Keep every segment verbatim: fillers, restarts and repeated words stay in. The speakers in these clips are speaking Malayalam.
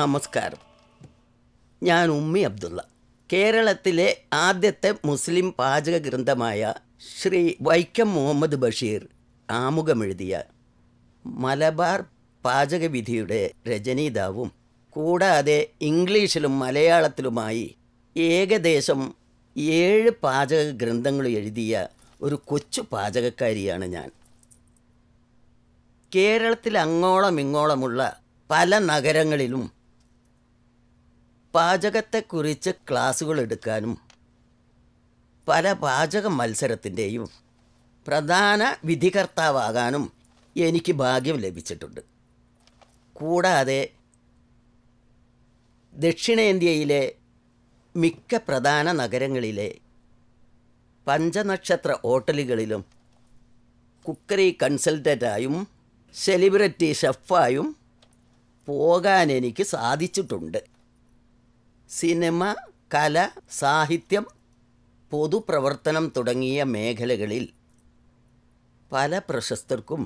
നമസ്കാരം. ഞാൻ ഉമ്മി അബ്ദുള്ള. കേരളത്തിലെ ആദ്യത്തെ മുസ്ലിം പാചക ഗ്രന്ഥമായ ശ്രീ വൈക്കം മുഹമ്മദ് ബഷീർ ആമുഖമെഴുതിയ മലബാർ പാചകവിധിയുടെ രചയിതാവും കൂടാതെ ഇംഗ്ലീഷിലും മലയാളത്തിലുമായി ഏകദേശം ഏഴ് പാചക ഗ്രന്ഥങ്ങൾ എഴുതിയ ഒരു കൊച്ചു പാചകക്കാരിയാണ് ഞാൻ. കേരളത്തിൽ അങ്ങോളം ഇങ്ങോളമുള്ള പല നഗരങ്ങളിലും പാചകത്തെക്കുറിച്ച് ക്ലാസ്സുകൾ എടുക്കാനും പല പാചക മത്സരത്തിൻ്റെയും പ്രധാന വിധികർത്താവാകാനും എനിക്ക് ഭാഗ്യം ലഭിച്ചിട്ടുണ്ട്. കൂടാതെ ദക്ഷിണേന്ത്യയിലെ മിക്ക പ്രധാന നഗരങ്ങളിലെ പഞ്ചനക്ഷത്ര ഹോട്ടലുകളിലും കുക്കറി കൺസൾട്ടൻ്റായും സെലിബ്രിറ്റി ഷെഫായും പോകാൻ എനിക്ക് സാധിച്ചിട്ടുണ്ട്. സിനിമ, കല, സാഹിത്യം, പൊതുപ്രവർത്തനം തുടങ്ങിയ മേഖലകളിൽ പല പ്രശസ്തർക്കും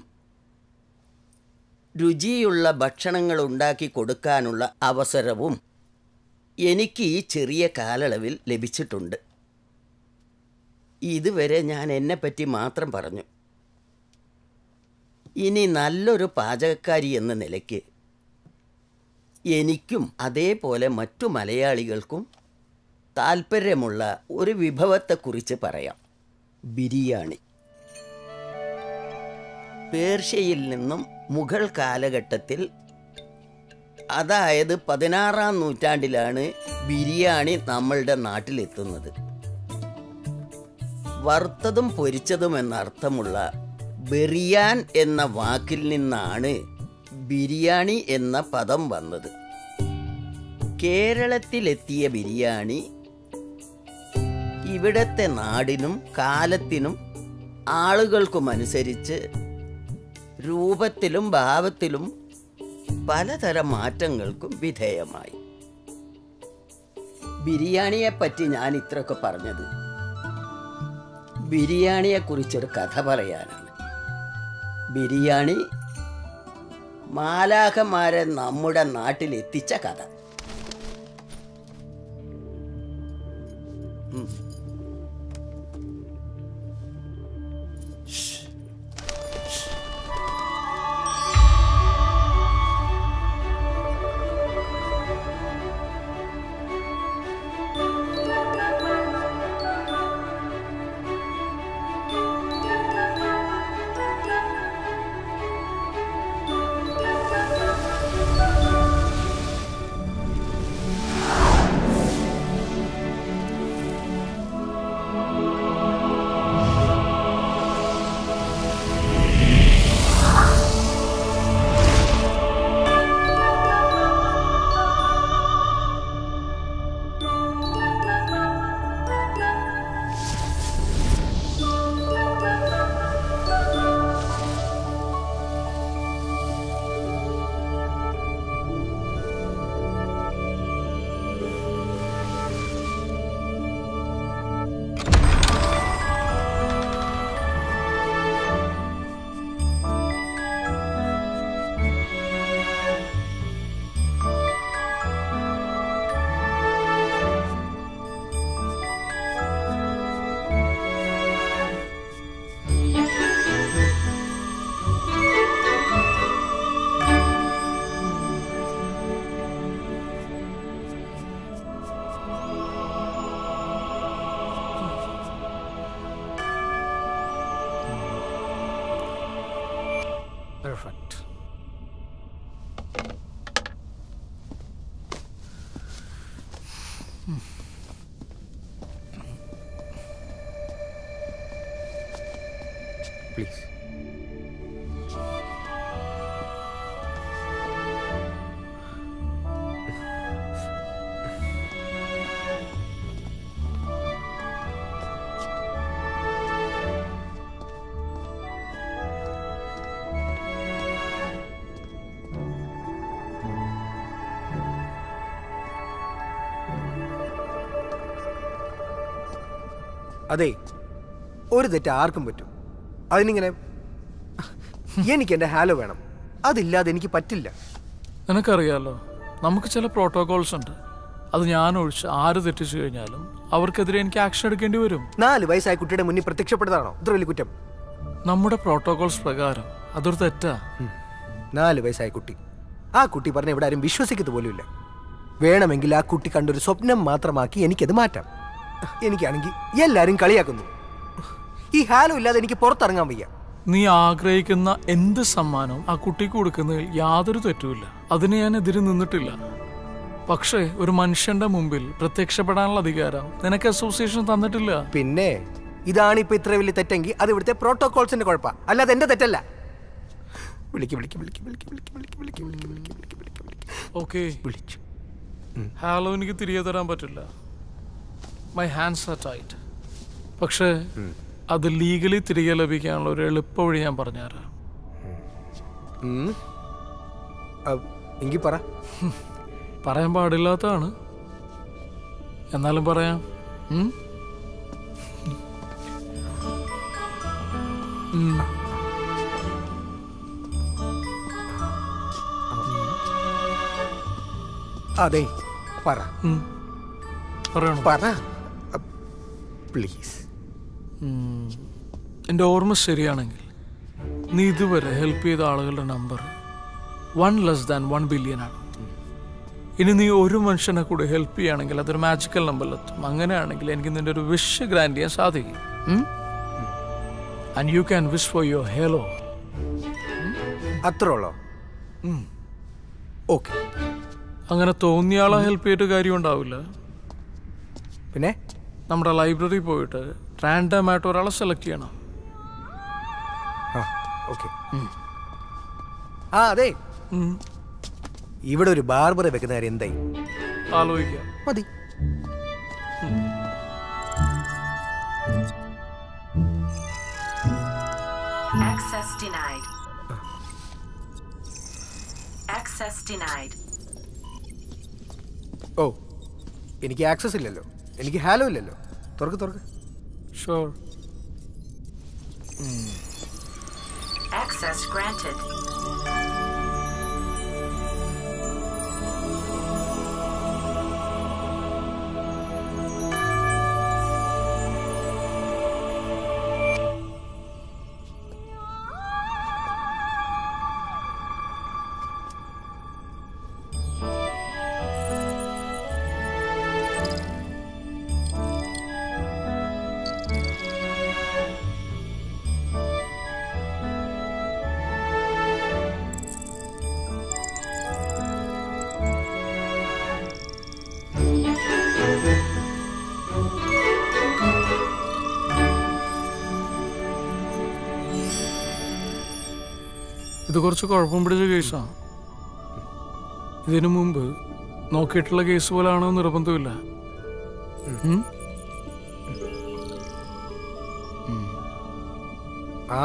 രുചിയുള്ള ഭക്ഷണങ്ങൾ ഉണ്ടാക്കി കൊടുക്കാനുള്ള അവസരവും എനിക്ക് ഈ ചെറിയ കാലയളവിൽ ലഭിച്ചിട്ടുണ്ട്. ഇതുവരെ ഞാൻ എന്നെപ്പറ്റി മാത്രം പറഞ്ഞു. ഇനി നല്ലൊരു പാചകക്കാരി എന്ന നിലയ്ക്ക് എനിക്കും അതേപോലെ മറ്റു മലയാളികൾക്കും താൽപ്പര്യമുള്ള ഒരു വിഭവത്തെക്കുറിച്ച് പറയാം. ബിരിയാണി. പേർഷ്യയിൽ നിന്നും മുഗൾ കാലഘട്ടത്തിൽ, അതായത് പതിനാറാം നൂറ്റാണ്ടിലാണ് ബിരിയാണി നമ്മളുടെ നാട്ടിലെത്തുന്നത്. വറുത്തതും പൊരിച്ചതും എന്നർത്ഥമുള്ള ബെറിയാൻ എന്ന വാക്കിൽ നിന്നാണ് ബിരിയാണി എന്ന പദം വന്നത്. കേരളത്തിലെത്തിയ ബിരിയാണി ഇവിടത്തെ നാടിനും കാലത്തിനും ആളുകൾക്കുമനുസരിച്ച് രൂപത്തിലും ഭാവത്തിലും പലതരം മാറ്റങ്ങൾക്കും വിധേയമായി. ബിരിയാണിയെപ്പറ്റി ഞാൻ ഇത്രയൊക്കെ പറഞ്ഞത് ബിരിയാണിയെക്കുറിച്ചൊരു കഥ പറയാനാണ്. ബിരിയാണി മാലാഖമാരെ നമ്മുടെ നാട്ടിലെത്തിച്ച കഥ. അതെ, ഒരു തെറ്റ് ആർക്കും പറ്റും. അതിനിങ്ങനെ എനിക്ക് എൻ്റെ ഹാലോ വേണം. അതില്ലാതെ എനിക്ക് പറ്റില്ല. എനിക്കറിയാലോ നമുക്ക് ചില പ്രോട്ടോകോൾസ് ഉണ്ട്. അത് ഞാൻ ഒഴിച്ച് ആര് തെറ്റിച്ചു കഴിഞ്ഞാലും അവർക്കെതിരെ എനിക്ക് ആക്ഷൻ എടുക്കേണ്ടി വരും. നാല് വയസ്സായ കുട്ടിയുടെ മുന്നിൽ പ്രത്യക്ഷപ്പെട്ടതാണോ ഇത്ര വലിയ കുറ്റം? നമ്മുടെ പ്രോട്ടോകോൾസ് പ്രകാരം അതൊരു തെറ്റാ. നാല് വയസ്സായ കുട്ടി, ആ കുട്ടി പറഞ്ഞ ഇവിടെ ആരും വിശ്വസിക്കത്ത് പോലുമില്ല. വേണമെങ്കിൽ ആ കുട്ടി കണ്ടൊരു സ്വപ്നം മാത്രമാക്കി എനിക്കത് മാറ്റാം. എനിക്കാണെങ്കിൽ എല്ലാവരും കളിയാക്കുന്നു. ഈ ഹാലോ ഇല്ലാതെ എനിക്ക് പുറത്തിറങ്ങാൻ വയ്യ. നീ ആഗ്രഹിക്കുന്ന എന്ത് സമ്മാനവും ആ കുട്ടിക്ക് കൊടുക്കുന്നതിൽ യാതൊരു തെറ്റുമില്ല. അതിന് ഞാൻ എതിര് നിന്നിട്ടില്ല. പക്ഷേ ഒരു മനുഷ്യന്റെ മുമ്പിൽ പ്രത്യക്ഷപ്പെടാനുള്ള അധികാരം നിനക്ക് അസോസിയേഷൻ തന്നിട്ടില്ല. പിന്നെ ഇതാണ് ഇപ്പൊ ഇത്ര വലിയ തെറ്റെങ്കിൽ അത് ഇവിടുത്തെ പ്രോട്ടോകോൾസിന്റെ കുഴപ്പ, അല്ലാതെ എന്റെ തെറ്റല്ല. വിളിക്കും വിളിക്കും വിളിക്കും വിളിക്കും വിളിക്കും വിളിക്കും വിളിക്കും വിളിക്കും വിളിക്കും വിളിക്കും ഓക്കെ വിളിച്ചു. ഹലോ, എനിക്ക് തിരികെ തരാൻ പറ്റില്ല. My hands are tight. പക്ഷേ അത് ലീഗലി തിരികെ ലഭിക്കാനുള്ള ഒരു എളുപ്പ വഴി ഞാൻ പറഞ്ഞുതരാം. എങ്കിൽ പറ. പറയാൻ പാടില്ലാത്തതാണ്, എന്നാലും പറയാം. അതെ, പറ പറ പ്ലീസ്. എൻ്റെ ഓർമ്മ ശരിയാണെങ്കിൽ നീ ഇതുവരെ ഹെൽപ്പ് ചെയ്ത ആളുകളുടെ number one less than one billion ആണ്. ഇനി നീ ഒരു മനുഷ്യനെ കൂടി ഹെൽപ്പ് ചെയ്യുകയാണെങ്കിൽ അതൊരു മാജിക്കൽ നമ്പറിലെത്തും. അങ്ങനെയാണെങ്കിൽ എനിക്ക് നിൻ്റെ ഒരു വിഷ് ഗ്രാൻഡ് ചെയ്യാൻ സാധിക്കും. And you can wish for your halo. അത്രയുള്ളോ? ഓക്കെ. അങ്ങനെ തോന്നിയാളെ ഹെൽപ്പ് ചെയ്തിട്ട് കാര്യം ഉണ്ടാവില്ല. പിന്നെ നമ്മുടെ ലൈബ്രറി പോയിട്ട് റാൻഡം ആയിട്ട് ഒരാളെ സെലക്ട് ചെയ്യണം. ആ അതെ, ഇവിടെ ഒരു ബാർബറെ വെക്കുന്ന കാര്യം എന്തായി ആലോചിക്കാം. മതി. Access denied. Access denied. ഓ, എനിക്ക് ആക്സസ് ഇല്ലല്ലോ, എനിക്ക് ഹാലോ ഇല്ലല്ലോ. തുറക്ക് തുറക്ക്. Sure. Mm. Access granted. ഇത് കുറച്ച് കുഴപ്പം പിടിച്ച കേസാണ്. ഇതിനു മുമ്പ് നോക്കിയിട്ടുള്ള കേസ് പോലാണോ നിർബന്ധമില്ല. ആ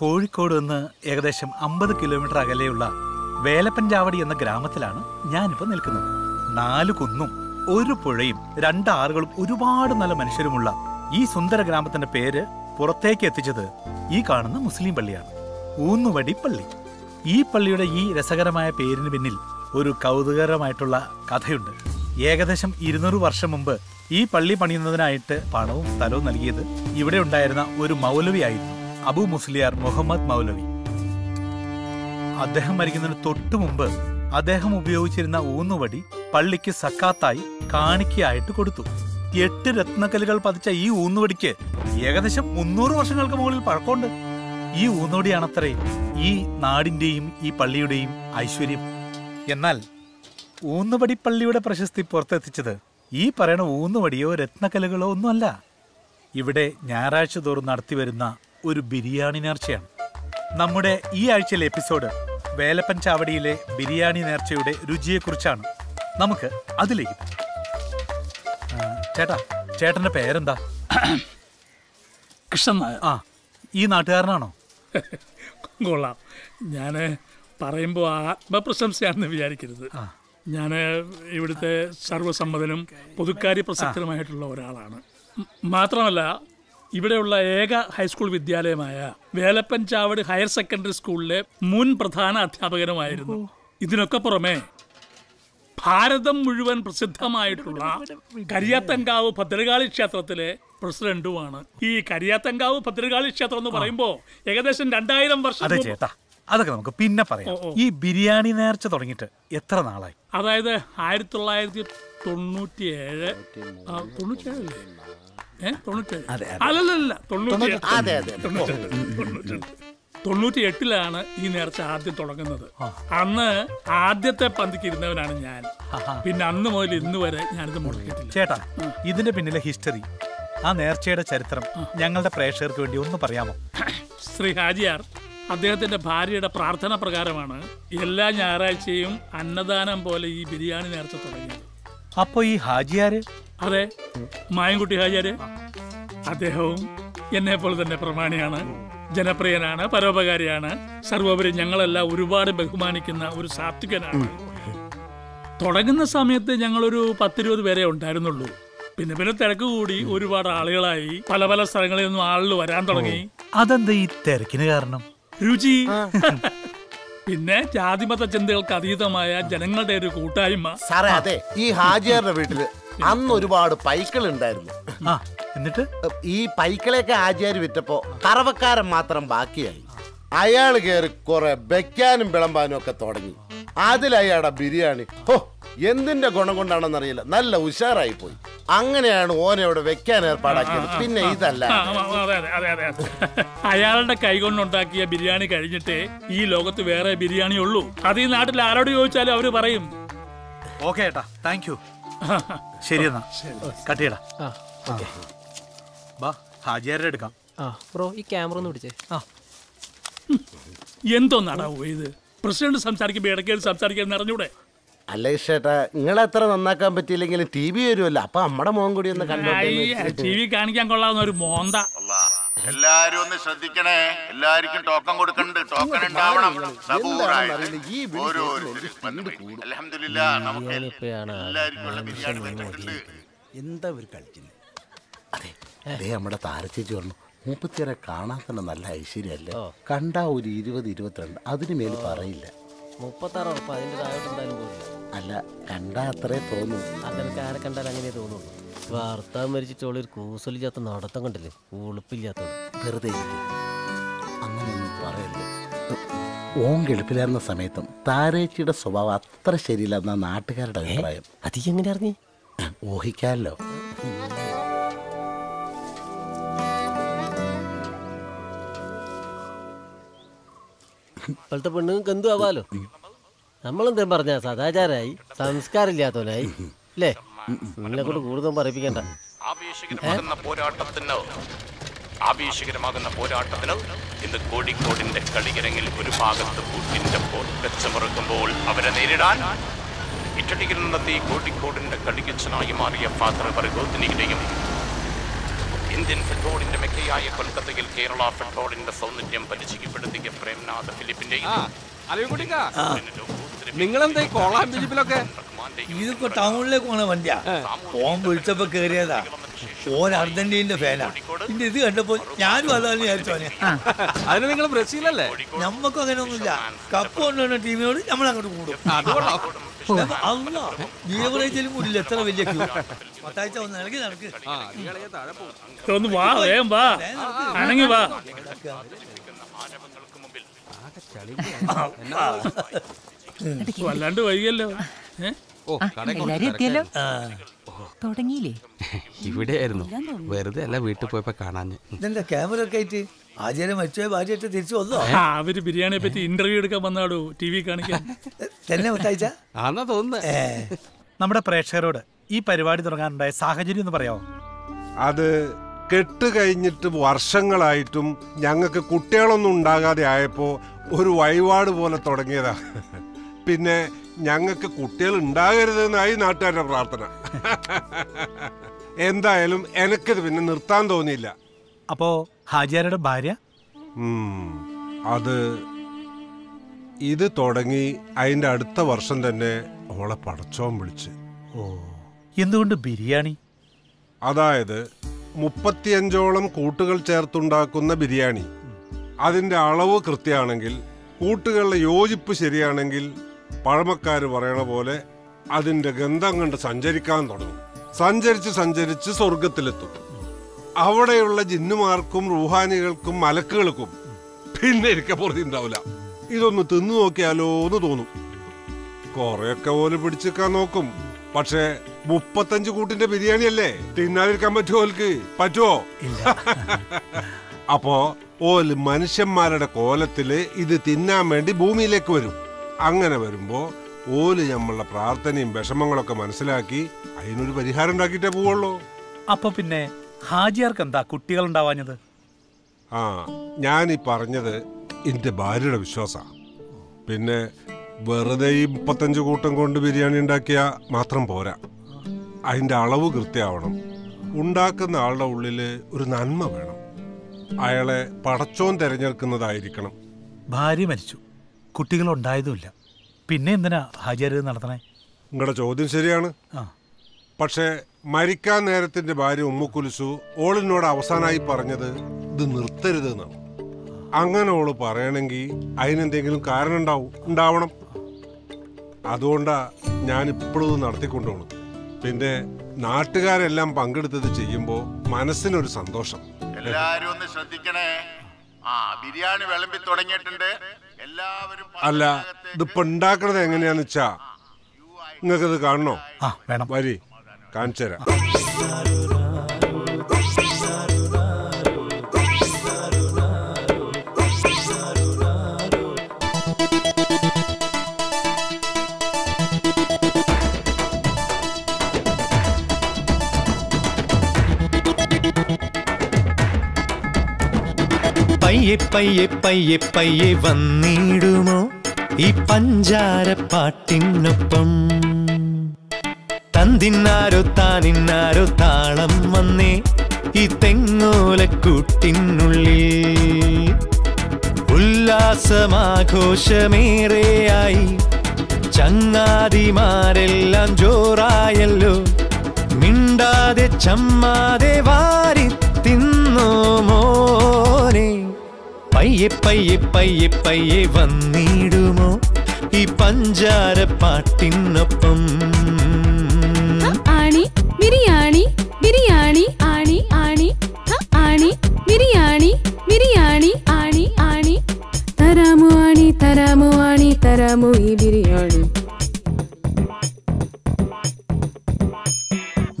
കോഴിക്കോട് നിന്ന് ഏകദേശം അമ്പത് കിലോമീറ്റർ അകലെയുള്ള വേലപ്പഞ്ചാവടി എന്ന ഗ്രാമത്തിലാണ് ഞാനിപ്പോൾ നിൽക്കുന്നത്. നാല് കുന്നും ഒരു പുഴയും രണ്ട് ആറുകളും ഒരുപാട് നല്ല മനുഷ്യരുമുള്ള ഈ സുന്ദര ഗ്രാമത്തിന്റെ പേര് പുറത്തേക്ക് എത്തിച്ചത് ഈ കാണുന്ന മുസ്ലിം പള്ളിയാണ്, ഊന്നുവടി പള്ളി. ഈ പള്ളിയുടെ ഈ രസകരമായ പേരിന് പിന്നിൽ ഒരു കൗതുകകരമായിട്ടുള്ള കഥയുണ്ട്. ഏകദേശം ഇരുന്നൂറ് വർഷം മുമ്പ് ഈ പള്ളി പണിയുന്നതിനായിട്ട് പണവും സ്ഥലവും നൽകിയത് ഇവിടെ ഉണ്ടായിരുന്ന ഒരു മൗലവിയായിരുന്നു, അബു മുസ്ലിയാർ മുഹമ്മദ് മൗലവി. അദ്ദേഹം മരിക്കുന്നതിന് തൊട്ടു മുമ്പ് അദ്ദേഹം ഉപയോഗിച്ചിരുന്ന ഊന്നുവടി പള്ളിക്ക് സക്കാത്തായി കാണിക്കയായിട്ട് കൊടുത്തു. എട്ട് രത്നക്കല്ലുകൾ പതിച്ച ഈ ഊന്നുവടിക്ക് ഏകദേശം മുന്നൂറ് വർഷങ്ങൾക്ക് മുകളിൽ പഴക്കമുണ്ട്. ഈ ഊന്നുവടിയാണത്രേ ഈ നാടിന്റെയും ഈ പള്ളിയുടെയും ഐശ്വര്യം. എന്നാൽ ഊന്നുവടി പള്ളിയുടെ പ്രശസ്തി പുറത്തെത്തിച്ചത് ഈ പറയണ ഊന്നുവടിയോ രത്നക്കല്ലുകളോ ഒന്നുമല്ല. ഇവിടെ ഞായറാഴ്ച തോറും നടത്തിവരുന്ന ഒരു ബിരിയാണി നേർച്ചയാണ്. നമ്മുടെ ഈ ആഴ്ചയിലെ എപ്പിസോഡ് വേലപ്പൻ ചാവടിയിലെ ബിരിയാണി നേർച്ചയുടെ രുചിയെക്കുറിച്ചാണ്. നമുക്ക് അതിലേക്ക്. ചേട്ടാ, ചേട്ടൻ്റെ പേരെന്താ? കൃഷ്ണൻ. ആ, ഈ നാട്ടുകാരനാണോ? കൊള്ളാം. ഞാൻ പറയുമ്പോൾ ആത്മപ്രശംസയാണെന്ന് വിചാരിക്കരുത്. ഞാൻ ഇവിടുത്തെ സർവസമ്മതനും പൊതുക്കാരി പ്രസക്തനുമായിട്ടുള്ള ഒരാളാണ്. മാത്രമല്ല, ഇവിടെയുള്ള ഏക ഹൈസ്കൂൾ വിദ്യാലയമായ വേലപ്പൻ ചാവടി ഹയർ സെക്കൻഡറി സ്കൂളിലെ മുൻ പ്രധാന അധ്യാപകനുമായിരുന്നു. ഇതിനൊക്കെ പുറമെ ഭാരതം മുഴുവൻ പ്രസിദ്ധമായിട്ടുള്ള കരിയാത്തങ്കാവ് ഭദ്രകാളി ക്ഷേത്രത്തിലെ പ്രസിഡന്റുമാണ്. ഈ കരിയാത്തങ്കാവ് ഭദ്രകാളി ക്ഷേത്രം എന്ന് പറയുമ്പോൾ ഏകദേശം രണ്ടായിരം വർഷം. അതൊക്കെ നമുക്ക് പിന്നെ പറയാം. ഈ ബിരിയാണി നേർച്ച തുടങ്ങിയിട്ട് എത്ര നാളായി? അതായത് ആയിരത്തി തൊള്ളായിരത്തി തൊണ്ണൂറ്റിയേഴ് തൊണ്ണൂറ്റിയേഴല്ലേ തൊണ്ണൂറ്റി എട്ടിലാണ് ഈ നേർച്ച ആദ്യം തുടങ്ങുന്നത്. അന്ന് ആദ്യത്തെ പന്തിക്ക് ഇരുന്നവനാണ് ഞാൻ. പിന്നെ അന്ന് മുതൽ ഇന്ന് വരെ ഞാനിത് മുടക്കിയിട്ടില്ല. ചേട്ടാ, ഇതിന്റെ പിന്നിലെ ഹിസ്റ്ററി, ആ നേർച്ചയുടെ ചരിത്രം ഞങ്ങളുടെ പ്രേക്ഷകർക്ക് വേണ്ടി ഒന്ന് പറയാമോ? ശ്രീ ഹാജിയാർ അദ്ദേഹത്തിന്റെ ഭാര്യയുടെ പ്രാർത്ഥന പ്രകാരമാണ് എല്ലാ ഞായറാഴ്ചയും അന്നദാനം പോലെ ഈ ബിരിയാണി നേർച്ച തുടങ്ങിയത്. അപ്പോ ഈ ഹാജിയാര്, അതെ, മായൻകുട്ടി ഹാജിയാര്, അദ്ദേഹവും എന്നെ പോലെ തന്നെ പ്രമാണിയാണ്, ജനപ്രിയനാണ്, പരോപകാരിയാണ്, സർവോപരി ഞങ്ങളെല്ലാം ഒരുപാട് ബഹുമാനിക്കുന്ന ഒരു സാത്വികനാണ്. തുടങ്ങുന്ന സമയത്ത് ഞങ്ങളൊരു പത്തിരുപത് പേരെ ഉണ്ടായിരുന്നുള്ളൂ. പിന്നെ പിന്നെ തിരക്ക് കൂടി ഒരുപാട് ആളുകളായി. പല പല സ്ഥലങ്ങളിൽ നിന്നും ആളുകൾ വരാൻ തുടങ്ങി. അതെന്താ ഈ തിരക്കിന് കാരണം? രുചി. പിന്നെ ജാതിമത ചിന്തകൾക്ക് അതീതമായ ജനങ്ങളുടെ ഒരു കൂട്ടായ്മ. സാറേ, അതെ, ഈ ഹാജിയാരുടെ വീട്ടില് അന്ന് ഒരുപാട് പൈക്കൾ ഉണ്ടായിരുന്നു. എന്നിട്ട് ഈ പൈക്കളെയൊക്കെ ആചാര്യ വിറ്റപ്പോ കറവക്കാരൻ മാത്രം ബാക്കിയായി. അയാൾ കയറി കുറെ വെക്കാനും വിളമ്പാനും ഒക്കെ തുടങ്ങി. അതിലയാടെ ബിരിയാണി ഓ എന്തിന്റെ ഗുണം കൊണ്ടാണെന്നറിയില്ല, നല്ല ഉഷാറായി പോയി. അങ്ങനെയാണ് ഓനെ അവിടെ വെക്കാൻ ഏർപ്പാടാക്കിയത്. പിന്നെ ഇതല്ല, അയാളുടെ കൈകൊണ്ടുണ്ടാക്കിയ ബിരിയാണി കഴിഞ്ഞിട്ടേ ഈ ലോകത്ത് വേറെ ബിരിയാണി ഉള്ളൂ. അത് ഈ നാട്ടിൽ ആരോട് ചോദിച്ചാലും അവര് പറയും. ഓക്കെ ഏട്ടാ, താങ്ക് യു. ശരി എന്നാ, കട്ടിയടാ. ഹാജിയാരുടെ എടുക്കാം. എന്തോ നടവോ ഇത്? പ്രസിഡന്റ് സംസാരിക്കുമ്പോ ഇടയ്ക്ക് സംസാരിക്കാൻ അറിഞ്ഞൂടെ? അല്ല ചേട്ടാ, നിങ്ങളെ എത്ര നന്നാക്കാൻ പറ്റിയില്ലെങ്കിലും ടി വി വരുമല്ലോ. അപ്പൊ നമ്മുടെ മോൻ കൂടി ഒന്ന് കണ്ടു. ടി വി കാണിക്കാൻ കൊള്ളാവുന്ന ഒരു മോന്ത. എല്ലാരും ഒന്ന് ശ്രദ്ധിക്കണേ. എല്ലാവർക്കും ടോക്കൺ കൊടുക്കണ്ട്. ടോക്കൺ ഉണ്ടാവണം. അൽഹംദുലില്ലാഹ്, നമുക്ക് എല്ലാവർക്കും ബിരിയാണി വെച്ചിട്ടുണ്ട്. എന്താ ഇവർ കളിക്കുന്നത്? അതെ അതെ, നമ്മുടെ താരചേച്ചി പറഞ്ഞു മൂപ്പത്തിയാരെ കാണാൻ തന്നെ നല്ല ഐശ്വര്യല്ലേ. കണ്ട ഒരു ഇരുപത് ഇരുപത്തിരണ്ട് അതിന് മേൽ പറയില്ല. മുപ്പത്താറ് ഉറപ്പ് അതിൻ്റെ താഴോട്ടെന്തായാലും പോകില്ല. അല്ല, കണ്ടാൽ അത്രേ തോന്നും. അതെനിക്ക് ആരെ കണ്ടാൽ അങ്ങനെ തോന്നുള്ളൂ. ഭർത്താവ് മരിച്ചിട്ടുള്ള ഒരു കൂസലില്ലാത്ത നടത്തം കണ്ടില്ലേ, ഉളുപ്പില്ലാത്ത വെറുതെ. അങ്ങനെയൊന്നും പറയല്ലേ. ഓം എളുപ്പിലായിരുന്ന സമയത്തും താരേച്ചിയുടെ സ്വഭാവം അത്ര ശരിയില്ലെന്ന നാട്ടുകാരുടെ അഭിപ്രായം. അധികം എങ്ങനെ അറിഞ്ഞേ? ഊഹിക്കാമല്ലോ. ഇപ്പോഴത്തെ പെണ്ണുങ്ങൾക്ക് എന്തു ആവാലോ. നമ്മളെന്തേ പറഞ്ഞ സദാചാരായി, സംസ്കാരം ഇല്ലാത്തവനായി അല്ലേ? നിന്നെ കൊണ്ട് കൂടുതൽ പറയിപ്പിക്കണ്ട. ആവേശകരമാകുന്ന പോരാട്ടത്തിന് ഇന്ന് കോഴിക്കോടിന്റെ കളിയിറങ്ങിൽ ഒരു ഭാഗത്ത് കൂട്ടിന്റെ പൊറുക്കച്ചമുറുക്കുമ്പോൾ അവരെ നേരിടാൻ ഇറ്റലിയിൽ നിന്നെത്തി കോഴിക്കോടിന്റെ കളിക്കച്ചനായി മാറിയ ഫാദർ ബർഗോത്തിനിയുടെയും ഇന്ത്യൻ ഫുട്ബോളിന്റെ മെക്കയായ കൊൽക്കത്തയിൽ കേരള ഫുട്ബോളിന്റെ സൗന്ദര്യം പരിചയപ്പെടുത്തിയ പ്രേംനാഥ് ഫിലിപ്പിന്റെയും ഇതൊക്കെ ടൗണിലേക്ക് പോണ വണ്ടിയാ. ഓൻ വിളിച്ചപ്പോ കേറിയതാ. ഓൻ അർജന്റീനന്റെ ഫാനാ. പിന്നെ ഇത് കണ്ടപ്പോ ഞാനും അതാന്ന് വിചാരിച്ചോ. അതിന് നിങ്ങൾ ബ്രസീലല്ലേ? നമ്മക്കും അങ്ങനെ ഒന്നുമില്ല. കപ്പ് കൊണ്ടുവന്ന ടീമിനോട് നമ്മൾ അങ്ങോട്ട് കൂടും. എത്ര വലിയ വല്ലാണ്ട് വൈകിയല്ലോ. തുടങ്ങിയില്ലേ? ഇവിടെ ആയിരുന്നു, വെറുതെ അല്ല വീട്ടിൽ പോയപ്പോ കാണാഞ്ഞ്. ഇതെന്താ ക്യാമറ ഒക്കെ ആയിട്ട്? ആചാര്യ മരിച്ചോ ഭാര്യയായിട്ട് തിരിച്ചു വന്നോ? അവര് ബിരിയാണിയെ പറ്റി ഇന്റർവ്യൂ എടുക്കാൻ വന്നാടോ ടി വി കാണിക്കാൻ തന്നെ. ആണോ തോന്നുന്നത്? നമ്മുടെ പ്രേക്ഷകരോട് ഈ പരിപാടി തുടങ്ങാനുണ്ടായ സാഹചര്യം ഒന്ന് പറയാമോ? അത് കെട്ടുകഴിഞ്ഞിട്ട് വർഷങ്ങളായിട്ടും ഞങ്ങൾക്ക് കുട്ടികളൊന്നും ഉണ്ടാകാതെ ആയപ്പോൾ ഒരു വഴിപാട് പോലെ തുടങ്ങിയതാണ്. പിന്നെ ഞങ്ങൾക്ക് കുട്ടികൾ ഉണ്ടാകരുതെന്നായി നാട്ടുകാരുടെ പ്രാർത്ഥന. എന്തായാലും എനിക്കത് പിന്നെ നിർത്താൻ തോന്നിയില്ല. അപ്പോൾ ഹാജിയാരുടെ ഭാര്യ അത് ഇത് തുടങ്ങി അതിൻ്റെ അടുത്ത വർഷം തന്നെ ഓളെ പടച്ചോൻ വിളിച്ച്. ഓ, എന്തുകൊണ്ട് ബിരിയാണി? അതായത് മുപ്പത്തിയഞ്ചോളം കൂട്ടുകൾ ചേർത്തുണ്ടാക്കുന്ന ബിരിയാണി. അതിൻ്റെ അളവ് കൃത്യമാണെങ്കിൽ, കൂട്ടുകളുടെ യോജിപ്പ് ശരിയാണെങ്കിൽ, പഴമക്കാർ പറയണ പോലെ അതിൻ്റെ ഗന്ധം കണ്ട് സഞ്ചരിക്കാൻ തുടങ്ങും. സഞ്ചരിച്ച് സഞ്ചരിച്ച് സ്വർഗത്തിലെത്തും. അവിടെയുള്ള ജിന്നുമാർക്കും റൂഹാനികൾക്കും മലക്കുകൾക്കും പിന്നെ ഇരിക്ക പൊറുതി ഉണ്ടാവില്ല. ഇതൊന്ന് തിന്നു നോക്കിയാലോ എന്ന് തോന്നും. കുറെയൊക്കെ പോലെ പിടിച്ചിരിക്കാൻ നോക്കും. പക്ഷേ മുപ്പത്തഞ്ച് കൂട്ടിന്റെ ബിരിയാണി അല്ലേ, തിന്നാതിരിക്കാൻ പറ്റുമോ? ഓൽക്ക് പറ്റുമോ? അപ്പോ ഓല് മനുഷ്യന്മാരുടെ കോലത്തില് ഇത് തിന്നാൻ വേണ്ടി ഭൂമിയിലേക്ക് വരും. അങ്ങനെ വരുമ്പോ ഓല് നമ്മളുടെ പ്രാർത്ഥനയും വിഷമങ്ങളൊക്കെ മനസ്സിലാക്കി അതിനൊരു പരിഹാരം ഉണ്ടാക്കിട്ടേ പോവുള്ളൂ. അപ്പൊ പിന്നെ ഹാജിയാർക്ക് എന്താ കുട്ടികൾ ഉണ്ടാവാഞ്ഞത്? ആ, ഞാനീ പറഞ്ഞത് എന്റെ ഭാര്യയുടെ വിശ്വാസമാണ്. പിന്നെ വെറുതെ ഈ മുപ്പത്തഞ്ച് കൂട്ടം കൊണ്ട് ബിരിയാണി ഉണ്ടാക്കിയ മാത്രം പോരാ. അതിൻ്റെ അളവ് കൃത്യമാവണം. ഉണ്ടാക്കുന്ന ആളുടെ ഉള്ളിൽ ഒരു നന്മ വേണം. അയാളെ പടച്ചോൻ തിരഞ്ഞെടുക്കുന്നതായിരിക്കണം. ഭാര്യ മരിച്ചു, കുട്ടികളുണ്ടായതുമില്ല, പിന്നെ എന്തിനാ ഹാജിയാര് നടത്തണേ? നിങ്ങളുടെ ചോദ്യം ശരിയാണ്. പക്ഷേ മരിക്കാൻ നേരത്തിൻ്റെ ഭാര്യ ഉമ്മുക്കുലിസു ഓളിനോട് അവസാനമായി പറഞ്ഞത് ഇത് നിർത്തരുതെന്നാണ്. അങ്ങനെ ഓള് പറയണമെങ്കിൽ അതിനെന്തെങ്കിലും കാരണം ഉണ്ടാവും ഉണ്ടാവണം. അതുകൊണ്ടാ ഞാനിപ്പോഴും ഇത് നടത്തിക്കൊണ്ടുപോണു. പിന്നെ നാട്ടുകാരെല്ലാം പങ്കെടുത്തത് ചെയ്യുമ്പോൾ മനസ്സിനൊരു സന്തോഷം. എല്ലാവരും ഒന്ന് ശ്രദ്ധിക്കണേ. ആ, ബിരിയാണി വിളമ്പി തുടങ്ങിയിട്ടുണ്ട്. എല്ലാവരും അല്ല, ഇതിപ്പോ ഉണ്ടാക്കണത് എങ്ങനെയാന്ന് വെച്ചാ നിങ്ങൾക്കത് കാണണോ? വരി, കാണിച്ചു തരാം. പയ്യെ പയ്യെ പയ്യെ പയ്യെ വന്നിടുമോ ഈ പഞ്ചാരപ്പാട്ടിനൊപ്പം? തന്നിന്നാരോ താനിന്നാരോ താളം വന്നേ ഈ തെങ്ങോലക്കൂട്ടിനുള്ളിൽ. ഉല്ലാസമാഘോഷമേറെയായി ചങ്ങാതിമാരെല്ലാം ജോറായല്ലോ. മിണ്ടാതെ ചമ്മാതെ വാരി തിന്നോ മോനെ. പയ്യെ പയ്യെ പയ്യെ പയ്യെ വന്നിടുമോ ഈ പഞ്ചാര പാട്ടിനൊപ്പം? ആണി ബിരിയാണി ബിരിയാണി ആണി ആണി ആണി ബിരിയാണി ബിരിയാണി ആണി ആണി തരാമോ ആണി തരാമോ ആണി തരാമോ ഈ ബിരിയാണി.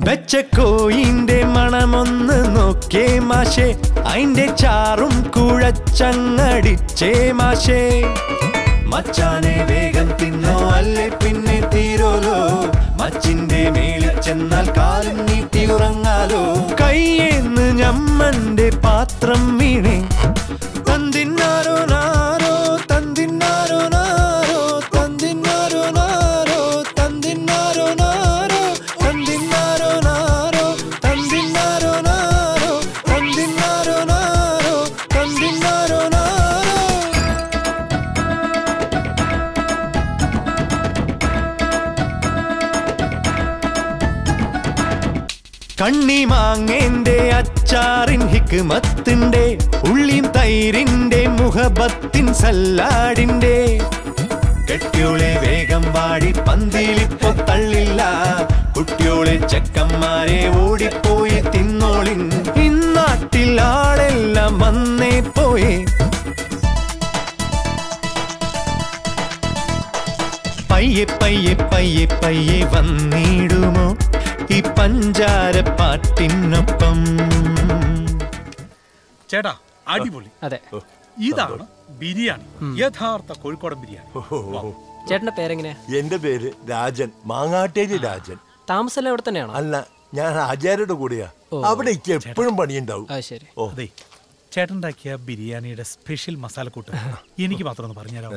വെച്ചക്കോയിന്റെ മണമൊന്ന് നോക്കേ മാഷേ, അതിന്റെ ചാറും കുഴച്ചങ്ങടിച്ചേ മാഷേ. മച്ചാനെ വേഗം തിന്നോ അല്ലേ പിന്നെ തീരോലോ. മച്ചിന്റെ മേളിൽ ചെന്നാൽ കാലും നീട്ടി ഉറങ്ങാലോ. കയ്യേന്ന് ഞമ്മന്റെ പാത്രം വീണേ. തന്നിന്നാരോ നാരോ തന്നിന്നാരോ നാരോ തന്നിന്നാരോ നാരോ തന്നിന്നാരോ നാരോ തന്നിന്നാരോ നാരോ തന്നിന്നാരോ നാരോ തന്നിന്നാരോ നാരോ തന്നിന്നാരോ നാരോ. കണ്ണി മാങ്ങേന്റെ അച്ചാറിൻ ഹിക്മത്തിന്റെ ഉള്ളിൻ തൈരിന്റെ മുഹബത്തിൻ സല്ലാടിന്റെ. കെട്ടിയോളെ വേഗം വാടി പന്തിലിപ്പോ തള്ളില്ല. കുട്ടിയോളെ ചെക്കന്മാരെ ഓടിപ്പോയി തിന്നോളിൻ. ഇന്നാട്ടിൽ ആളെല്ലാം വന്നേ പോയി. പയ്യെ പയ്യെ പയ്യെ പയ്യെ വന്നിടുമോ ഈ പഞ്ചാര പാട്ടിനൊപ്പം? ചേട്ടാ അടിപൊളി. അതെ, ഇതാണ് ബിരിയാണി, യഥാർത്ഥ കോഴിക്കോടൻ ബിരിയാണി. ചേട്ടന്റെ പേരെങ്ങനെയാ? എന്റെ പേര് രാജൻ, മാങ്ങാട്ടേരി രാജൻ. താമസം എവിടെ തന്നെയാണോ? അല്ല, ഞാൻ ആചാര്യയുടെ കൂടെയാ. അവിടേക്ക് എപ്പോഴും പണിയുണ്ടാവും. ചേട്ടനുണ്ടാക്കിയ ബിരിയാണിയുടെ സ്പെഷ്യൽ മസാലക്കൂട്ട് എനിക്ക് മാത്രം പറഞ്ഞുതരാം.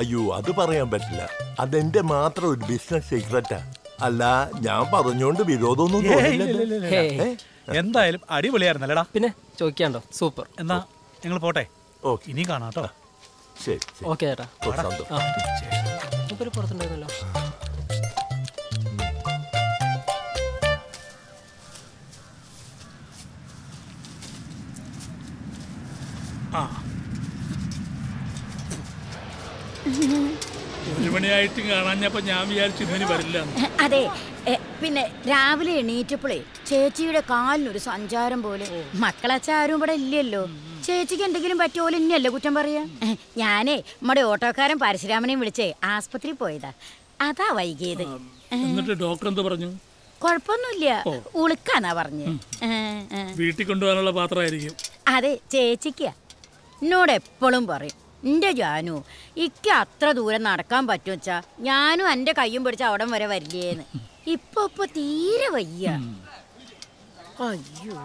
അയ്യോ അത് പറയാൻ പറ്റില്ല, അതെന്റെ മാത്രം ഒരു ബിസിനസ് സീക്രറ്റാ. അല്ല ഞാൻ പറഞ്ഞോണ്ട് വിരോധമൊന്നും എന്തായാലും അടിപൊളിയായിരുന്നല്ലടാ, പിന്നെ ചോദിക്കാണ്ടോ. സൂപ്പർ, എന്നാ നിങ്ങൾ പോട്ടെ, ഇനി കാണാട്ടോ. ശരി ഓക്കെ ചേട്ടാ. പുറത്തുണ്ടായിരുന്നല്ലോ. ഒരു മണിയായിട്ടും കാണാഞ്ഞപ്പോ ഞാൻ വിചാരിച്ചു ഇവന് വരില്ല. അതെ, പിന്നെ രാവിലെ എണീറ്റപ്പോഴേ ചേച്ചിയുടെ കാലിനൊരു സഞ്ചാരം പോലെ. മക്കളച്ച ആരും ഇവിടെ ഇല്ലല്ലോ, ചേച്ചിക്ക് എന്തെങ്കിലും പറ്റിയോലെ ഇനിയല്ലേ കുറ്റം പറയാ. ഞാനേ നമ്മുടെ ഓട്ടോക്കാരൻ പരശുരാമനെയും വിളിച്ചേ ആസ്പത്രി പോയതാ, അതാ വൈകിയത്. എന്നിട്ട് ഡോക്ടർ എന്ത് പറഞ്ഞു? കൊഴപ്പൊന്നുമില്ല, ഉളുക്കാനാ പറഞ്ഞു. വീട്ടിൽ കൊണ്ടുപോകാനുള്ള പാത്രമായിരിക്കും. അതെ ചേച്ചിക്കാ, എന്നോട് എപ്പോഴും പറയും എൻ്റെ ജാനു ഇക്ക അത്ര ദൂരം നടക്കാൻ പറ്റും വെച്ചാ ഞാനും എൻ്റെ കയ്യും പിടിച്ച അവിടം വരെ വരില്ലേന്ന്. ഇപ്പൊ ഇപ്പൊ തീരെ വയ്യ. അയ്യോ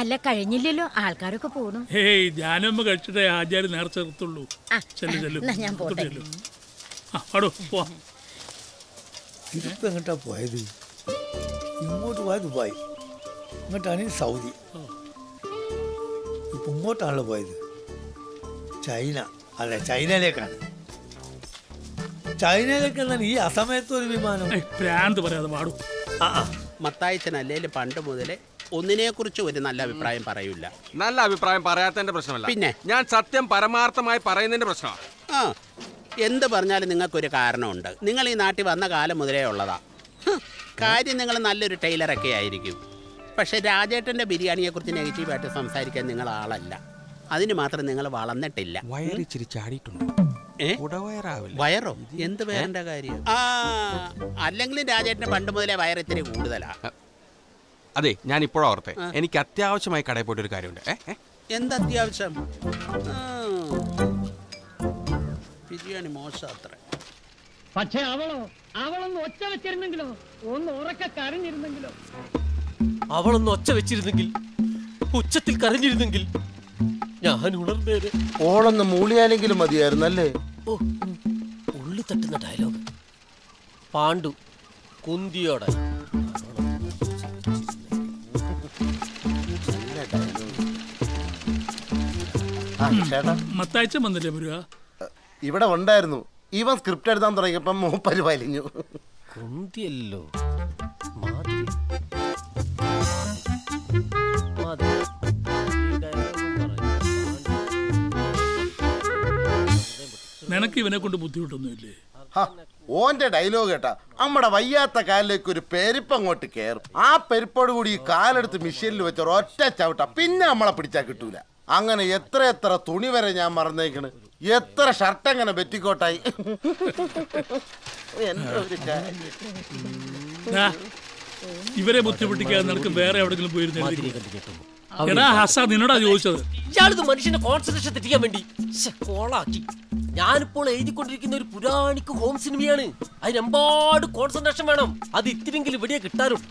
അല്ല കഴിഞ്ഞില്ലല്ലോ, ആൾക്കാരൊക്കെ പോണു. ഹേയ് ജാനുമ്മ കഴിച്ചിട്ടേ ആചാര്യ നേർച്ച നിർത്തുള്ളൂ. ഞാൻ പോട്ടെ. പോയത് ഇങ്ങോട്ട് പോയ ദുബായ്, ഇങ്ങോട്ടാണ് സൗദി, ഇപ്പൊ ഇങ്ങോട്ടാണല്ലോ പോയത് ചൈന. അല്ല ചൈനയിലേക്കാണ്, ചൈനയിലേക്ക് എന്നാൽ ഈ അസമയത്ത് ഒരു വിമാനം. ആ മത്തായിച്ചനല്ലേ പണ്ട് മുതലേ ഒന്നിനെ കുറിച്ച് ഒരു നല്ല അഭിപ്രായം പറയൂല. നല്ല അഭിപ്രായം പറയാത്തതിന്റെ പ്രശ്നമല്ല, പിന്നെ ഞാൻ സത്യം പരമാർത്ഥമായി പറയുന്നതിന്റെ പ്രശ്നമാണ്. ആ എന്ത് പറഞ്ഞാലും നിങ്ങൾക്കൊരു കാരണമുണ്ട്. നിങ്ങൾ ഈ നാട്ടിൽ വന്ന കാലം മുതലേ ഉള്ളതാ കാര്യം. നിങ്ങൾ നല്ലൊരു ടൈലറൊക്കെ ആയിരിക്കും, പക്ഷെ രാജേട്ടൻ്റെ ബിരിയാണിയെ കുറിച്ച് നെഗറ്റീവായിട്ട് സംസാരിക്കാൻ നിങ്ങൾ ആളല്ല. അതിന് മാത്രം നിങ്ങൾ വളർന്നിട്ടില്ല. വയറോ എന്ത് വയറിന്റെ കാര്യം? ആ അല്ലെങ്കിലും രാജേട്ടന് പണ്ട് മുതലേ വയറിത്തിരി കൂടുതലാ. അതെ ഞാൻ ഇപ്പോഴാ ഓർത്തെ, എനിക്ക് അത്യാവശ്യമായി കടയിൽ പോയിട്ട് ഒരു കാര്യമുണ്ട്. എന്ത് അത്യാവശ്യം? ബിരിയാണി മോശാത്ര. പക്ഷെ അവളോ അവളൊന്ന് ഒച്ച വെച്ചിരുന്നെങ്കിലോ, ഒന്ന് ഉറക്കെ കരഞ്ഞിരുന്നെങ്കിലോ. അവളൊന്ന് ഒച്ച വെച്ചിരുന്നെങ്കിൽ, ഉച്ചത്തിൽ കരഞ്ഞിരുന്നെങ്കിൽ ഞാൻ ഉണർന്നേരെ. ഓളൊന്ന് മൂളിയാലെങ്കിലും മതിയായിരുന്നല്ലേ. ഓ ഉള്ളി തട്ടുന്ന ഡയലോഗ്. പാണ്ഡു കുന്തിയോടെ ഇവിടെ ഉണ്ടായിരുന്നു. ഇവൻ സ്ക്രിപ്റ്റ് എഴുതാൻ തുടങ്ങിയപ്പം മൂപ്പര് വലിഞ്ഞു. കുന്തിയല്ലോ നിനക്ക് ഇവനെ കൊണ്ട് ബുദ്ധിമുട്ടൊന്നുമില്ലേ? ഓന്റെ ഡയലോഗ് കേട്ടാ നമ്മുടെ വയ്യാത്ത കാലിലേക്ക് ഒരു പെരുപ്പ് അങ്ങോട്ട് കയറും. ആ പെരുപ്പോട് കൂടി ഈ കാലെടുത്ത് മെഷീനിൽ വെച്ച ഒറ്റ ചവിട്ട പിന്നെ നമ്മളെ പിടിച്ചാൽ കിട്ടൂല. അങ്ങനെ എത്ര എത്ര തുണി വരെ ഞാൻ മറന്നേക്കണ്, എത്ര ഷർട്ട് അങ്ങനെ വെറ്റിക്കോട്ടായി. ഇവരെ ബുദ്ധിമുട്ടിക്കാൻ നിനക്ക് വേറെ എവിടെങ്കിലും പോയിരുന്നു? നിന്നോടാ ചോദിച്ചത്. ഇയാൾക്ക് മനുഷ്യന്റെ കോൺസെൻട്രേഷൻ തെറ്റിക്കാൻ വേണ്ടി കോളാക്കി. ഞാനിപ്പോൾ എഴുതിക്കൊണ്ടിരിക്കുന്ന ഒരു പുരാണിക്ക് ഹോം സിനിമയാണ്. അതിനെമ്പാട് കോൺസെൻട്രേഷൻ വേണം. അത് ഇത്തിരിയെങ്കിലും ഇവിടെ കിട്ടാറുണ്ട്.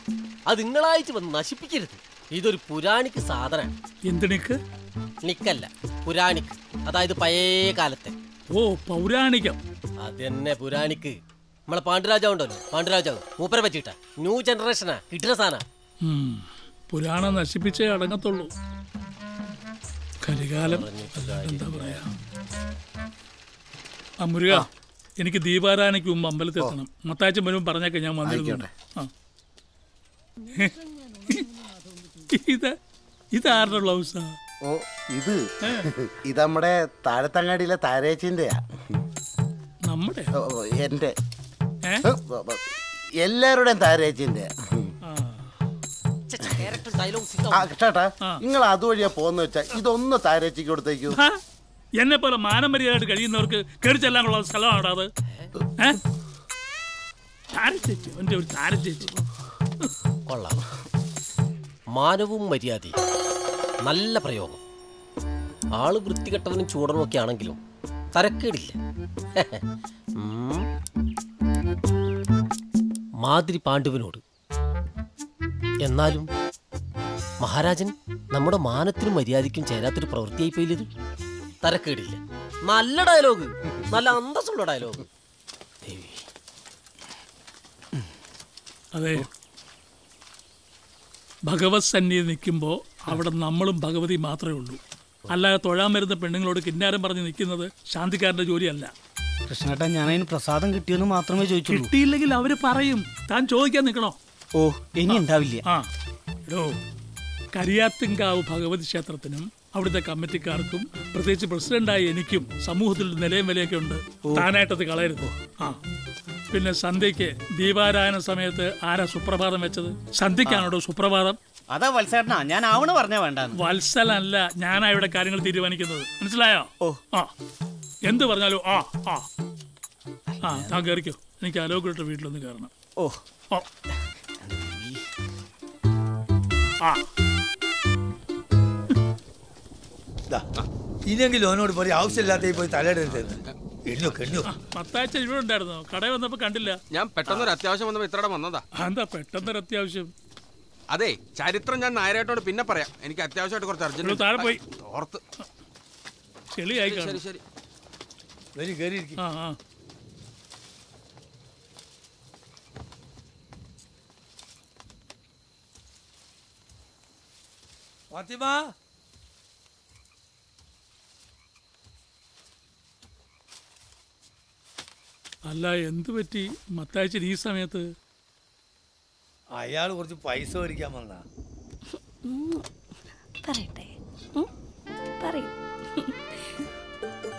അത് നിങ്ങളായിട്ട് വന്ന് നശിപ്പിക്കരുത്. ഇതൊരു പുരാണിക്ക് സാധനം. എന്തിനിക്ക്? നിക്കല്ല, പുരാണിക്ക്. അതായത് പഴയ കാലത്തെ. ഓ പൗരാണികം. അത് തന്നെ പുരാണിക്ക്. നമ്മളെ പാണ്ഡുരാജാവുണ്ടല്ലോ, പാണ്ഡുരാജാവ് മൂപ്പരെ പറ്റിയിട്ടാ. ന്യൂ ജനറേഷനാ, കിട്ടുന്ന സാധന. പുരാണം നശിപ്പിച്ചേ അടങ്ങത്തുള്ളൂ. കലികാലം എന്താ പറയാ. ആ മുരുക, എനിക്ക് ദീപാരാധനയ്ക്ക് മുമ്പ് അമ്പലത്തിൽ എത്തണം. മത്തായച്ചൻ വരുമ്പോൾ പറഞ്ഞേക്കെ ഞാൻ വന്നിരുന്നുണ്ട്. ആ ഇത് ഇതാരുടെ ബ്ലൗസാ? ഓ ഇത് ഇത് നമ്മുടെ താഴത്തങ്ങാടിയിലെ താരേച്ചിന്റെയാ. നമ്മുടെ എന്റെ എല്ലാവരുടെയും താരേച്ചിന്റെയാ. നിങ്ങൾ അതുവഴിയാ പോന്ന് വെച്ചാ ഇതൊന്ന് താരേച്ചിക്ക് കൊടുത്തേക്കൂ. എന്നെ പോലെ മാനമര്യാദയായിട്ട് കഴിയുന്നവർക്ക് കെറിച്ചെല്ലാം ഉള്ള സ്ഥലമാണ് അത്. കൊള്ളാം. മാനവും മര്യാദയും നല്ല പ്രയോഗം. ആള് വൃത്തികെട്ടവനും ചൂടനും ഒക്കെ ആണെങ്കിലും തരക്കേടില്ല. മാതിരി പാണ്ഡുവിനോട് എന്നാലും മഹാരാജൻ നമ്മുടെ മാനത്തിനും മര്യാദയ്ക്കും ചേരാത്തൊരു പ്രവൃത്തിയായി പോയില്ലത്. തരക്കേടില്ല, നല്ല ഡയലോഗ്, നല്ല അന്തസ്സുള്ള ഡയലോഗ്. അതെ, ഭഗവത് സന്നിധി നിൽക്കുമ്പോൾ അവിടെ നമ്മളും ഭഗവതി മാത്രമേ ഉള്ളൂ. അല്ലാതെ തൊഴാൻ വരുന്ന പെണ്ണുങ്ങളോട് കിന്നാരം പറഞ്ഞ് നിൽക്കുന്നത് ശാന്തിക്കാരൻ്റെ ജോലിയല്ല. കൃഷ്ണേട്ടാ, ഞാനതിന് പ്രസാദം കിട്ടിയെന്ന് മാത്രമേ ചോദിച്ചുള്ളൂ. കിട്ടിയില്ലെങ്കിൽ അവർ പറയും. താൻ ചോദിക്കാൻ നിൽക്കണോ? ഓ, ഇനി ഉണ്ടാവില്ല. ആ എടോ, കരിയാത്തുംകാവ് ഭഗവതി ക്ഷേത്രത്തിനും അവിടുത്തെ കമ്മിറ്റിക്കാർക്കും പ്രത്യേകിച്ച് പ്രസിഡന്റായി എനിക്കും സമൂഹത്തിൽ നിലയും വിലയൊക്കെ ഉണ്ട്. താനായിട്ടത് കളയരുത്. ആ പിന്നെ സന്ധ്യക്ക് ദീപാരായണ സമയത്ത് ആരാ സുപ്രഭാതം വെച്ചത്? സന്ധ്യക്കാണോ സുപ്രഭാതം? അതാ വത്സേട്ടനാ, ഞാൻ ആവണ പറഞ്ഞ വേണ്ട. വത്സലല്ല, ഞാനാ ഇവിടെ കാര്യങ്ങൾ തീരുമാനിക്കുന്നത്, മനസ്സിലായോ? ഓ ആ, എന്ത് പറഞ്ഞാലോ ആ ആ ആ ഞാൻ കയറിക്കോ. എനിക്ക് അലോക്കിട്ട് വീട്ടിലൊന്ന് കയറണം. ഓ ഓ ആ ഇല്ലെങ്കിൽ ഓനോട് പറയും ആവശ്യമില്ലാത്ത പോയി തലയിടരുത്. പത്താഴ്ച ഇവിടെ ഉണ്ടായിരുന്നു, കടയിൽ വന്നപ്പോ കണ്ടില്ല. ഞാൻ പെട്ടെന്നൊരു അത്യാവശ്യം വന്നപ്പോ ഇത്രടെ വന്നതാ. എന്താ പെട്ടെന്നൊരു അത്യാവശ്യം? അതെ, ചരിത്രം ഞാൻ നായരായിട്ടോട് പിന്നെ പറയാം. എനിക്ക് അത്യാവശ്യമായിട്ട് കുറച്ച് അർജന്റ് താഴെ പോയി ഓർത്ത് ചെളിയായി. ശരി ശരി, വെരി കയറി. ആ ആ ഫാത്തിമ, അല്ല എന്തു പറ്റി മത്തായിച്ചിട്ട് ഈ സമയത്ത്? അയാൾ കുറച്ച് പൈസ മേടിക്കാൻ വന്നാ. പറയട്ടെ, പറയും.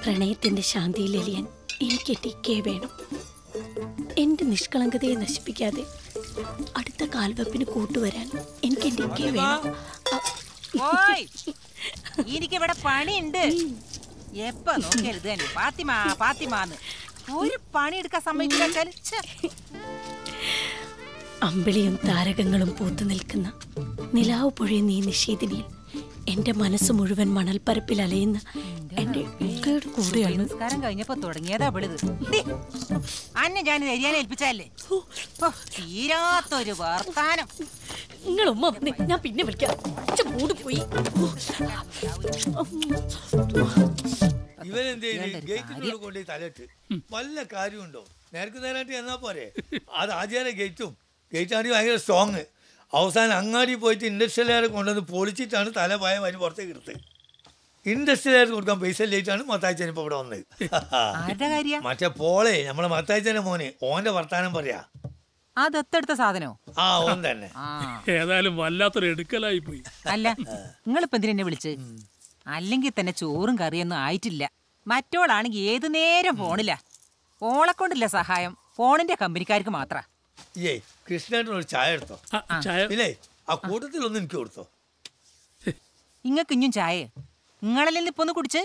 പ്രണയത്തിന്റെ ശാന്തിയിൽ എലിയാൻ എനിക്ക് ടിക്കേ വേണം. എന്റെ നിഷ്കളങ്കതയെ നശിപ്പിക്കാതെ അടുത്ത കാൽവെപ്പിന് കൂട്ടുവരാൻ എനിക്ക് ടിക്കേ വേണം. എനിക്കിവിടെ പണിയുണ്ട്. എപ്പ നോക്കരുത് തന്നെ ഫാത്തിമ ഫാത്തിമാന്ന്. ഒരു പണിയെടുക്കാൻ സമ്മതിക്കാൻ. അമ്പിളിയും താരകങ്ങളും പൂത്തു നിൽക്കുന്ന നിലാവ് പൊഴിയുന്ന ഈ നിഷേധിനിയിൽ എന്റെ മനസ്സ് മുഴുവൻ മണൽപ്പരപ്പിൽ അലയുന്ന എന്റെ കൂടെയാണ്. നമസ്കാരം കഴിഞ്ഞപ്പോ തുടങ്ങിയതാ വിളിത്. അന്നെ ഞാൻ ഏൽപ്പിച്ചല്ലേ തീരാത്തൊരു വർത്താനം. നിങ്ങൾ ഉമ്മ വന്നേ, ഞാൻ പിന്നെ വിളിക്കാം. മൂടിപ്പോയി. ഇവനെന്തേലും തലയിട്ട് വല്ല കാര്യമുണ്ടോ? നേർക്ക് നേരായിട്ട് എന്നാ പോരെ. അത് ആദ്യം ഗേറ്റും ഗേറ്റാണെങ്കിൽ ഭയങ്കര സ്ട്രോങ്. അവസാനം അങ്ങാടി പോയിട്ട് ഇൻഡസ്ട്രിയലുകാർ കൊണ്ടുവന്ന് പൊളിച്ചിട്ടാണ് തല ഭയം അതിന് പുറത്തേക്ക് എടുത്ത്. ഇൻഡസ്ട്രിയലുകാർ കൊടുക്കാൻ പൈസ ലേറ്റാണ് മത്തായിച്ചൻ ഇപ്പൊ ഇവിടെ വന്നത്. മറ്റേ പോളെ നമ്മളെ മത്തായിച്ചന്റെ മോനെ, ഓന്റെ വർത്താനം പറയാ. അതെത്തെടുത്ത സാധനോ? ആ ഓൻ തന്നെ. ഏതായാലും വല്ലാത്തൊരു എടുക്കലായി പോയി. അല്ല നിങ്ങളിപ്പോ എന്തിനെ വിളിച്ച്? അല്ലെങ്കിൽ തന്നെ ചോറും കറിയൊന്നും ആയിട്ടില്ല. മറ്റോളാണെങ്കിൽ ഏതു നേരം ഫോണില്ല. ഓളെ കൊണ്ടില്ല സഹായം, ഫോണിന്റെ കമ്പനിക്കാർക്ക് മാത്ര. ഏ കൃഷ്ണേട്ടനൊരു ചായ എടുത്തോ? ഇല്ലേ, ആ കൂട്ടത്തിലൊന്നും എനിക്ക് കൊടുത്തോ? ഇങ്ങക്ക് ഇഞ്ഞും ചായ നിങ്ങളല്ലേ ഇപ്പൊന്ന് കുടിച്ച്?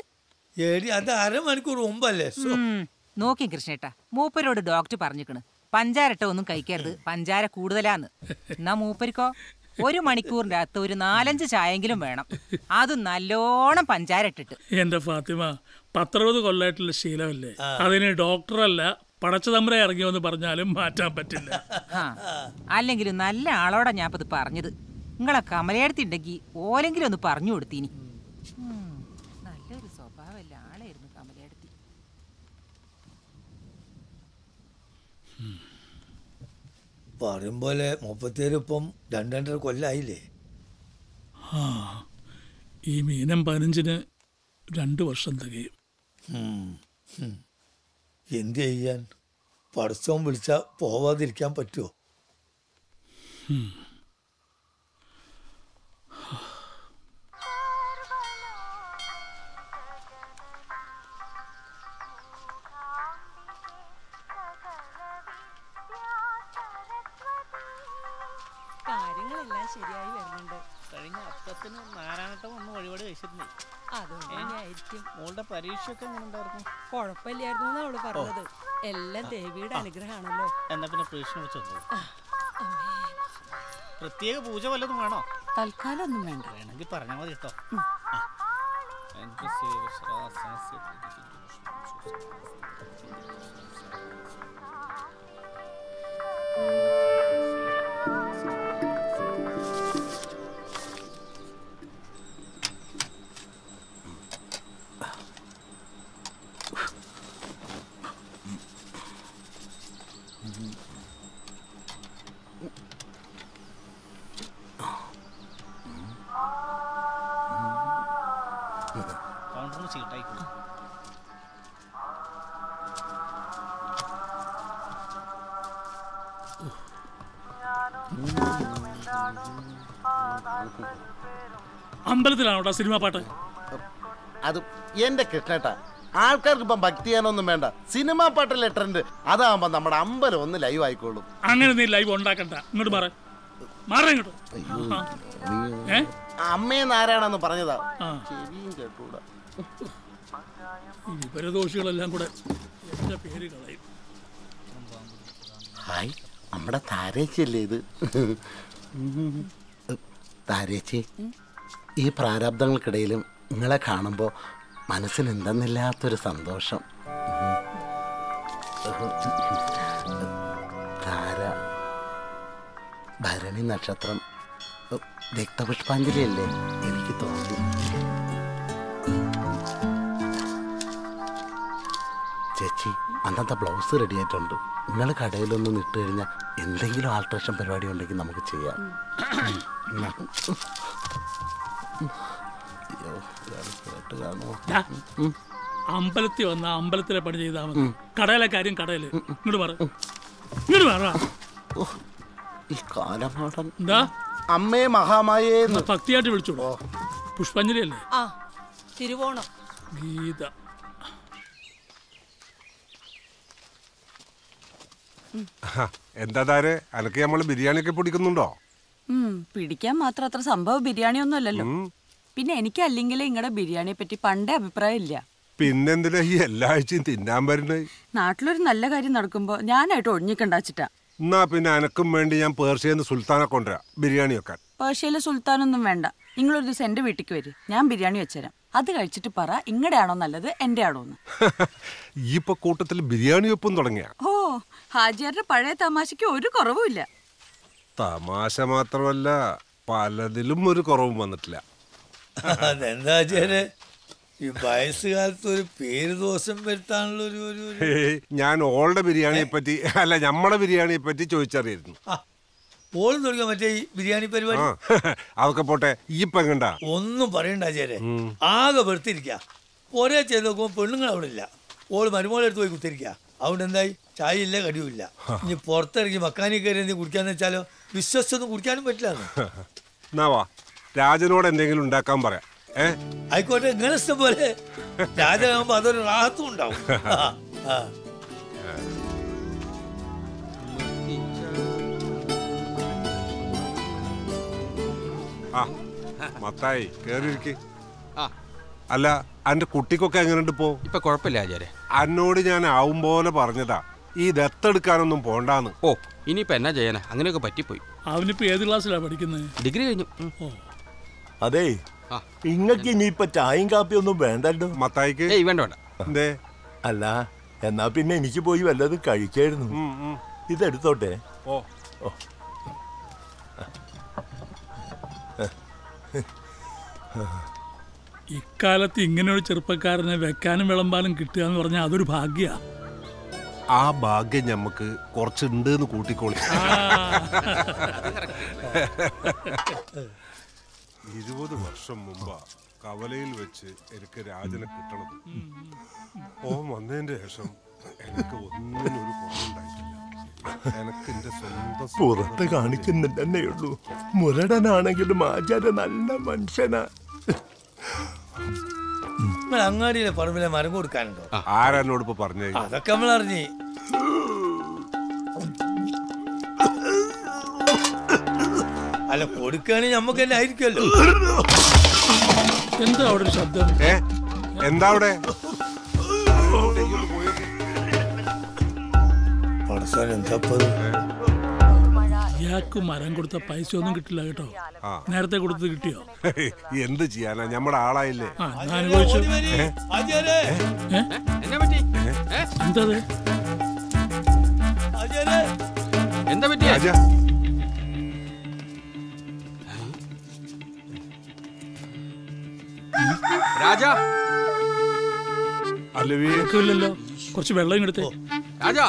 ഏടി അത് അരമണിക്കൂർ മുമ്പല്ലേ. നോക്കി കൃഷ്ണേട്ടാ, മൂപ്പരോട് ഡോക്ടർ പറഞ്ഞിക്കണ് പഞ്ചാരട്ട ഒന്നും കഴിക്കരുത്, പഞ്ചാര കൂടുതലാന്ന്. എന്നാ മൂപ്പരിക്കോ ഒരു മണിക്കൂറിന്റെ അകത്ത് ഒരു നാലഞ്ച് ചായെങ്കിലും വേണം, അത് നല്ലോണം പഞ്ചാര ഇട്ടിട്ട്. എന്റെ ഫാത്തിമ, പത്തറുപത് കൊല്ലായിട്ടുള്ള ശീലമല്ലേ, അതിന് ഡോക്ടറല്ല പടച്ചതമ്പര ഇറങ്ങിയോന്ന് പറഞ്ഞാലും മാറ്റാൻ പറ്റില്ല. ആ അല്ലെങ്കിലും നല്ല ആളോടെ ഞാൻ ഇപ്പത് പറഞ്ഞത്. നിങ്ങളെ കമലയെടുത്തിണ്ടെങ്കിൽ ഓലെങ്കിലും ഒന്ന് പറഞ്ഞു കൊടുത്തിനി. നല്ലൊരു സ്വഭാവമല്ല ആളായിരുന്നു കമലയെടുത്തി. പറയും പോലെ മുപ്പത്തിയേഴ് ഇപ്പം രണ്ടര കൊല്ലായില്ലേ. ആ ഈ മീനം പതിനഞ്ചിന് രണ്ട് വർഷം തികയും. എന്ത് ചെയ്യാൻ, പടച്ചോൻ വിളിച്ചാൽ പോവാതിരിക്കാൻ പറ്റുമോ? കാര്യങ്ങളെല്ലാം ശരിയായി വരുന്നുണ്ട്. കഴിഞ്ഞ അപ്പത്തിന് നാരായണട്ടം ഒന്ന് വഴിപാട് കഴിച്ചിരുന്നേ. അതുകൊണ്ടായിരിക്കും മോളുടെ പരീക്ഷയൊക്കെ എങ്ങനെ ഉണ്ടായിരുന്നു? കുഴപ്പമില്ലായിരുന്നു എന്നാ അവള് പറഞ്ഞത്. എല്ലാം ദേവിയുടെ അനുഗ്രഹമാണല്ലോ. എന്നാ പിന്നെ പ്രശ്നം വെച്ചോ. പ്രത്യേക പൂജ വല്ലതും വേണോ? തൽക്കാലം ഒന്നും വേണ്ട, വേണമെങ്കിൽ പറഞ്ഞാൽ മതി കേട്ടോ. അമ്പലത്തിലാണോട്ടാ സിനിമ പാട്ട്? അത് എന്റെ കൃഷ്ണേട്ടാ, ആൾക്കാർക്ക് ഇപ്പം ഭക്തിയാനൊന്നും വേണ്ട, സിനിമാ പാട്ടല്ലേ ട്രെൻഡ്. അതാകുമ്പോ നമ്മുടെ അമ്പലം ഒന്ന് ലൈവ് ആയിക്കോളും. അങ്ങനെ നീ ലൈവ് ഉണ്ടാക്കണ്ട, ഇങ്ങോട്ട് മാറേ മാറേ ഇങ്ങോട്ട്. അമ്മേ നാരായണെന്ന് പറഞ്ഞതാ, ചെവിയും കേട്ടൂടാ. വിവരദോഷികളെല്ലാം കൂടെ എന്റെ പേര് കളയും. ഹായ്, നമ്മുടെ താരേച്ചല്ലേ ഇത്? താരേച്ചി, ഈ പ്രാരാബ്ദങ്ങൾക്കിടയിലും നിങ്ങളെ കാണുമ്പോൾ മനസ്സിന് എന്തെന്നില്ലാത്തൊരു സന്തോഷം. താര, ഭരണി നക്ഷത്രം, രക്തപുഷ്പാഞ്ജലി അല്ലേ എനിക്ക് തോന്നി. ചേച്ചി, അന്നത്തെ ബ്ലൗസ് റെഡിയായിട്ടുണ്ട്. നിങ്ങൾ കടയിലൊന്നും ഇട്ട് കഴിഞ്ഞാൽ എന്തെങ്കിലും ആൾട്രേഷൻ പരിപാടി ഉണ്ടെങ്കിൽ നമുക്ക് ചെയ്യാം. അമ്പലത്തിൽ വന്ന അമ്പലത്തിലെ പണി ചെയ്താൽ മതി, കടയിലെ കാര്യം കടയില്. അമ്മേ മഹാമായേ ഭക്തിയായിട്ട് വിളിച്ചോളൂ. പുഷ്പാഞ്ജലി അല്ലേ? തിരുവോണം ഗീത. എന്താ താരെ, അനക്ക് നമ്മൾ ബിരിയാണി ഒക്കെ പിടിക്കുന്നുണ്ടോ? പിടിക്കാൻ മാത്രം അത്ര സംഭവം ബിരിയാണി ഒന്നും അല്ലല്ലോ. പിന്നെ എനിക്ക് അല്ലെങ്കിൽ നിങ്ങളുടെ ബിരിയാണിയെ പറ്റി പണ്ടേ അഭിപ്രായം ഇല്ല. പിന്നെന്തിനാ ഈ എല്ലാ ആഴ്ചയും തിന്നാൻ വരുന്നത്? നാട്ടിലൊരു നല്ല കാര്യം നടക്കുമ്പോ ഞാനായിട്ട് ഒഴിഞ്ഞിക്കണ്ടാച്ചിട്ടാ. എന്നാ പിന്നെ അനക്കും വേണ്ടി ഞാൻ പേർഷ്യയിൽ സുൽത്താനെ കൊണ്ടുവരാം ബിരിയാണി വെക്കാൻ. പേർഷ്യയിലെ സുൽത്താനൊന്നും വേണ്ട, നിങ്ങളൊരു ദിവസം എന്റെ വീട്ടിക്ക് വരും, ഞാൻ ബിരിയാണി വെച്ചുതരാം. അത് കഴിച്ചിട്ട് പറ ഇങ്ങടെ ആണോ നല്ലത് എന്റെ ആണോന്ന്. ഈപ്പോ കൂട്ടത്തിൽ ബിരിയാണി വെപ്പും തുടങ്ങിയ? ഓ, ഹാജിയാരുടെ പഴയ തമാശക്ക് ഒരു കുറവുമില്ല. തമാശ മാത്രമല്ല, പലതിലും ഒരു കുറവും വന്നിട്ടില്ല. അതെന്താ ചേരെ, ഈ വയസ്സുകാലത്ത് ഒരു പേര് ദോഷം വരുത്താനുള്ള? ഞാൻ ഓളുടെ ബിരിയാണിയെ പറ്റി അല്ല, ഞമ്മടെ ബിരിയാണിയെ പറ്റി ചോദിച്ചറിയായിരുന്നു. പോലും തുടങ്ങിയ മറ്റേ ബിരിയാണി പരിപാടി. അതൊക്കെ പോട്ടെ, ഇപ്പൊ എങ്ങണ്ട ഒന്നും പറയണ്ട ചേരെ, ആകെ വെറുത്തിരിക്ക. ഒരേ ചെയ്ത് നോക്കുമ്പോ പെണ്ണുങ്ങൾ അവിടെ ഇല്ല, ഓള് മരുമോളെടുത്ത് പോയി കുത്തിരിക്ക. അവിടെ എന്തായി, ചായ ഇല്ല, കടിയുമില്ല. ഇനി പുറത്തിറങ്ങി മക്കാനി കയറി എന്തെങ്കിലും കുടിക്കാന്ന് വെച്ചാലോ, വിശ്വസിച്ചൊന്നും കുടിക്കാനും പറ്റില്ല. രാജനോട് എന്തെങ്കിലും ഉണ്ടാക്കാൻ പറയാം. ഏഹ് ആയിക്കോട്ടെ, ഇങ്ങനെ ഇഷ്ടംപോലെ രാജനാകുമ്പോ അതൊരു റാഹത്തും ഉണ്ടാവും. മത്തായി കേറിയിരിക്ക്. അല്ല, അന്റെ കുട്ടിക്കൊക്കെ എങ്ങനെയുണ്ട് പോ? ഇപ്പൊ കുഴപ്പമില്ല ആചാര്യ, അന്നോട് ഞാൻ ആവും പോലെ പറഞ്ഞതാ ഈ ദത്തെടുക്കാനൊന്നും പോണ്ടാന്ന്. ഓ, ഇനിയിപ്പോ എന്നാ ചെയ്യാനാ, അങ്ങനെയൊക്കെ പറ്റിപ്പോയി. അവനിപ്പോ ഏത് ക്ലാസ്സിലാ പഠിക്കുന്നത്? ഡിഗ്രി കഴിഞ്ഞു. അതെ, ഇങ്ങക്ക് ഇനിയിപ്പോ ചായയും കാപ്പിയൊന്നും വേണ്ടല്ലോ മത്തായിക്ക്. അല്ല എന്നാ പിന്നെ എനിക്ക് പോയി വല്ലതും കഴിക്കായിരുന്നു. ഇതെടുത്തോട്ടെ. ഓ, ഇക്കാലത്ത് ഇങ്ങനൊരു ചെറുപ്പക്കാരനെ വെക്കാനും വിളമ്പാനും കിട്ടുക എന്ന് പറഞ്ഞാൽ അതൊരു ഭാഗ്യ. ആ ഭാഗ്യം ഞമ്മക്ക് കുറച്ചുണ്ട് എന്ന് കൂട്ടിക്കോളി. ഇരുപത് വർഷം മുമ്പാ കവലയിൽ വെച്ച് എനിക്ക് രാജനെ കിട്ടണം. ഓ, വന്നതിന്റെ ശേഷം എനിക്ക് ഒന്നിനും ഒരു കുറവുണ്ടായിട്ടില്ല. പുറത്ത് കാണിക്കുന്നില്ല തന്നെയുള്ളൂ. മുരടനാണെങ്കിലും ആചാര്യ നല്ല മനുഷ്യനാ. അങ്ങാടിയിലെ പറമ്പിലെ മരം കൊടുക്കാനുണ്ടോ? ആരാനോട് ഇപ്പൊ പറഞ്ഞു? അതൊക്കെ നമ്മളറിഞ്ഞു. അല്ല, കൊടുക്കുകയാണെങ്കിൽ നമുക്ക് തന്നെ ആയിരിക്കുമല്ലോ. എന്താ അവിടെ ശബ്ദം? എന്താ അവിടെ? ഇയാൾക്ക് മരം കൊടുത്ത പൈസ ഒന്നും കിട്ടില്ല കേട്ടോ. നേരത്തെ കൊടുത്തത് കിട്ടിയോ? എന്ത് ചെയ്യാനാ, ഞമ്മടെ ആളായില്ലേ. എന്താ പറ്റി? അല്ലല്ലോ, കുറച്ച് വെള്ളം എടുത്തേ. രാജാ,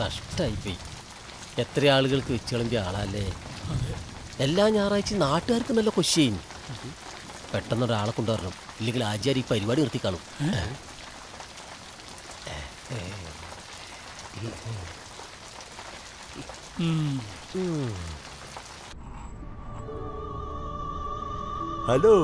കഷ്ടായിപ്പോയി. എത്ര ആളുകൾക്ക് വെച്ച് കളമ്പിയ ആളല്ലേ. എല്ലാ ഞായറാഴ്ച നാട്ടുകാർക്ക് നല്ല കൊശിയും. പെട്ടെന്നൊരാളെ കൊണ്ടുവരണം, ഇല്ലെങ്കിൽ ആചാര്യ ഈ പരിപാടി നിർത്തി കാണും. ഹലോ,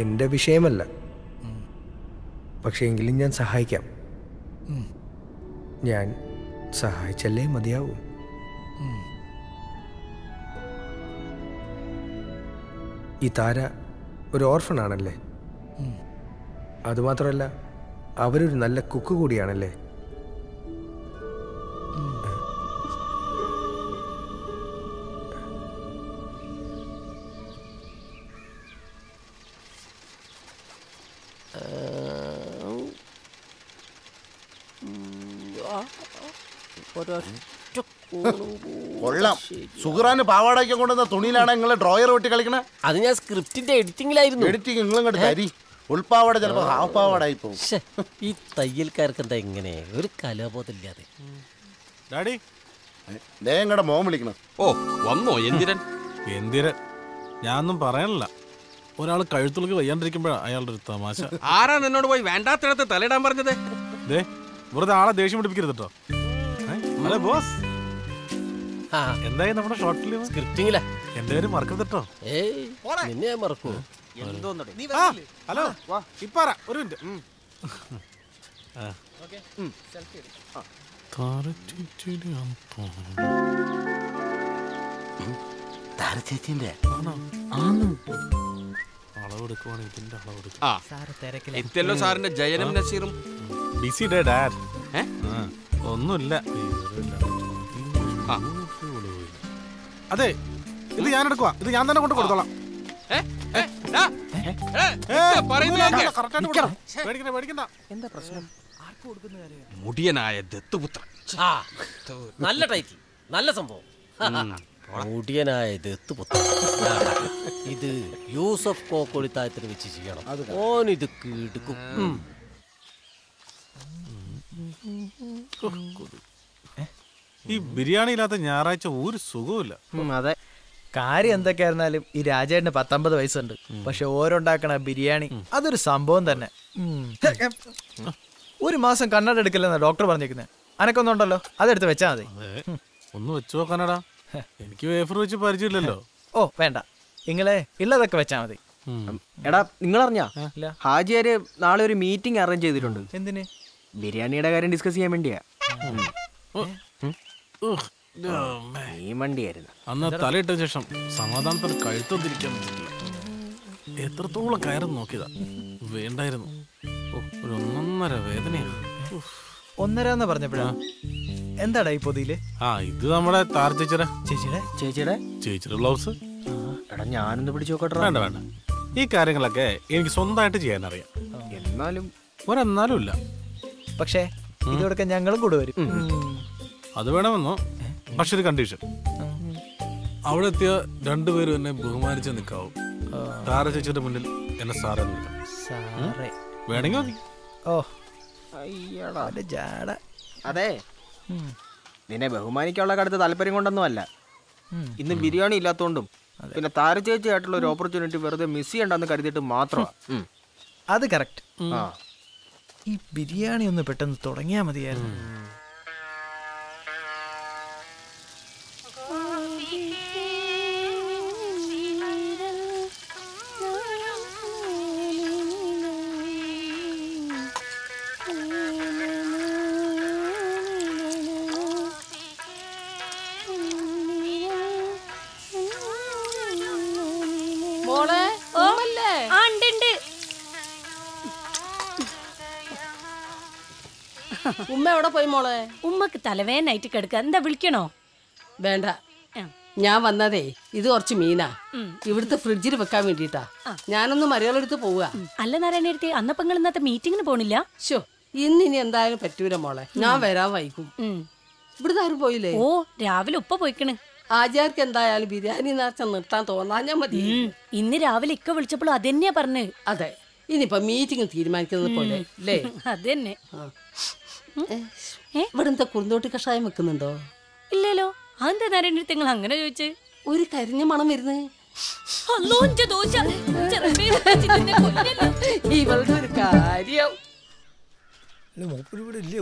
എന്റെ വിഷയമല്ല, പക്ഷേ എങ്കിലും ഞാൻ സഹായിക്കാം. ഞാൻ സഹായിച്ചല്ലേ മതിയാവൂ. ഈ താര ഒരു ഓർഫണാണല്ലേ? അതുമാത്രമല്ല അവരൊരു നല്ല കുക്ക് കൂടിയാണല്ലേ? കൊള്ളാം. സുഹറാന് പാവാടയ്ക്ക് കൊണ്ടുവന്ന തുണിയിലാണ് നിങ്ങൾ ഡ്രോയർ വെട്ടി കളിക്കണേ. അത് ഞാൻ സ്ക്രിപ്റ്റിന്റെ എഡിറ്റിംഗിലായിരുന്നു. എഡിറ്റിംഗ് നിങ്ങളും കണ്ടു തരി. ഉൾപ്പാവാട ചിലപ്പോൾ ഹാഫ് പാവാടായി പോകും. ഈ തയ്യൽക്കാർക്ക് എന്താ ഇങ്ങനെ ഒരു കലാബോധമില്ലാതെ? ഡാഡി, ഞങ്ങളുടെ മോൻ വിളിക്കണം. ഓ വന്നോ എന്തിരൻ? എന്തിരൻ ഞാനൊന്നും പറയാനില്ല. ഒരാൾ കഴുത്തുള്ളിൽ വയ്യാണ്ടിരിക്കുമ്പോഴാണ് അയാളുടെ ഒരു തമാശ. ആരാ നിന്നോട് പോയി വേണ്ടാത്തിടത്ത് തലയിടാൻ പറഞ്ഞത്? ദേ വെറുതെ ആളെ ദേഷ്യം പിടിപ്പിക്കരുത് കേട്ടോ. ഹലോ ബോസ്, എന്തായി നമ്മുടെ ഷോർട്ട് ഫിലിം? സ്ക്രിപ്റ്റിംഗില. എന്തായാലും മറക്കരുതട്ടോ. ഏയ് നിന്നെ ഞാൻ മറക്കൂ. എന്തോന്നടി നീ വരില്ലേ? ഹലോ വാ ഇപ്പറ ഒരു മിനിറ്റ്. ആ ഓക്കേ സെൽഫി എടുക്ക്. ആ താരചേച്ചിന്റെ അപ്പോ താരചേച്ചിന്റെ ആണോ? ആണോ അളവ് എടുക്കുവാണ്. ഇതിന്റെ അളവ് എടുക്ക്. ആ സാർ തിരക്കില്ല. ഇതെല്ലോ സാറിന്റെ ജയനം നസീറും ബിസി ഡേ ഡാഡ്. ഹേ ഒന്നുമില്ല. അതെ ഇത് ഞാൻ എടുക്കുവാ. ഇത് ഞാൻ തന്നെ കൊണ്ട് കൊടുത്തോളാം. മുടിയനായ ദത്തുപുത്രൻ. നല്ല ടൈറ്റിൽ, നല്ല സംഭവം. മുടിയനായ ദത്തുപുത്രൻ. ഇത് യൂസഫ് കോക്കോളിത്തായത്തിന് വെച്ച് ചെയ്യണം. ഓനിത് കിടക്കും. ഈ ബിരിയാണി ഇല്ലാത്ത ഞായറാഴ്ച ഒരു സുഖമില്ല. അതെ, കാര്യം എന്തൊക്കെയായിരുന്നാലും ഈ രാജേട്ടന് പത്തൊമ്പത് വയസ്സുണ്ട്. പക്ഷെ ഓരോണ്ടാക്കണ ബിരിയാണി അതൊരു സംഭവം തന്നെ. ഒരു മാസം കണ്ണട എടുക്കില്ലെന്നാ ഡോക്ടർ പറഞ്ഞേക്കുന്നത്. അനക്കൊന്നുണ്ടല്ലോ, അതെടുത്ത് വെച്ചാ മതി. ഒന്ന് വെച്ചോ കണ്ണട. എനിക്ക് വേഫർ വെച്ച് പരിചയമില്ലല്ലോ. ഓ വേണ്ട, നിങ്ങളെ ഇല്ലതൊക്കെ വെച്ചാ മതി. എടാ നിങ്ങളറിഞ്ഞാ ഹാജിയാര് നാളെ ഒരു മീറ്റിംഗ് അറേഞ്ച് ചെയ്തിട്ടുണ്ട്. എന്തിന്? ബിരിയാണിയുടെ കാര്യം ഡിസ്കസ് ചെയ്യാൻ വേണ്ടിയാ. അന്ന് തലയിട്ട ശേഷം സമാധാനത്തിന് കഴുത്തൊന്നിരിക്കാൻ എത്രത്തോളം കയറും നോക്കിയതാ. വേണ്ടായിരുന്നു. ഒരു ഒന്നൊന്നര വേദനയാണ്. ഒന്നര എന്ന് പറഞ്ഞപ്പോഴാ എന്താടാ ഈ പൊതിയില്? ആ ഇത് നമ്മുടെ താര ചേച്ചിയുടെ ചേച്ചിയുടെ ചേച്ചിയുടെ ചേച്ചിയുടെ ബ്ലൗസ്. എടാ ഞാനൊന്ന് പിടിച്ചു നോക്കട്ടെ. വേണ്ട വേണ്ട, ഈ കാര്യങ്ങളൊക്കെ എനിക്ക് സ്വന്തമായിട്ട് ചെയ്യാനറിയാം. എന്നാലും ഒരെന്നാലും ഇല്ല. പക്ഷേ ഇതോടൊക്കെ ഞങ്ങളും കൂടെ വരും. അത് വേണമെന്നോ? പക്ഷെ ഒരു കണ്ടീഷൻ. അവിടെ എത്തിയ രണ്ടുപേരും എന്നെ ബഹുമാനിച്ച് നിൽക്കാവും. താര ചേച്ചിയുടെ മുന്നിൽ എന്നെ സാറേ വേണമെങ്കിൽ. ഓ ജാട. അതെ, നിന്നെ ബഹുമാനിക്കാനുള്ള കാര്യത്തിൽ താല്പര്യം കൊണ്ടൊന്നും അല്ല. ഇന്ന് ബിരിയാണി ഇല്ലാത്തോണ്ടും പിന്നെ താര ചേച്ചി ആയിട്ടുള്ള ഒരു ഓപ്പർച്യൂണിറ്റി വെറുതെ മിസ് ചെയ്യണ്ടെന്ന് കരുതിയിട്ട് മാത്രമാണ്. അത് കറക്റ്റ്. ഈ ബിരിയാണി ഒന്ന് പെട്ടെന്ന് തുടങ്ങിയാൽ മതിയായിരുന്നു. ഉമ്മക്ക് തലവേദനയായിട്ട് കിടക്കുക. എന്താ വിളിക്കണോ? വേണ്ട, ഞാൻ വന്നതേ ഇത് കുറച്ച് മീനാ ഇവിടുത്തെ ഫ്രിഡ്ജിൽ വെക്കാൻ വേണ്ടിട്ടാ. ഞാനൊന്ന് മരകളെടുത്ത് പോവുക. അല്ല നാരായണ എടുത്ത് അന്നപ്പോ നിങ്ങൾ ഇന്നത്തെ മീറ്റിങ്ങിന് പോണില്ല? ഷോ, ഇന്ന് ഇനി എന്തായാലും പറ്റൂല മോളെ, ഞാൻ വരാൻ വൈകും. ഇവിടുന്ന് ആരും പോയില്ലേ? ഓ, രാവിലെ ഉപ്പ പോയിക്കണ്. ആചാർക്ക് എന്തായാലും ബിരിയാണി നേർച്ച നിർത്താൻ തോന്നാഞ്ഞാ മതി. ഇന്ന് രാവിലെ ഇക്ക വിളിച്ചപ്പോൾ അത് തന്നെയാ പറഞ്ഞത്. അതെ, ഇനിയിപ്പോ മീറ്റിംഗ് തീരുമാനിക്കുന്നത് പോലെ അല്ലേ? അതന്നെ. ഇവിടുത്തെ കുറുന്തോട്ടി കഷായം വെക്കുന്നുണ്ടോ? ഇല്ലല്ലോ. അതെന്താ നേരം നിങ്ങൾ അങ്ങനെ ചോദിച്ചു? ഒരു കരിഞ്ഞ മണം വരുന്നത്. ഇവളുടെ ഒരു കാര്യം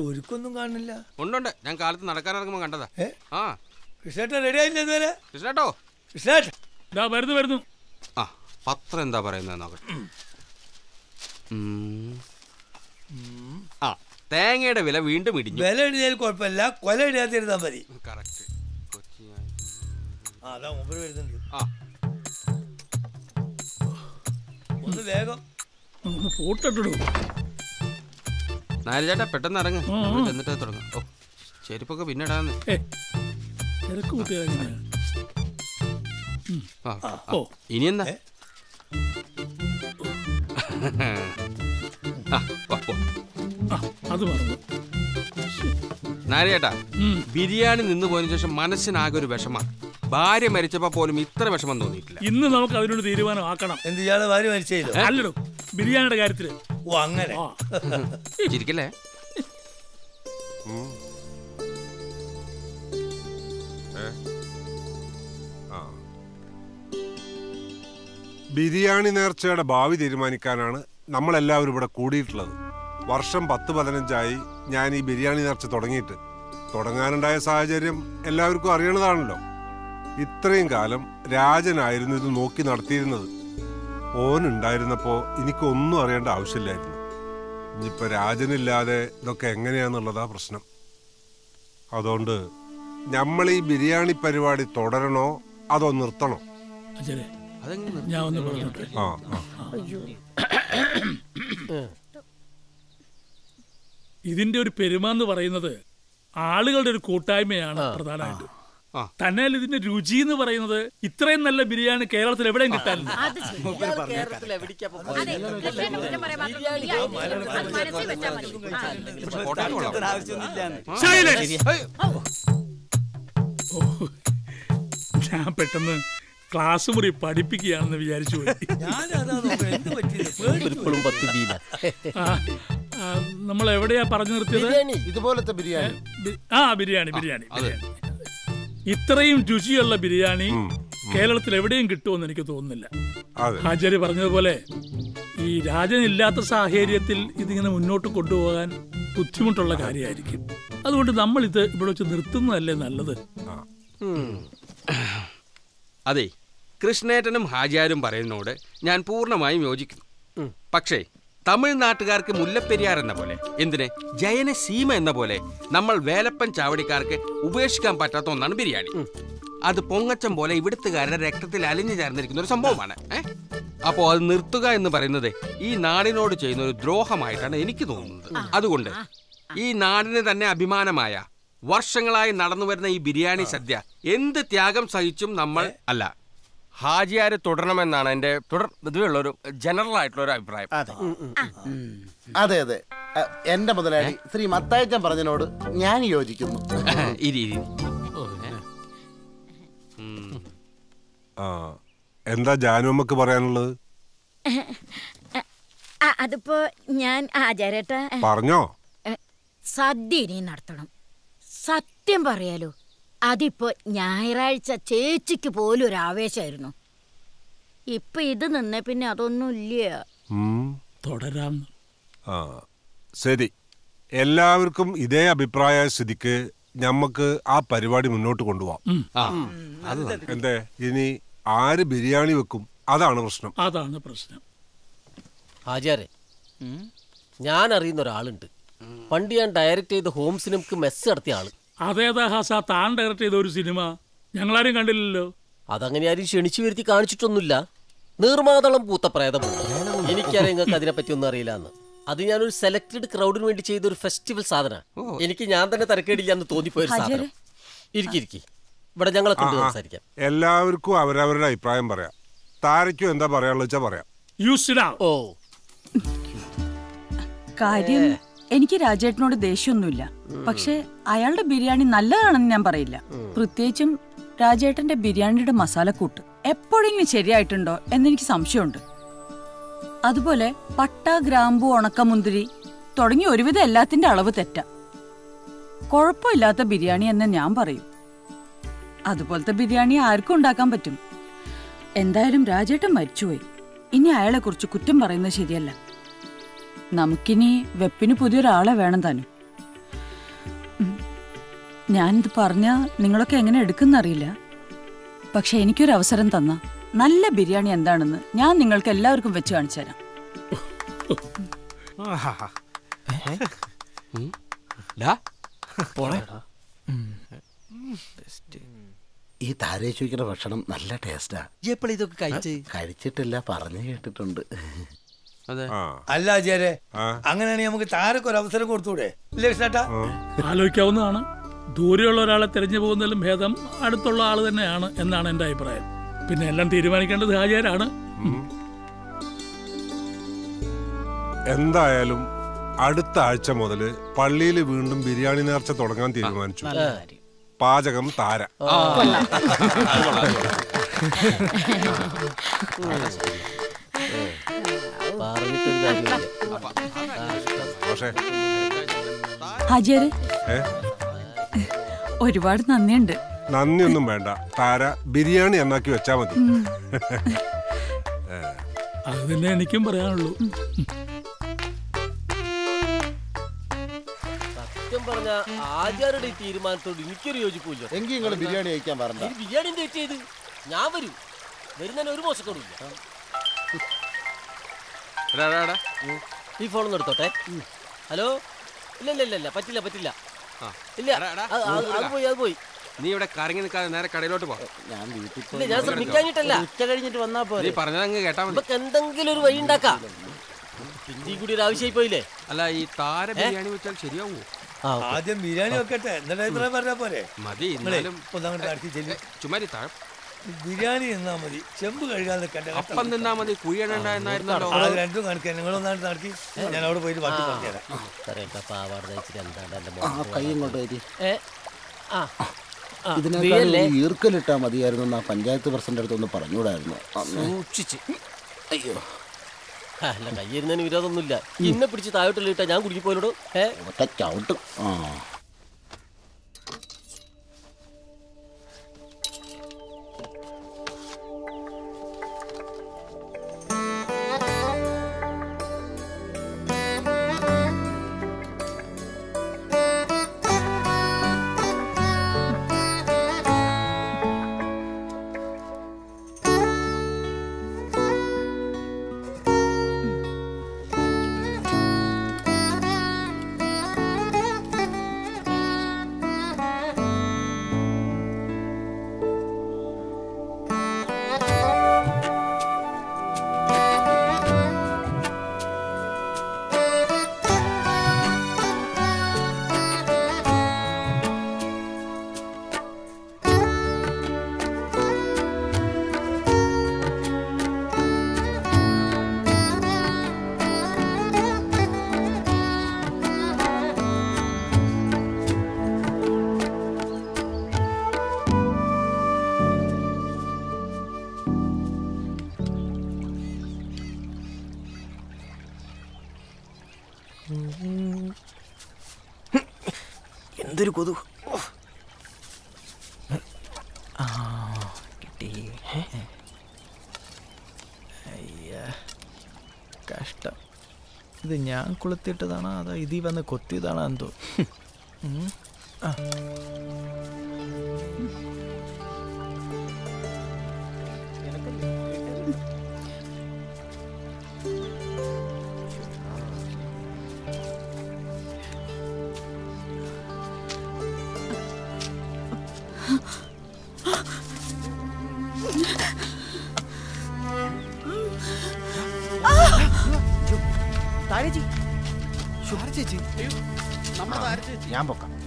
ഒരുക്കൊന്നും കാണില്ല. ഉണ്ടോണ്ട്, ഞാൻ കാലത്ത് നടക്കാനിറങ്ങുമ്പോ കണ്ടതാ. പത്രം എന്താ പറയുന്നത് നോക്കട്ടെ. ആ, തേങ്ങയുടെ വില വീണ്ടും ഇടിഞ്ഞു. വില ഇടിഞ്ഞാൽ കുഴപ്പമില്ല, കൊല ഇടിയാതിരുന്നാൽ മതി. നാലുചേട്ടാ പെട്ടെന്ന് ഇറങ്ങി ചെന്നിട്ട് തുടങ്ങും. ഓ, ചെരുപ്പൊക്കെ പിന്നെ ഇടാന്ന്. ഇനി എന്താ നാരിയേട്ടാ, ബിരിയാണി നിന്ന് പോയതിനു ശേഷം മനസ്സിനാകെ ഒരു വിഷമം. ഭാര്യ മരിച്ചപ്പോ പോലും ഇത്ര വിഷമം തോന്നിയിട്ടില്ല. ഇന്ന് നമുക്ക് അതിനൊരു തീരുമാനം ആക്കണം. എന്ത് ചെയ്യാതെ ഭാര്യ മരിച്ചല്ലോ. അല്ലടോ, ബിരിയാണിയുടെ കാര്യത്തില്. ഓ, അങ്ങനെ ഇരിക്കല്ലേ. ബിരിയാണി നേർച്ചയുടെ ഭാവി തീരുമാനിക്കാനാണ് നമ്മളെല്ലാവരും ഇവിടെ കൂടിയിട്ടുള്ളത്. വർഷം പത്ത് പതിനഞ്ചായി ഞാൻ ഈ ബിരിയാണി നേർച്ച തുടങ്ങിയിട്ട്. തുടങ്ങാനുണ്ടായ സാഹചര്യം എല്ലാവർക്കും അറിയണതാണല്ലോ. ഇത്രയും കാലം രാജനായിരുന്നു ഇത് നോക്കി നടത്തിയിരുന്നത്. ഓനുണ്ടായിരുന്നപ്പോൾ എനിക്കൊന്നും അറിയേണ്ട ആവശ്യമില്ലായിരുന്നു. ഇനിയിപ്പോൾ രാജനില്ലാതെ ഇതൊക്കെ എങ്ങനെയാണെന്നുള്ളതാ പ്രശ്നം. അതുകൊണ്ട് നമ്മൾ ഈ ബിരിയാണി പരിപാടി തുടരണോ അതോ നിർത്തണോ? ഇതിന്റെ ഒരു പെരുമാന്ന് പറയുന്നത് ആളുകളുടെ ഒരു കൂട്ടായ്മയാണ് പ്രധാനമായിട്ട്. തന്നെ ഇതിന്റെ രുചി എന്ന് പറയുന്നത് ഇത്രയും നല്ല ബിരിയാണി കേരളത്തിൽ എവിടെയും കിട്ടാനില്ല. ഞാൻ പെട്ടെന്ന് ക്ലാസ് മുറി പഠിപ്പിക്കുകയാണെന്ന് വിചാരിച്ചു. നമ്മൾ എവിടെയാ പറഞ്ഞു നിർത്തിയത്? ഇതുപോലത്തെ ബിരിയാണി. ആ, ബിരിയാണി ബിരിയാണി ഇത്രയും രുചിയുള്ള ബിരിയാണി കേരളത്തിൽ എവിടെയും കിട്ടുമെന്ന് എനിക്ക് തോന്നുന്നില്ല. ആചാര്യ പറഞ്ഞതുപോലെ ഈ രാജനില്ലാത്ത സാഹചര്യത്തിൽ ഇതിങ്ങനെ മുന്നോട്ട് കൊണ്ടുപോകാൻ ബുദ്ധിമുട്ടുള്ള കാര്യമായിരിക്കും. അതുകൊണ്ട് നമ്മൾ ഇത് ഇവിടെ വെച്ച് നിർത്തുന്നതല്ലേ നല്ലത്. അതെ, കൃഷ്ണേട്ടനും ഹാജിയാരും പറയുന്നതോട് ഞാൻ പൂർണ്ണമായും യോജിക്കുന്നു. പക്ഷേ തമിഴ്നാട്ടുകാർക്ക് മുല്ലപ്പെരിയാർ എന്ന പോലെ, എന്തിന് ജയന സീമ എന്ന പോലെ, നമ്മൾ വേലപ്പൻ ചാവടിക്കാർക്ക് ഉപേക്ഷിക്കാൻ പറ്റാത്ത ഒന്നാണ് ബിരിയാണി. അത് പൊങ്ങച്ചം പോലെ ഇവിടുത്തുകാരുടെ രക്തത്തിൽ അലിഞ്ഞു ചേർന്നിരിക്കുന്ന ഒരു സംഭവമാണ്. ഏഹ് അപ്പോൾ അത് നിർത്തുക എന്ന് പറയുന്നത് ഈ നാടിനോട് ചെയ്യുന്ന ഒരു ദ്രോഹമായിട്ടാണ് എനിക്ക് തോന്നുന്നത്. അതുകൊണ്ട് ഈ നാടിന് തന്നെ അഭിമാനമായ വർഷങ്ങളായി നടന്നുവരുന്ന ഈ ബിരിയാണി സദ്യ എന്ത് ത്യാഗം സഹിച്ചും നമ്മൾ അല്ല ഹാജിയാര് തുടരണമെന്നാണ് എന്റെ തുടർന്നുള്ളൊരു ജനറൽ ആയിട്ടുള്ള ഒരു അഭിപ്രായം. അതെ അതെ, എന്റെ മുതലാളി ശ്രീ മത്തായിച്ചൻ പറഞ്ഞതിനോട് ഞാൻ യോജിക്കുന്നു. എന്താ ജാനുമ്മക്ക് പറയാനുള്ളത്? അതിപ്പോ ഞാൻ ആചാരേട്ട പറഞ്ഞോ, സദ്യ ഇനി നടത്തണം. സത്യം പറയാലോ, അതിപ്പോ ഞായറാഴ്ച ചേച്ചിക്ക് പോലും ഒരു ആവേശമായിരുന്നു. ഇപ്പൊ ഇത് നിന്നെ പിന്നെ അതൊന്നും ഇല്ല. തുടരാം. ആ ശരി, എല്ലാവർക്കും ഇതേ അഭിപ്രായ സ്ഥിതിക്ക് ഞമ്മക്ക് ആ പരിപാടി മുന്നോട്ട് കൊണ്ടുപോവാം. എന്തേ ഇനി ആര് ബിരിയാണി വെക്കും? അതാണ് പ്രശ്നം. അതാണ് പ്രശ്നം. ആചാരെ, ഞാൻ അറിയുന്ന ഒരാളുണ്ട്. പണ്ട് ഞാൻ ഡയറക്റ്റ് ചെയ്ത് ഹോം സിനിമക്ക് മെസ്സ് നടത്തിയ ആള്. അതേതാ ഹാസ താൻ ഡയറക്റ്റ് ചെയ്ത ഒരു സിനിമ? ഞങ്ങളാരും കണ്ടില്ലല്ലോ. അതങ്ങനെ ആരും ക്ഷണിച്ചു വരുത്തി കാണിച്ചിട്ടൊന്നുമില്ല. നീർമാതളം പൂത്ത പ്രേതം. എനിക്കറിയാം നിങ്ങൾക്ക് അതിനെപ്പറ്റി ഒന്നും അറിയില്ല എന്ന്. അത് ഞാനൊരു സെലക്റ്റഡ് ക്രൗഡിന് വേണ്ടി ചെയ്ത ഒരു ഫെസ്റ്റിവൽ സാധനമാണ്. എനിക്ക് ഞാൻ തന്നെ തരക്കേടില്ലാന്ന് തോന്നിപ്പോയൊരു സാധനം. ഇരിക്കിരിക്കി ഇവിടെ ഞങ്ങളെ കൊണ്ട് സംസാരിക്കാം. എല്ലാവർക്കും അവരവരുടെ അഭിപ്രായം പറയാം. താരയ്ക്കും എന്താ പറയാനുള്ള വെച്ചാൽ പറയാം. ഓ കാര്യം എനിക്ക് രാജേട്ടനോട് ദേഷ്യമൊന്നുമില്ല, പക്ഷെ അയാളുടെ ബിരിയാണി നല്ലതാണെന്ന് ഞാൻ പറയില്ല. പ്രത്യേകിച്ചും രാജേട്ടന്റെ ബിരിയാണിയുടെ മസാലക്കൂട്ട് എപ്പോഴെങ്കിലും ശരിയായിട്ടുണ്ടോ എന്നെനിക്ക് സംശയമുണ്ട്. അതുപോലെ പട്ട, ഗ്രാമ്പു, ഉണക്കമുന്തിരി തുടങ്ങി ഒരുവിധം എല്ലാത്തിന്റെ അളവ് തെറ്റാ. കുഴപ്പമില്ലാത്ത ബിരിയാണി എന്ന് ഞാൻ പറയും. അതുപോലത്തെ ബിരിയാണി ആർക്കും ഉണ്ടാക്കാൻ പറ്റും. എന്തായാലും രാജേട്ടൻ മരിച്ചുപോയി, ഇനി അയാളെ കുറിച്ച് കുറ്റം പറയുന്നത് ശരിയല്ല. നമുക്കിനി വെപ്പിന് പുതിയൊരാളെ വേണം താനും. ഞാനിത് പറഞ്ഞ നിങ്ങളൊക്കെ എങ്ങനെ എടുക്കുന്നറിയില്ല, പക്ഷെ എനിക്കൊരു അവസരം തന്ന നല്ല ബിരിയാണി എന്താണെന്ന് ഞാൻ നിങ്ങൾക്ക് എല്ലാവർക്കും വെച്ച് കാണിച്ചു തരാം. ഈ താരേശ്വരിക്കുന്ന ഭക്ഷണം നല്ല ടേസ്റ്റാ. കഴിച്ചിട്ടില്ല, പറഞ്ഞു കേട്ടിട്ടുണ്ട്. അല്ല അജയരെ, അങ്ങനെയാണെങ്കിൽ നമുക്ക് താരക്കൊരു അവസരം കൊടുത്തൂടെ? ആലോചിക്കാവുന്നതാണ്. ദൂരെയുള്ള ഒരാളെ തെരഞ്ഞു പോകുന്നതിലും ഭേദം അടുത്തുള്ള ആള് തന്നെയാണ് എന്നാണ് എന്റെ അഭിപ്രായം. പിന്നെ എല്ലാം തീരുമാനിക്കേണ്ടത് ഹാജരാണ്. എന്തായാലും അടുത്ത ആഴ്ച മുതല് പള്ളിയിൽ വീണ്ടും ബിരിയാണി നേർച്ച തുടങ്ങാൻ തീരുമാനിച്ചു. പാചകം താര. ഒരുപാട് നന്ദിയുണ്ട്. നന്ദിയൊന്നും വേണ്ട താര, ബിരിയാണി എന്നാക്കി വെച്ചാ മതി. അത് തന്നെ എനിക്കും പറയാനുള്ളൂ. പറഞ്ഞ ആചാരുടെ തീരുമാനത്തോട് എനിക്കൊരു യോജിപ്പില്ല. എങ്കിൽ നിങ്ങൾ ബിരിയാണി കഴിക്കാൻ പറഞ്ഞ ബിരിയാണി ഡേറ്റ് ചെയ്ത് ഞാൻ വരും. വരുന്നതിന് ഒരു മോശക്കുറവില്ല. ഈ ഫോണൊന്നും എടുത്തോട്ടെ. ഹലോ. ഇല്ല ഇല്ല ഇല്ല പറ്റില്ല പറ്റില്ല ഇല്ല. അത് പോയി അത് പോയി. നീ ഇവിടെ കറങ്ങി നിൽക്കാതെ നേരെ കടയിലോട്ട് പോകാം. ഞാൻ വീട്ടിൽ ഞാൻ ശ്രമിക്കാഞ്ഞിട്ടല്ല. ഉച്ച കഴിഞ്ഞിട്ട് വന്നാ പോരെ. പറഞ്ഞതങ്ങ് കേട്ടാ നമുക്ക് എന്തെങ്കിലും ഒരു വഴി ഉണ്ടാക്കാം. പിഞ്ചി കൂടി ഒരു ആവശ്യമായി പോയില്ലേ. അല്ല ഈ താര ബിരിയാണി വെച്ചാൽ ശരിയാവോ? ആദ്യം ബിരിയാണി വെക്കട്ടെ, എന്നിട്ട് പറഞ്ഞാൽ പോരെ. മതി ചുമ്മാരി താഴെ ബിരിയാണി നിന്നാ മതി. ചെമ്പ് കഴുകാൻ നിൽക്കട്ടെ, അപ്പം നിന്നാ മതി. കുഴിയണണ്ട എന്നായിരുന്നല്ലോ. അത് രണ്ടും കാണിക്കാൻ നിങ്ങളൊന്നാണ് നടത്തി. ഞാൻ അവിടെ പോയിട്ട് ബാക്കി പറഞ്ഞുതരാം. ഈർക്കലിട്ടാ മതിയായിരുന്നു എന്നാ പഞ്ചായത്ത് പ്രസിഡന്റ് അടുത്തൊന്ന് പറഞ്ഞുകൂടായിരുന്നു. സൂക്ഷിച്ച്. അയ്യോ അല്ല കയ്യിരുന്നതിന് വിരോധമൊന്നുമില്ല. ഇന്നെ പിടിച്ച് താഴോട്ടില്ല ഇട്ടാ ഞാൻ കുടിക്കിപ്പോയിലോടും. എന്തൊരു കൊതു. കഷ്ടം. ഇത് ഞാൻ കൊളുത്തിട്ടതാണോ അതോ ഇതിൽ വന്ന് കൊത്തിയതാണോ എന്തോ.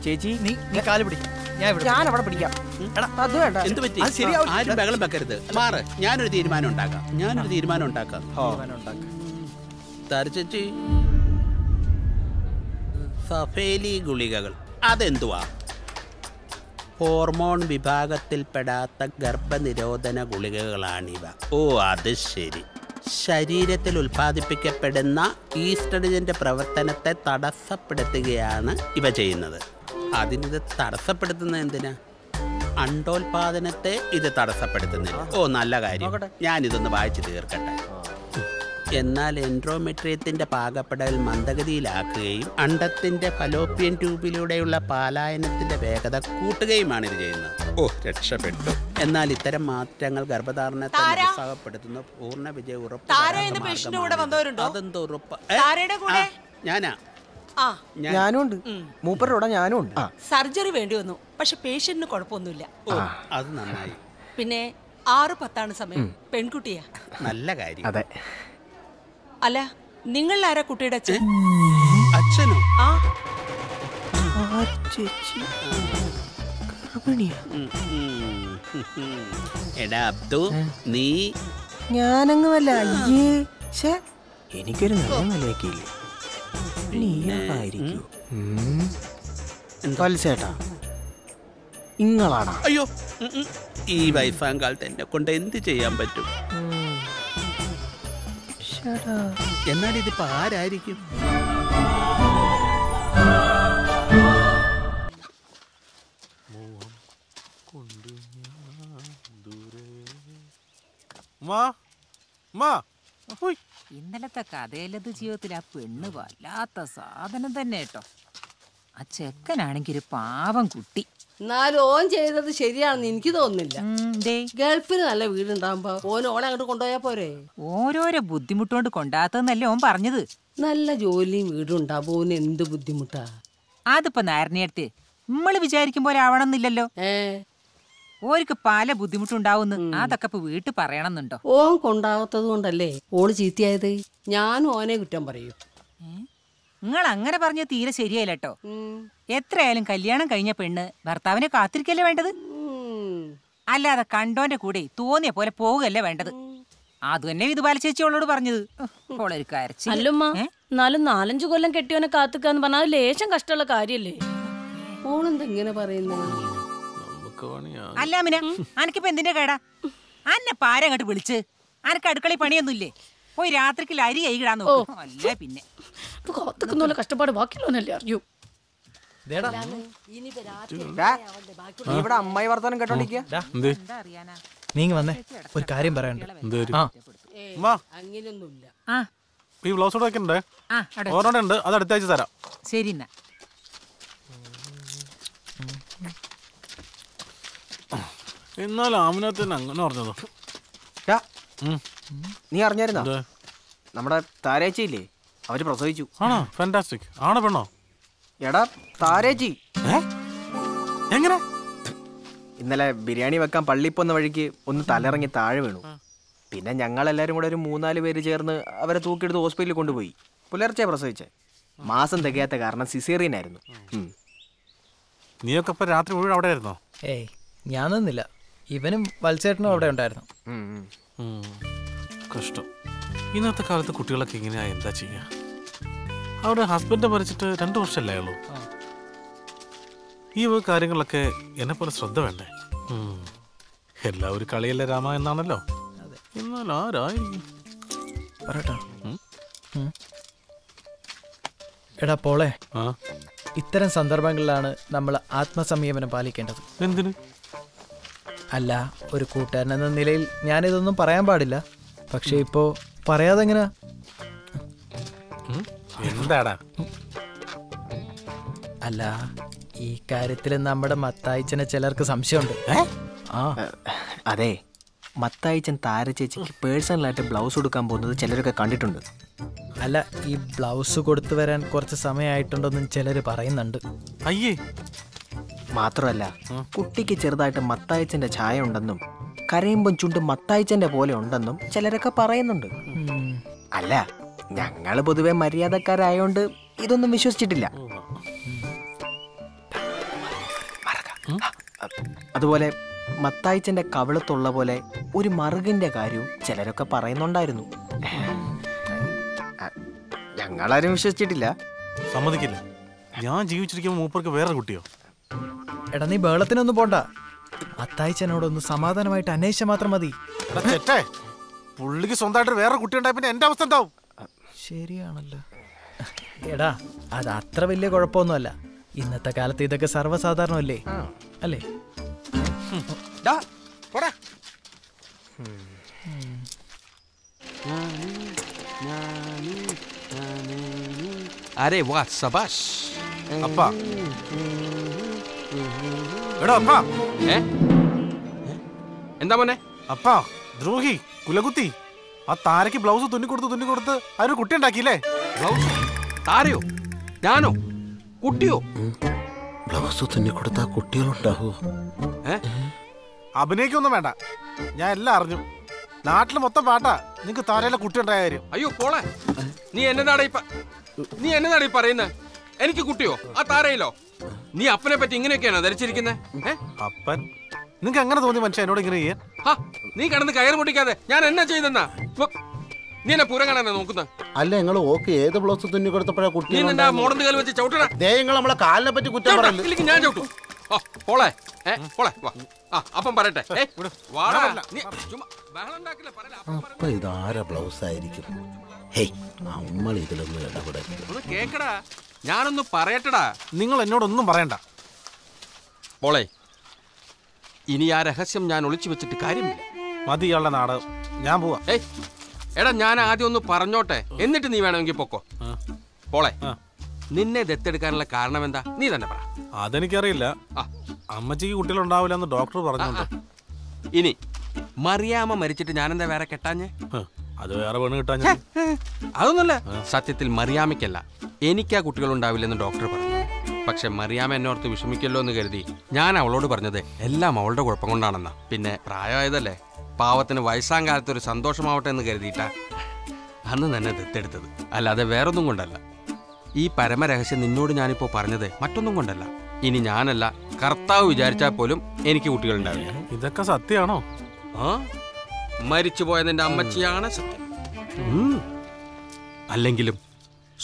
ചേച്ചി നീ നീ കാല് പിടി ഞാൻ അവിടെ പിടിക്കാം. ആരും ബഹളം വെക്കരുത്. മാറ്. ഞാനൊരു തീരുമാനം ഉണ്ടാക്കാം. ഞാനൊരു തീരുമാനം ഉണ്ടാക്കാം. ചേച്ചി സഫേലി ഗുളികകൾ അതെന്തുവാ? ഹോർമോൺ വിഭാഗത്തിൽപ്പെടാത്ത ഗർഭനിരോധന ഗുളികകളാണിവ. ഓ അത് ശരി. ശരീരത്തിൽ ഉൽപ്പാദിപ്പിക്കപ്പെടുന്ന ഈസ്ട്രജന്റെ പ്രവർത്തനത്തെ തടസ്സപ്പെടുത്തുകയാണ് ഇവ ചെയ്യുന്നത്. അതിനിത് തടസ്സപ്പെടുത്തുന്നത് എന്തിനാ? അണ്ടോൽപാദനത്തെ ഇത് തടസ്സപ്പെടുത്തുന്നില്ല. ഓ നല്ല കാര്യം. ഞാനിതൊന്ന് വായിച്ചു തീർക്കട്ടെ. എന്നാൽ എൻഡ്രോമെട്രിയത്തിന്റെ പാകപ്പെടൽ മന്ദഗതിയിലാക്കുകയും അണ്ടത്തിന്റെ ഫലോപ്പിയൻ ട്യൂബിലൂടെയുള്ള പാലായനത്തിന്റെ വേഗത കൂട്ടുകയുമാണ് ഇത് ചെയ്യുന്നത്. ഓ രക്ഷപ്പെട്ടു. എന്നാൽ ഇത്തരം മാറ്റങ്ങൾ ഗർഭധാരണത്തെ ഉത്സാഹപ്പെടുത്തുന്ന പൂർണ്ണ വിജയ ഉറപ്പ്. അതെന്തോ ഉറപ്പ് ഞാനാ ഞാനുണ്ട്. മൂപ്പരോടെ ഞാനുണ്ട്. സർജറി വേണ്ടി വന്നു, പക്ഷെ പേഷ്യന്റിന് കുഴപ്പമൊന്നുമില്ല. ഓ അത് നന്നായി. പിന്നെ ആറ് പത്താണ് സമയം. പെൺകുട്ടിയാ. നല്ല കാര്യം. അതെ. അല്ല നിങ്ങൾ ആരാ കുട്ടിയുടെ അച്ഛൻ? അച്ഛനോ? ആ ചേച്ചി ഗർഭിണിയാ. എടാ അബ്ദു നീ ഞാനങ്ങുമല്ല. അയ്യേ ശേ എനിക്കൊരു നല്ല നിലയ്ക്കില്ലേ. ചേട്ടാ ഇങ്ങളാണ്? അയ്യോ ഈ വൈഫാൻ കാലത്ത് എന്നെ കൊണ്ട് എന്ത് ചെയ്യാൻ പറ്റും? എന്നാൽ ഇതിപ്പോ ആരായിരിക്കും? ഇന്നലത്തെ കഥയിലത് ജീവിതത്തിൽ ആ പെണ്ണ് വല്ലാത്ത സാധനം തന്നെ കേട്ടോ. ആ ചെക്കനാണെങ്കിൽ ഒരു പാവം കുട്ടി. എന്നാലും ഓൻ ചെയ്തത് ശരിയാണെന്ന് എനിക്ക് തോന്നുന്നില്ല. ഗൾഫിന് നല്ല വീടുണ്ടാകുമ്പോ ഓൻ ഓളെ അങ്ങോട്ട് കൊണ്ടുപോയാ പോരെ. ഓരോരോ ബുദ്ധിമുട്ടുകൊണ്ട് കൊണ്ടാത്തതെന്നല്ലേ ഓൻ പറഞ്ഞത്. നല്ല ജോലിയും വീടും ഉണ്ടാകുമ്പോ ഓന് എന്ത് ബുദ്ധിമുട്ടാ. അതിപ്പോ നേരത്തെ നമ്മള് വിചാരിക്കും പോലെ ആവണമെന്നില്ലല്ലോ. ഓർക്ക് പല ബുദ്ധിമുട്ടുണ്ടാവുന്നു. അതൊക്കെ ഇപ്പൊ വീട്ടിൽ പറയണമെന്നുണ്ടോ? ഓൻ കൊണ്ടാകാത്തത് കൊണ്ടല്ലേ ഓള് ചീത്തയായത്. ഞാനും ഓനെ കുറ്റം പറയൂ. നിങ്ങൾ അങ്ങനെ പറഞ്ഞ തീരെ ശരിയായില്ല കേട്ടോ. എത്രയായാലും കല്യാണം കഴിഞ്ഞ പെണ്ണ് ഭർത്താവിനെ കാത്തിരിക്കല്ലേ വേണ്ടത്, അല്ലാതെ കണ്ടോന്റെ കൂടെ തോന്നിയ പോലെ പോവുകയല്ലേ വേണ്ടത്. അത് തന്നെ ഇത് ബാലചേച്ചി അവളോട് പറഞ്ഞത്. എന്നാലും നാലഞ്ചു കൊല്ലം കെട്ടിയോനെ കാത്തുക്കാന്ന് പറഞ്ഞാൽ അത് ലേശം കഷ്ടമുള്ള കാര്യല്ലേ. ഓളെന്തെങ്ങനെ പറയുന്നു? അല്ല അമിന അനക്കിപ്പോ എന്തിന്റെ കേടാ? അന്നെ പാര അങ്ങോട്ട് വിളിച്ച് അനക്ക് അടുക്കളയിൽ പണിയൊന്നുമില്ലേ? പോയി രാത്രിക്ക് അരി കൈകിടാൻ നോക്കും. അല്ല പിന്നെ കാത്തുക്കുന്നുള്ള കഷ്ടപ്പാട് ബാക്കിയുള്ളവനല്ലേ അറിയൂ. ഇവിടെ അമ്മായി വർത്താനം കേട്ടോണ്ടിരിക്കാ. നീങ്ങി വന്നേ, ഒരു കാര്യം പറയാണ്ട്. ഈ ബ്ലൗസ് ഉണ്ട്, അത് അടുത്ത ആഴ്ച തരാം. ശരി. എന്നാലും ആമിനത്തിന് അങ്ങനെ പറഞ്ഞതോ? നീ അറിഞ്ഞായിരുന്നോ നമ്മുടെ താരേച്ചിയില്ലേ അവര് പ്രസവിച്ചു? ആണോ? ഫാന്റാസ്റ്റിക്. ആണോ പെണ്ണോ? എടാ താരേച്ചി എങ്ങനെ ഇന്നലെ ബിരിയാണി വെക്കാൻ പള്ളി പോന്ന വഴിക്ക് ഒന്ന് തലയിറങ്ങി താഴെ വീണു. പിന്നെ ഞങ്ങളെല്ലാരും കൂടെ ഒരു മൂന്നാല് പേര് ചേർന്ന് അവരെ തൂക്കിയെടുത്ത് ഹോസ്പിറ്റലിൽ കൊണ്ടുപോയി. പുലർച്ചെ പ്രസവിച്ചേ. മാസം തികയാത്ത കാരണം സിസേറിയൻ ആയിരുന്നു. നീയൊക്കെ ഇപ്പൊ രാത്രി മുഴുവൻ അവിടെ ആയിരുന്നോ? ഏയ് ഞാൻ നിന്നില്ല. ഇവനും വത്സേട്ടനും അവിടെ ഉണ്ടായിരുന്നു. കഷ്ടം. ഇന്നത്തെ കാലത്ത് കുട്ടികളൊക്കെ എങ്ങനെയാ എന്താ ചെയ്യാ? അവിടെ ഹസ്ബൻഡ് മരിച്ചിട്ട് രണ്ടു വർഷമല്ലേ ഉള്ളൂ. ഈ കാര്യങ്ങളൊക്കെ എന്നെ പോലെ ശ്രദ്ധ വേണ്ടേ? എല്ലാവരും കളിയല്ലേ രാമ എന്നാണല്ലോ. എന്നാലും ആരായി പറയട്ടെ. എടാ പോളെ, ഇത്തരം സന്ദർഭങ്ങളിലാണ് നമ്മൾ ആത്മസംയമനം പാലിക്കേണ്ടത്. എന്തിന്? അല്ല, ഒരു കൂട്ടുകാരൻ എന്ന നിലയിൽ ഞാനിതൊന്നും പറയാൻ പാടില്ല. പക്ഷെ ഇപ്പോൾ പറയാതെ എങ്ങനെയാ? എന്താടാ? അല്ല, ഈ കാര്യത്തിൽ നമ്മുടെ മത്തായിച്ചനെ ചിലർക്ക് സംശയമുണ്ട്. അതെ, മത്തായിച്ചൻ താരചേച്ചിക്ക് പേഴ്സണലായിട്ട് ബ്ലൗസ് കൊടുക്കാൻ പോകുന്നത് ചിലരൊക്കെ കണ്ടിട്ടുണ്ട്. അല്ല, ഈ ബ്ലൗസ് കൊടുത്തു വരാൻ കുറച്ച് സമയമായിട്ടുണ്ടെന്നും ചിലര് പറയുന്നുണ്ട്. അയ്യേ. മാത്രമല്ല, കുട്ടിക്ക് ചെറുതായിട്ട് മത്തായിച്ചന്റെ ഛായ ഉണ്ടെന്നും കരയുമ്പം ചുണ്ട് മത്തായിച്ചന്റെ പോലെ ഉണ്ടെന്നും ചിലരൊക്കെ പറയുന്നുണ്ട്. അല്ല, ഞങ്ങൾ പൊതുവെ മര്യാദക്കാരായോണ്ട് ഇതൊന്നും വിശ്വസിച്ചിട്ടില്ല. അതുപോലെ മത്തായിച്ചന്റെ കവളത്തുള്ള പോലെ ഒരു മറുകിന്റെ കാര്യവും ചിലരൊക്കെ പറയുന്നുണ്ടായിരുന്നു. ഞങ്ങളാരും വിശ്വസിച്ചിട്ടില്ല. സമ്മതിക്കില്ല. ഞാൻ ജീവിച്ചിരിക്കുമ്പോൾ മൂപ്പർക്ക് വേറെ കുട്ടിയോ? എടാ നീ ബഹളത്തിനൊന്നും പോണ്ട. മത്തായിച്ചനോടൊന്ന് സമാധാനമായിട്ട് അന്വേഷിച്ചാൽ മാത്രം മതി. പുള്ളിക്ക് സ്വന്തമായിട്ട് വേറെ കുട്ടിയുണ്ടായി പിന്നെ എന്റെ അവസ്ഥ എന്താവും? ശരിയാണല്ലോ. എടാ അത് അത്ര വലിയ കുഴപ്പമൊന്നുമല്ല. ഇന്നത്തെ കാലത്ത് ഇതൊക്കെ സർവ്വസാധാരണമല്ലേ അല്ലേ? अरे वाह शाबाश अप्पा एड़ा अप्पा ए എന്താ മോനെ അപ്പാ ദ്രോഹി കുലകുത്തി ആ താരക്ക് ബ്ലൗസ് തുന്നി കൊടുത്തു തുന്നി കൊടുത്ത് ആരൊരു കുട്ടി ഉണ്ടാക്കിയില്ലേ? ബ്ലൗസ് താരയോ ഞാനോ കുട്ടിയോ? ബ്ലൗസ് തുന്നി കൊടുത്താ കുട്ടികളുണ്ടാവോ? ഏ അഭിനയിക്കൊന്നും വേണ്ട, ഞാൻ എല്ലാം അറിഞ്ഞു. നാട്ടിൽ മൊത്തം പാട്ടാ നിനക്ക് താരയിലെ കുട്ടി ഉണ്ടായ കാര്യം. അയ്യോ പോളെ, നീ എന്നതാടാ ഇപ്പ നീ എന്നതാടാ ഈ പറയുന്നത്? എനിക്ക് കുട്ടിയോ ആ താരയിലോ? നീ അപ്പനെ പറ്റി ഇങ്ങനെയൊക്കെയാണോ ധരിച്ചിരിക്കുന്നത്? അപ്പൻ നിനക്ക് അങ്ങനെ തോന്നി മനുഷ്യ എന്നോട് ഇങ്ങനെ ചെയ്യാൻ? നീ കടന്ന് കയറി പൊട്ടിക്കാതെ ഞാൻ എന്നാ ചെയ്തെന്നാ? നീ എന്നെ പൂരം കാണാനാ നോക്കുന്നത്? അല്ല നിങ്ങൾ ഓക്കെ ഏത് ബ്ലൗസ് തുന്നി കൊടുത്തപ്പോഴാണ് കുട്ടി? നീ നിന്റെ മോടന്ത് കാല് വെച്ച് ചവിട്ടണ ദേഹങ്ങൾ നമ്മളെ കാലിനെ പറ്റി കുറ്റം പറയല്ലേ? ഇല്ലെങ്കിൽ ഞാൻ ചവിട്ടും. പോളെ ഏ പോളെ വാ. അപ്പം പറയട്ടെ, അപ്പൊ ഇതാരാ ബ്ലൗസ് ആയിരിക്കും? നമ്മൾ ഇതിലൊന്നും ഇടപെടരുത്. കേക്കടാ, ഞാനൊന്നും പറയട്ടടാ. നിങ്ങൾ എന്നോടൊന്നും പറയണ്ട പോളെ. ഇനി ആ രഹസ്യം ഞാൻ ഒളിച്ചു വെച്ചിട്ട് കാര്യമില്ല. മതിയുള്ള നാടകം, ഞാൻ പോവാ. എടാ ഞാൻ ആദ്യം ഒന്ന് പറഞ്ഞോട്ടെ, എന്നിട്ട് നീ വേണമെങ്കിൽ പൊക്കോ. പോളെ നിന്നെ ദത്തെടുക്കാനുള്ള കാരണം എന്താ? നീ തന്നെ പറ. അതെനിക്കറിയില്ല. അമ്മച്ചിക്ക് കുട്ടികളുണ്ടാവില്ലെന്ന് ഡോക്ടർ പറഞ്ഞോണ്ട്. ഇനി മറിയാമ്മ മരിച്ചിട്ട് ഞാനെന്താ വേറെ കെട്ടാഞ്ഞേ? അത് വേറെ പെണ്ണ് കിട്ടാഞ്ഞ അതൊന്നുമല്ല. സത്യത്തിൽ മറിയാമ്മയ്ക്കല്ല, എനിക്കാ കുട്ടികളുണ്ടാവില്ലെന്ന് ഡോക്ടർ പറഞ്ഞു. പക്ഷെ മറിയാമ്മ എന്നോർത്ത് വിഷമിക്കല്ലോ എന്ന് കരുതി ഞാൻ അവളോട് പറഞ്ഞത് എല്ലാം അവളുടെ കുഴപ്പം കൊണ്ടാണെന്നാ. പിന്നെ പ്രായമായതല്ലേ, പാവത്തിന് വയസ്സാം കാലത്ത് ഒരു സന്തോഷമാവട്ടെ എന്ന് കരുതിയിട്ടാ അന്ന് തന്നെ ദത്തെടുത്തത്, അല്ലാതെ വേറൊന്നും കൊണ്ടല്ല. ഈ പരമരഹസ്യം നിന്നോട് ഞാനിപ്പോൾ പറഞ്ഞത് മറ്റൊന്നും കൊണ്ടല്ല. ഇനി ഞാനല്ല കർത്താവ് വിചാരിച്ചാൽ പോലും എനിക്ക് കുട്ടികളുണ്ടാവില്ല. ഇതൊക്കെ സത്യമാണോ? ആ മരിച്ചുപോയത് എൻ്റെ അമ്മച്ചിയാണ് സത്യം. അല്ലെങ്കിലും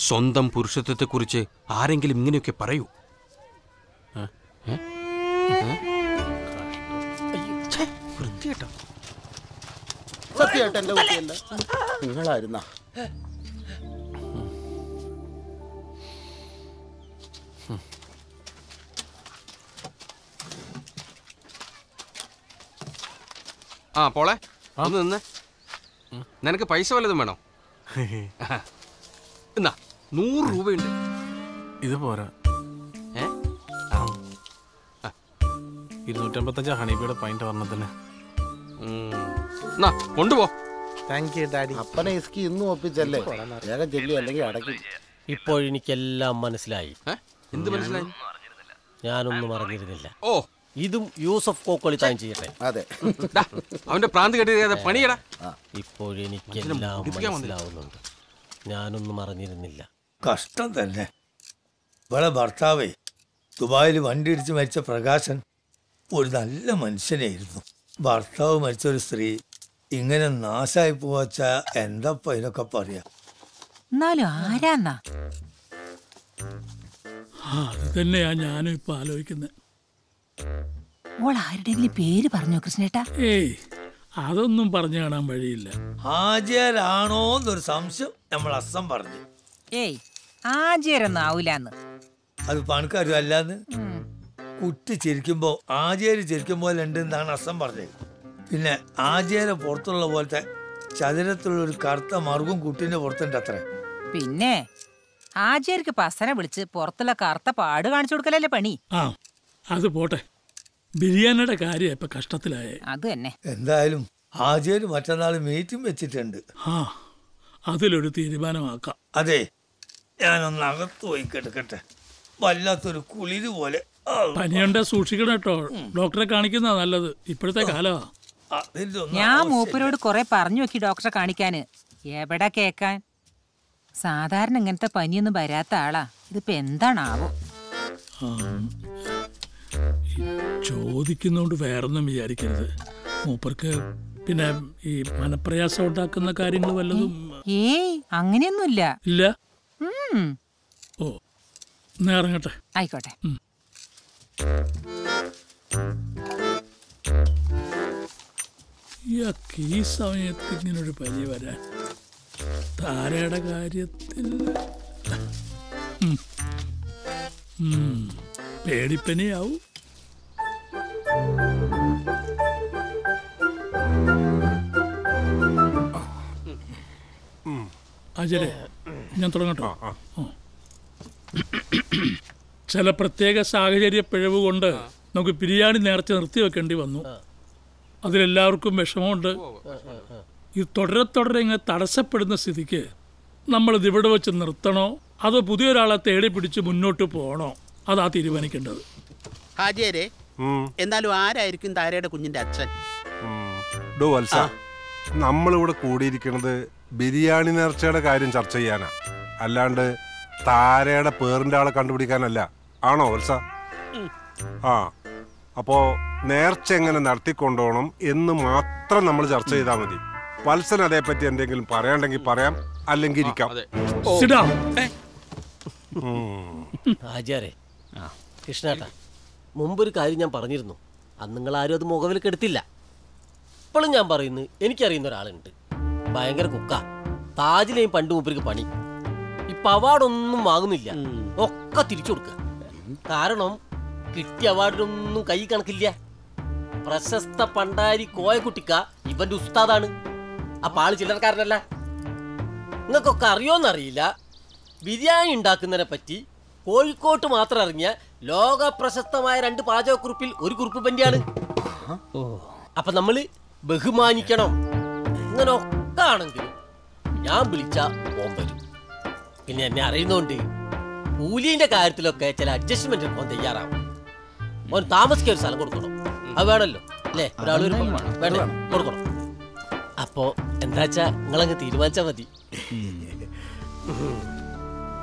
സ്വന്തം പുരുഷത്വത്തെക്കുറിച്ച് ആരെങ്കിലും ഇങ്ങനെയൊക്കെ പറയൂ? നിങ്ങളായിരുന്ന ആ പോളെ ഒന്ന് നിന്ന്. നിനക്ക് പൈസ വല്ലതും വേണോ? എന്നാ നൂറ് രൂപയുണ്ട്. ഇത് പോരാ, ഇരുന്നൂറ്റമ്പത്തഞ്ചാ ഹണിബിയുടെ പൈൻ്റ് വർണ്ണത്തിന് കൊണ്ടുപോ. Thank you daddy. അപ്പനെ ഇസ്കി ഇന്ന് ഒപ്പിച്ചല്ലേ? വേഗം ചെല്ലി, അല്ലെങ്കിൽ അടക്കി. ഇപ്പോഴെനിക്കെല്ലാം മനസ്സിലായി. എന്ത് മനസ്സിലായി? ഞാനൊന്നും അറിഞ്ഞിരുന്നില്ല. ഓ ഇതും യൂസഫ് കോക്കളി താൻ ചെയ്യട്ടെ. അതെ അവന്റെ പ്രാന്ത് കേട്ടിരിക്കാതെ പണിയടാ. ഇപ്പോഴെനിക്കെല്ലാം മനസ്സിലാവുന്നുണ്ട്, ഞാനൊന്നും അറിഞ്ഞിരുന്നില്ല. കഷ്ടം തന്നെ. ഇവളെ ഭർത്താവേ ദുബായിൽ വണ്ടി ഇടിച്ച് മരിച്ച പ്രകാശൻ ഒരു നല്ല മനുഷ്യനായിരുന്നു. ഭർത്താവ് മരിച്ചൊരു സ്ത്രീ ഇങ്ങനെ നാശായി പോവച്ച എന്തപ്പ ഇതിനൊക്കെ പറയാ? എന്നാലും ആരാന്നാ? അത് തന്നെയാ ഞാനും ഇപ്പൊ ആലോചിക്കുന്നത്. പേര് പറഞ്ഞോ കൃഷ്ണേട്ടാ? ഏയ് അതൊന്നും പറഞ്ഞു കാണാൻ വഴിയില്ല. ഹാജിയാരാണോന്നൊരു സംശയം നമ്മൾ അസം പറഞ്ഞു. ഏയ് ഹാജിയാരൊന്നും ആവൂലെന്ന്. അത് പണക്കാരും അല്ലാന്ന്. കുട്ടി ചിരിക്കുമ്പോ ആചേര് ചിരിക്കും പോലെ ഉണ്ട് എന്നാണ് അസം പറഞ്ഞത്. പിന്നെ ആചേര പുറത്തുള്ള പോലത്തെ ചതുരത്തിലുള്ള ഒരു കറുത്ത മറുകും കുട്ടീന്റെ പുറത്തുണ്ട് അത്ര. പിന്നെ ആചേർക്ക് പസന വിളിച്ച് പുറത്തുള്ള കറുത്ത പാട് കാണിച്ചു കൊടുക്കലല്ലേ പണി. ആ അത് പോട്ടെ, ബിരിയാണിയുടെ കാര്യം ഇപ്പൊ കഷ്ടത്തിലായ. അത് തന്നെ. എന്തായാലും ഹാജിയർ മറ്റന്നാൾ മീറ്റിംഗ് വെച്ചിട്ടുണ്ട്. ആ അതിലൊരു തീരുമാനമാക്കാം. അതെ ഞാനൊന്ന് അകത്ത് പോയി കിടക്കട്ടെ, വല്ലാത്തൊരു കുളിര് പോലെ. പനിയുണ്ട സൂക്ഷിക്കണം കേട്ടോ, ഡോക്ടറെ കാണിക്കുന്ന നല്ലത് ഇപ്പോഴത്തെ കാലമാ. ഞാൻ മൂപ്പരോട് കൊറേ പറഞ്ഞു നോക്കി ഡോക്ടറെ കാണിക്കാന്, എവിടെ കേക്കാൻ. സാധാരണ ഇങ്ങനത്തെ പനിയൊന്നും വരാത്ത ആളാ, ഇതിപ്പോ എന്താണാവോ? ചോദിക്കുന്നോണ്ട് വേറൊന്നും വിചാരിക്കരുത്. മൂപ്പർക്ക് പിന്നെ ഈ മനപ്രയാസം ഉണ്ടാക്കുന്ന കാര്യങ്ങൾ വല്ലതും? ഏയ് അങ്ങനെയൊന്നുമില്ല. ഇല്ല? ഓ, ഇറങ്ങട്ടെ. ആയിക്കോട്ടെ. ഈ സമയത്ത് ഇങ്ങനൊരു പനി വരാൻ താരയുടെ കാര്യത്തിൽ പേടിപ്പനിയാവും. അജയ്, ഞാൻ തുടങ്ങട്ടോ. ചില പ്രത്യേക സാഹചര്യ പിഴവ് കൊണ്ട് നമുക്ക് ബിരിയാണി നേർച്ച നിർത്തി വെക്കേണ്ടി വന്നു. അതിലെല്ലാവർക്കും വിഷമമുണ്ട്. ഈ തുടരെ തുടരെ ഇങ്ങനെ തടസ്സപ്പെടുന്ന സ്ഥിതിക്ക് നമ്മളിത് ഇവിടെ വെച്ച് നിർത്തണോ അതോ പുതിയൊരാളെ തേടി പിടിച്ച് മുന്നോട്ട് പോകണോ, അതാ തീരുമാനിക്കേണ്ടത്. ഹാജിയരെ, എന്നാലും ആരായിരിക്കും താരയുടെ കുഞ്ഞിന്റെ അച്ഛൻ? നമ്മളിവിടെ കൂടിയിരിക്കുന്നത് ബിരിയാണി നേർച്ചയുടെ കാര്യം ചർച്ച ചെയ്യാനാ, അല്ലാണ്ട് താരയുടെ പേരിന്റെ ആളെ കണ്ടുപിടിക്കാനല്ല, ആണോ വത്സ? ആ, അപ്പോ നേർച്ച എങ്ങനെ നടത്തിക്കൊണ്ടോണം എന്ന് മാത്രം നമ്മൾ ചർച്ച ചെയ്താൽ മതി. വത്സൻ അതേപ്പറ്റി എന്തെങ്കിലും പറയാണ്ടെങ്കിൽ പറയാം, അല്ലെങ്കിൽ ഇരിക്കാം. കൃഷ്ണേട്ടാ, മുമ്പൊരു കാര്യം ഞാൻ പറഞ്ഞിരുന്നു, അന്ന് നിങ്ങൾ ആരും അത് മുഖവിലേക്ക് എടുത്തില്ല. ഇപ്പോഴും ഞാൻ പറയുന്നു, എനിക്കറിയുന്ന ഒരാളുണ്ട്, ഭയങ്കര കുക്കാ. താജിലെയും പണ്ട് മൂപ്പർക്ക് പണി. ഇപ്പൊ അവാർഡൊന്നും വാങ്ങുന്നില്ല, ഒക്കെ തിരിച്ചു കൊടുക്കുക. കാരണം കിട്ടിയ അവാർഡിനൊന്നും കൈ കണക്കില്ല. പ്രശസ്ത പണ്ടാരി കോയക്കുട്ടിക്ക ഇവന്റെ ഉസ്താദാണ്. അപ്പൊ ആള് ചില്ലറക്കാരനല്ല. നിങ്ങൾക്കൊക്കെ അറിയോന്നറിയില്ല, ബിരിയാണി ഉണ്ടാക്കുന്നതിനെ പറ്റി കോഴിക്കോട്ട് മാത്രം അറിഞ്ഞ ലോക പ്രശസ്തമായ രണ്ട് പാചകക്കുറിപ്പിൽ ഒരു കുറിപ്പ് ബന്ധിയാണ്. അപ്പൊ നമ്മള് ബഹുമാനിക്കണം. ഇങ്ങനൊക്കെ ആണെങ്കിലും ഞാൻ വിളിച്ച പോകാൻ വരും. പിന്നെ എന്നെ അറിയുന്നോണ്ട് കൂലിന്റെ കാര്യത്തിലൊക്കെ ചില അഡ്ജസ്റ്റ്മെന്റ് പോകാൻ തയ്യാറാവും. ഓൻ താമസിക്കാൻ ഒരു സ്ഥലം കൊടുക്കണം, അത് വേണമല്ലോ അല്ലേ? ഒരാളൊരു കൊടുക്കണം. അപ്പോ എന്താച്ചാ നിങ്ങളങ്ങ് തീരുമാനിച്ചാ മതി.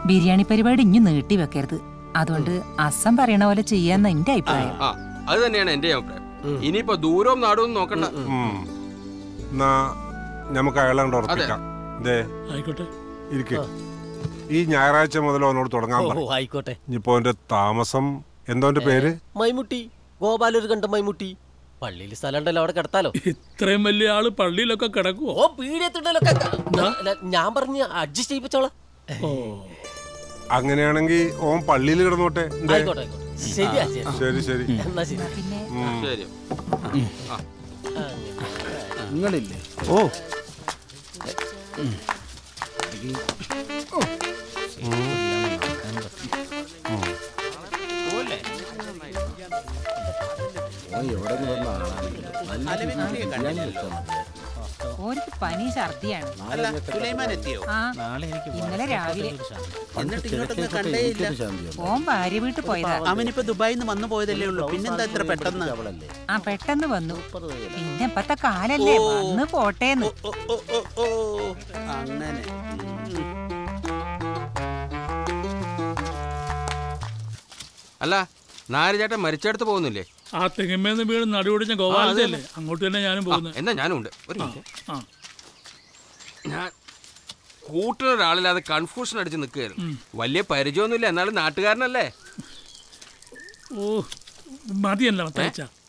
ബിരിയാണി പരിപാടി ഇനി നീട്ടി വെക്കരുത്. അതുകൊണ്ട് അസം പറയണ പോലെ ചെയ്യാന്ന എന്റെ അഭിപ്രായം. അത് തന്നെയാണ് എന്റെ അഭിപ്രായം. ഇനിയിപ്പോ ദൂരവും നാടും നോക്കണ്ട, നമുക്ക് അയാളോട് ഉറപ്പിക്കാം. ഈ ഞായറാഴ്ച മുതൽ അവനോട് തുടങ്ങാം. താമസം എന്തോ പേര്? മൈമുട്ടി, ഗോപാലൂർ കണ്ട മൈമുട്ടി. പള്ളിയിൽ സ്ഥലമുണ്ടല്ലോ, അവിടെ കിടത്താലോ. ഇത്രയും വലിയ ആള് പള്ളിയിലൊക്കെ കിടക്കുവോ? ഞാൻ പറഞ്ഞ അഡ്ജസ്റ്റ് ചെയ്യിപ്പിച്ചോളാം. അങ്ങനെയാണെങ്കിൽ ഓൻ പള്ളിയിൽ കിടന്നോട്ടെ. ശരി ശരി. നിങ്ങളില്ലേ? ഓ, പനി ഛർദിയാണ്. ഇന്നലെ രാവിലെ ഓൻ ഭാര്യ വീട്ടിൽ പോയതാ. അവനിപ്പോ ദുബായിന്ന് വന്നു പോയതല്ലേ ഉള്ളൂ, പിന്നെന്താ ഇത്ര പെട്ടെന്ന്? ആ, പെട്ടെന്ന് വന്നു. പിന്നെ ഇപ്പത്തെ കാലല്ലേ, വന്ന് പോട്ടേന്ന്. അങ്ങനെ അല്ല, നാരചേട്ടൻ മരിച്ചെടുത്ത് പോകുന്നില്ലേ? ആ തെങ്ങുമേന്ന് വീട് നടുവൊടിച്ച ഗോപാലല്ലേ, അങ്ങോട്ട് തന്നെ ഞാനും പോകുന്നത്. എന്നാ ഞാനും ഉണ്ട്. ഒരു മിനിറ്റ്, ഞാൻ കൂട്ടൊരാളില്ലാതെ കൺഫ്യൂഷൻ അടിച്ച് നിൽക്കുകയായിരുന്നു. വലിയ പരിചയമൊന്നുമില്ല, എന്നാലും നാട്ടുകാരനല്ലേ. ഓ, മതിയല്ലോ.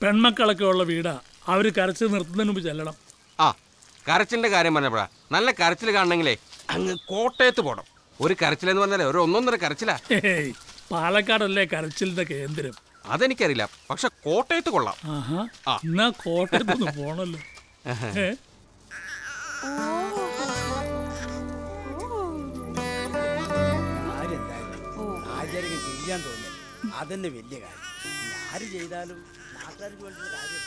പെൺമക്കളൊക്കെ ഉള്ള വീടാ, അവർ കരച്ചിൽ നിർത്തുന്നതിന് മുമ്പ് ചെല്ലണം. ആ, കരച്ചിലിൻ്റെ കാര്യം പറഞ്ഞപ്പോഴാ, നല്ല കരച്ചിൽ കാണണമെങ്കിലേ അങ്ങ് കോട്ടയത്ത് പോകണം. ഒരു കരച്ചിലെന്ന് പറഞ്ഞാലേ ഒരു ഒന്നൊന്നര കരച്ചിലാ. പാലക്കാടല്ലേ കരച്ചിലിന്റെ കേന്ദ്രം? അതെനിക്കറിയില്ല, പക്ഷെ കോട്ടയത്ത് കൊള്ളാം. എന്നാ കോട്ടയത്ത് പോണല്ലോ. അതന്നെ വലിയ കാര്യം. ആര് ചെയ്താലും നാട്ടുകാർക്ക് വേണ്ടി കാര്യം.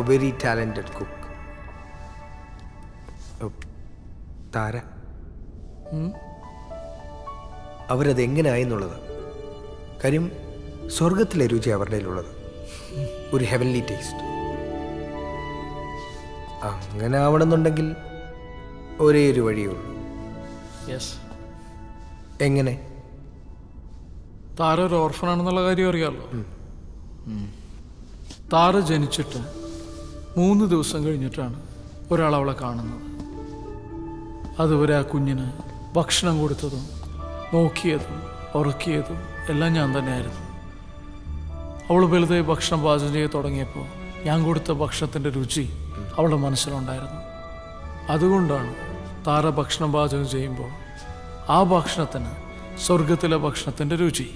a very talented cook. Oh, Tara. Hmm? അവരത് എങ്ങനെയായെന്നുള്ളത് കാര്യം സ്വർഗത്തിലെ രുചി അവരുടെ ഉള്ളത് ഒരു ഹെവൻലി ടേസ്റ്റ് അങ്ങനെ ആവണമെന്നുണ്ടെങ്കിൽ ഒരേ ഒരു വഴിയേ ഉള്ളൂ. യെസ് എങ്ങനെ താര ഒരു ഓർഫൻ ആണെന്നുള്ള കാര്യം അറിയാമല്ലോ. താര ജനിച്ചിട്ട് മൂന്ന് ദിവസം കഴിഞ്ഞിട്ടാണ് ഒരാൾ അവളെ കാണുന്നത്. അതുവരെ ആ കുഞ്ഞിന് ഭക്ഷണം കൊടുത്തതും നോക്കിയതും ഉറക്കിയതും എല്ലാം ഞാൻ തന്നെയായിരുന്നു. അവൾ വലുതെ ഭക്ഷണം പാചകം ചെയ്ത് തുടങ്ങിയപ്പോൾ ഞാൻ കൊടുത്ത ഭക്ഷണത്തിൻ്റെ രുചി അവളുടെ മനസ്സിലുണ്ടായിരുന്നു. അതുകൊണ്ടാണ് താര ഭക്ഷണം പാചകം ചെയ്യുമ്പോൾ ആ ഭക്ഷണത്തിന് സ്വർഗത്തിലെ ഭക്ഷണത്തിൻ്റെ രുചി.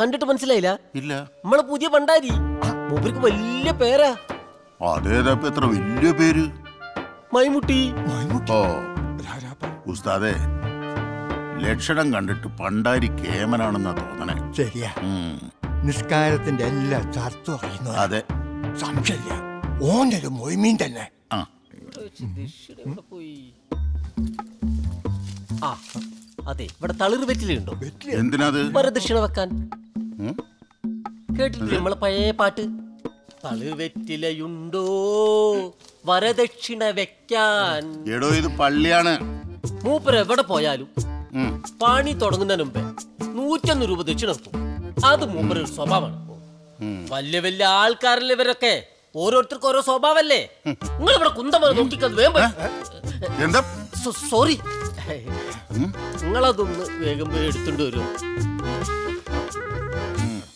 കണ്ടിട്ട് മനസ്സിലായില്ല. നമ്മളെ പുതിയ പണ്ടാരി മൂപ്പർക്ക് വലിയ പേരാ. അതേതാ എത്ര വലിയ പേര്? മൈമുട്ടി. ഉസ്താദേ, ലക്ഷണം കണ്ടിട്ട് പണ്ടാരി കേമനാണെന്നാ തോന്നണേ. ശരിയാ. നിസ്കാരത്തിന്റെ എല്ലാ ചർത്തും അതെ, സംശയമില്ല. ഓനൊരു മൊയ്മീൻ തന്നെ. അതെ, ഇവിടെ തളിർ വെറ്റിലുണ്ടോ? വരദക്ഷിണ വെക്കാൻ കേട്ടിട്ടില്ലേ നമ്മളെ പഴയ പാട്ട്? തളിർ വെറ്റിലുണ്ടോ വരദക്ഷിണ വെക്കാൻ? എടോ, ഇത് പള്ളിയാണ്. മൂപ്പര് എവിടെ പോയാലും പണി തുടങ്ങുന്നതിന് മുമ്പേ നൂറ്റൊന്ന് രൂപ ദക്ഷിണ വെക്കും. അത് മൂപ്പര് ഒരു സ്വഭാവമാണ്. വലിയ വലിയ ആൾക്കാരല്ലേ ഇവരൊക്കെ, ഓരോരുത്തർക്ക് ഓരോ സ്വഭാവല്ലേ. നിങ്ങൾ ഇവിടെ കുന്തമാ നോക്കിക്കത് വേമ്പോ. സോറി, നിങ്ങളതൊന്ന് വേഗം പോയി എടുത്തോണ്ട് വരുമോ?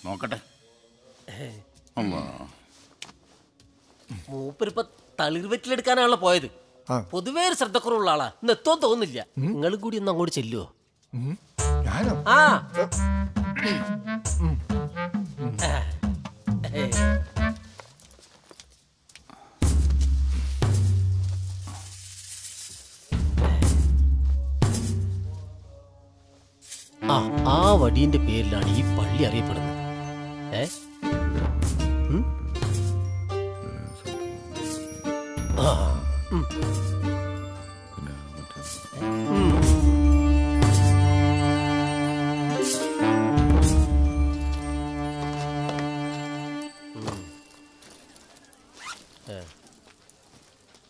നോക്കട്ടെ. മൂപ്പരിപ്പ തളിർ വെറ്റിലെടുക്കാനാണല്ലോ പോയത്. പൊതുവേ ഒരു ശ്രദ്ധക്കുറവുള്ള ആളാ, ഇന്ന് എത്തോ തോന്നില്ല. നിങ്ങൾ കൂടി ഒന്ന് അങ്ങോട്ട് ചെല്ലുവോ? ആ, ആ വടിന്റെ പേരിലാണ് ഈ പള്ളി അറിയപ്പെടുന്നത്. ഏ,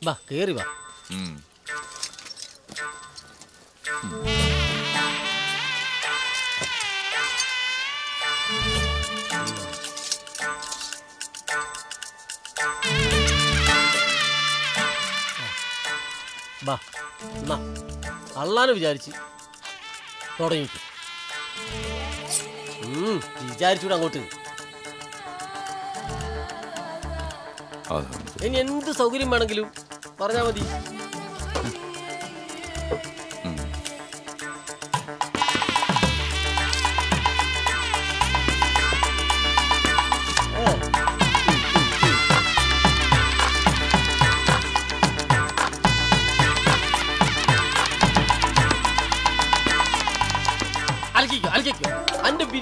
വാ കേറി വാ. അള്ളാനും വിചാരിച്ച് തുടങ്ങിക്കും വിചാരിച്ചൂടെ അങ്ങോട്ട്. ഇനി എന്ത് സൗകര്യം വേണമെങ്കിലും പറഞ്ഞാൽ മതി.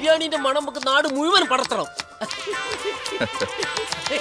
बिर्याणी मणम नाड़ मुन पड़ो बिर्याणी अत्र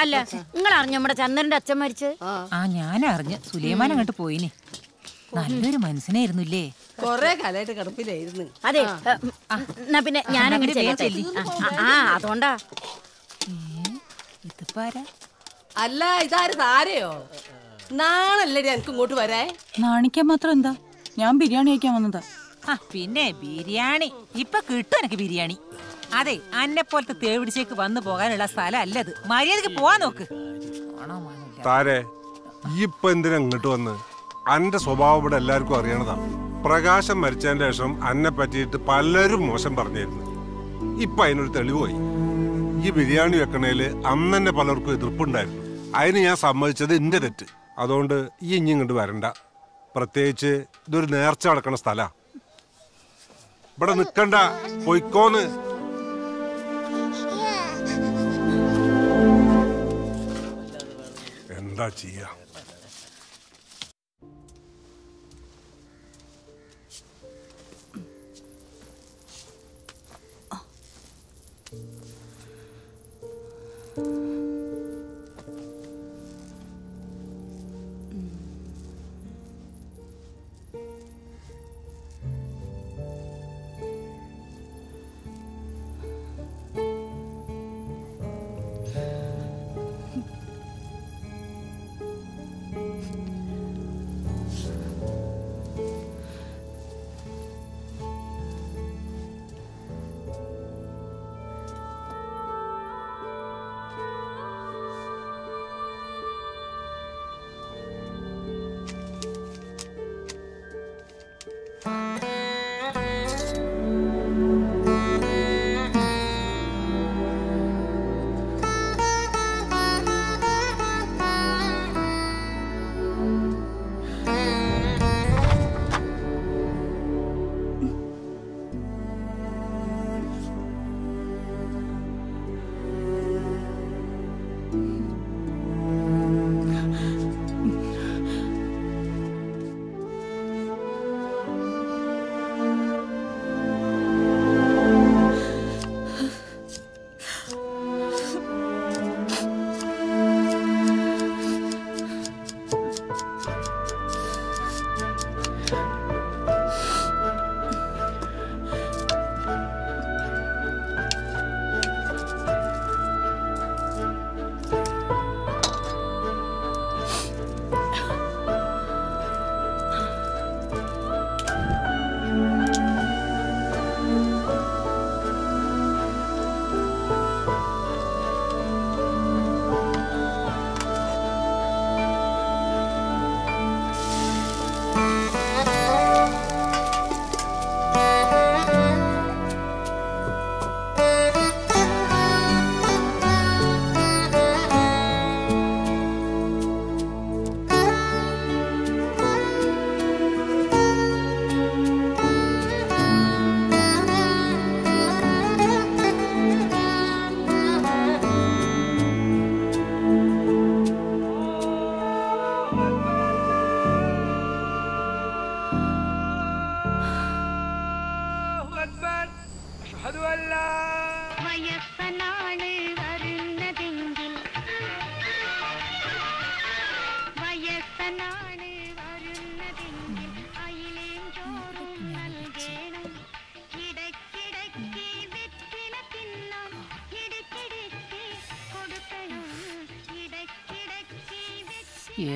अल नि चंद्र अच्छा मरचे सुलेमान मनसने अल इो नाणल्ले नाणिका या बिर्याणी बिर्याणी इनके बिर्याणी अदे अल्ते तेवड़े वन स्थल अल मर्याद स्वभाव प्रकाश मरचे अटी पलरू मोशं पर ई बिर्याणी वे अने पलर्क एतिर्पुंडायिरुन्नु अयिने ഞാൻ സമ്മതിച്ചത് എന്റെ തെറ്റ് അതുകൊണ്ട് ഈ ഇഞ്ഞി ഇങ്ങോട്ട് വരണ്ട പ്രത്യേകിച്ച് ഇതൊരു നേർച്ച നടക്കുന്ന സ്ഥലാ ഇവിടെ നിൽക്കണ്ട പോയിക്കോന്ന് എന്താ ചെയ്യാ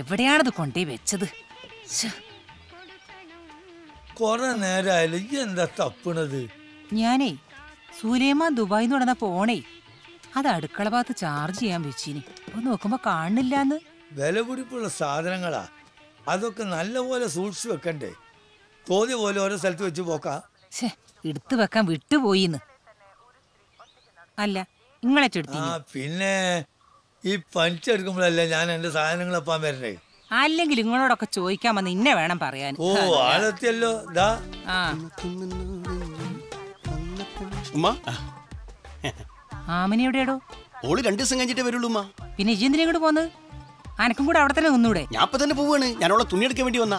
എവിടെയാണത് കൊണ്ടേ വെച്ചത്? കൊറേ നേരായാലും എന്താ തപ്പണത്? ഞാനേ സുലൈമാൻ ദുബായിന്ന് നടന്ന ഫോണേ അത് അടുക്കള ഭാഗത്ത് ചാർജ് ചെയ്യാൻ വെച്ചിനി, ഒന്ന് നോക്കുമ്പോ കാണില്ലാന്ന്. വിലപിടിപ്പുള്ള സാധനങ്ങളാ അതൊക്കെ, നല്ലപോലെ സൂക്ഷിച്ചു വെക്കണ്ടേ? തോതി പോലെ ഓരോ സ്ഥലത്ത് വെച്ച് പോക്കാ. എടുത്തു വെക്കാൻ വിട്ടുപോയിന്ന്. അല്ല നിങ്ങളെ പിന്നെ ഈ പഞ്ചെടുക്കുമ്പോഴല്ലേ ഞാൻ എന്റെ സാധനങ്ങൾ എപ്പാൻ വരണേ? അല്ലെങ്കിൽ നിങ്ങളോടൊക്കെ ചോദിക്കാൻ വന്ന് ഇന്നെ വേണം പറയാൻ. ഓ ആളെത്തിയല്ലോ. ആമനി എവിടെയാടോ? ഓള് രണ്ടു ദിവസം കഴിഞ്ഞിട്ടേ വരുള്ളൂ. പിന്നെ ഇജെന്തിനെ കൂടെ പോന്ന്? അനക്കും കൂടെ അവിടെ തന്നെ നിന്നൂടെ? ഞാൻ ഇപ്പൊ തന്നെ പോവാണ്, ഞാനോളെ തുണി എടുക്കാൻ വേണ്ടി വന്നാ.